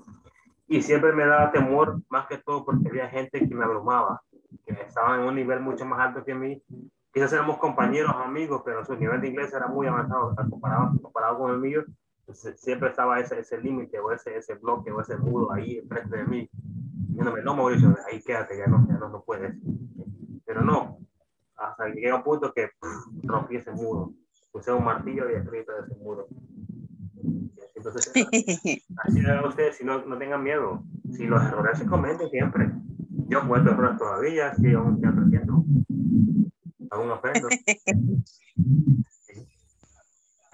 Y siempre me daba temor, más que todo porque había gente que me abrumaba, que estaban en un nivel mucho más alto que mí. Quizás éramos compañeros, amigos, pero su nivel de inglés era muy avanzado comparado, comparado con el mío. Entonces, siempre estaba ese, ese límite o ese, ese bloque o ese muro ahí enfrente de mí. Yo no me no, Mauricio, ahí quédate, ya no, ya no, no puedes. Pero no, hasta que llegué a un punto que pff, rompí ese muro. Puse un martillo y escribí todo ese muro. Entonces, así le hagan ustedes, si no, no tengan miedo. Si los errores se cometen siempre. Yo puedo errar todavía, si aún te arrepiento. Aún aprendo.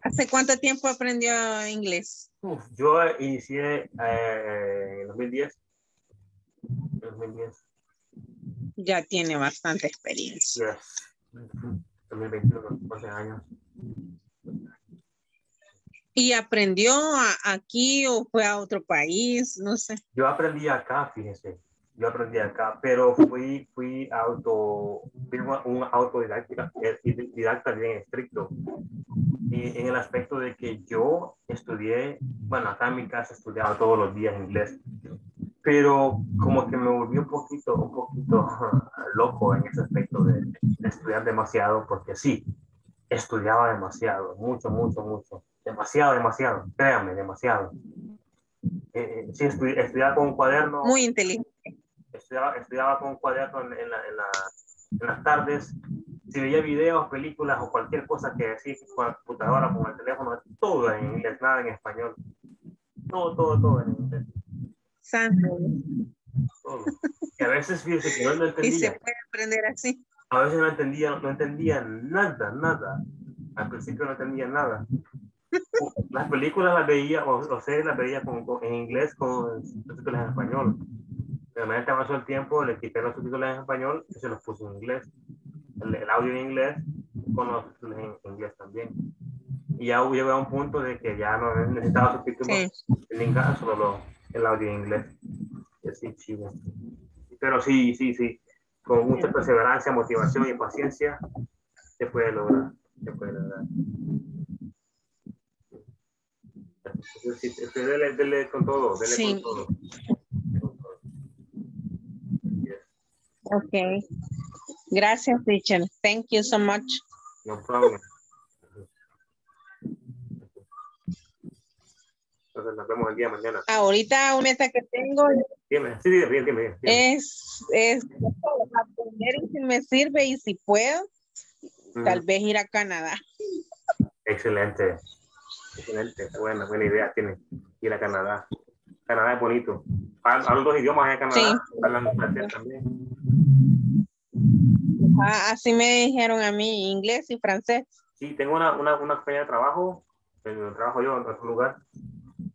¿Hace cuánto tiempo aprendió inglés? Uf, yo inicié eh, en dos mil diez. dos mil diez. Ya tiene bastante experiencia. Yes. dos mil veintiuno, doce años. ¿Y aprendió a, aquí o fue a otro país? No sé. Yo aprendí acá, fíjese. Yo aprendí acá, pero fui, fui auto, fui un autodidacta, didacta bien estricto. Y en el aspecto de que yo estudié, bueno, acá en mi casa estudiaba todos los días inglés, pero como que me volví un poquito, un poquito loco en ese aspecto de, de estudiar demasiado, porque sí, estudiaba demasiado, mucho, mucho, mucho. Demasiado, demasiado, créanme, demasiado. Eh, eh, sí, estudi estudiaba con un cuaderno. Muy inteligente. Estudiaba, estudiaba con un cuaderno en, en, la, en, la, en las tardes. Si veía videos, películas o cualquier cosa que decía con la computadora, con el teléfono, todo en inglés, nada en español. Todo, todo, todo en inglés. Santo. Todo. Y a veces, fíjese que no lo entendía. Y se puede aprender así. A veces no entendía, no entendía nada, nada. Al principio no entendía nada. Las películas las veía, o, o series las veía con, con, en inglés con subtítulos en español. De manera que avanzó el tiempo, le quité los subtítulos en español y se los puse en inglés. El, el audio en inglés con los subtítulos en, en inglés también. Y ya llegué a un punto de que ya no necesitaba subtítulos en inglés, solo lo, el audio en inglés. Y así, chido. Pero sí, sí, sí. Con mucha perseverancia, motivación y paciencia se puede lograr. Se puede lograr. Sí, dele, dele con todo, dele sí. Con todo. Yes. Okay. Gracias, teacher. Thank you so much. No problem. Entonces nos vemos el día de mañana. Ahorita una esta que tengo. Dime, sí, dime, dime, dime. Es, es aprender y si me sirve y si puedo, mm. tal vez ir a Canadá. Excelente. Excelente, buena, buena idea tiene ir a Canadá. Canadá es bonito. Hablan dos idiomas en Canadá. Sí. Hablan francés también. Ah, así me dijeron a mí, inglés y francés. Sí, tengo una, una, una compañera de trabajo, pero trabajo yo en otro lugar.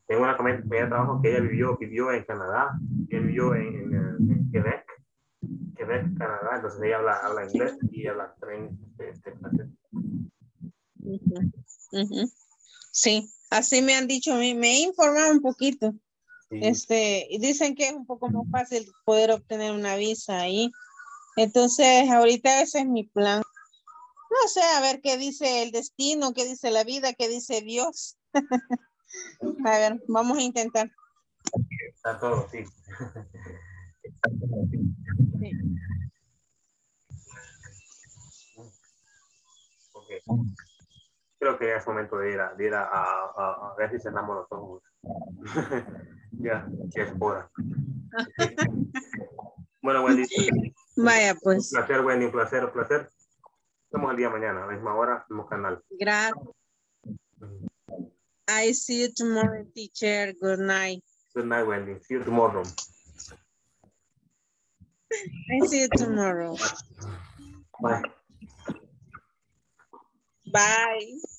Tengo una compañera de trabajo que ella vivió, vivió en Canadá, ella vivió en, en, en Quebec, Quebec, Canadá, entonces ella habla, habla inglés y habla también este, francés. Uh-huh. Uh-huh. Sí, así me han dicho, me, me he informado un poquito. Sí. Este, dicen que es un poco más fácil poder obtener una visa ahí. Entonces, ahorita ese es mi plan. No sé, a ver qué dice el destino, qué dice la vida, qué dice Dios. A ver, vamos a intentar. Está todo, sí. Está todo, sí. Sí. Okay. Creo que ya es momento de ir a, de ir a, a, a, a ver si cerramos los ojos. Ya, ya es hora. Bueno, Wendy, Vaya pues. Un placer, Wendy, un placer, un placer. Estamos el día de mañana, a la misma hora, mismo canal. Gracias. I see you tomorrow, teacher. Good night. Good night, Wendy. See you tomorrow. I see you tomorrow. Bye. Bye. Bye.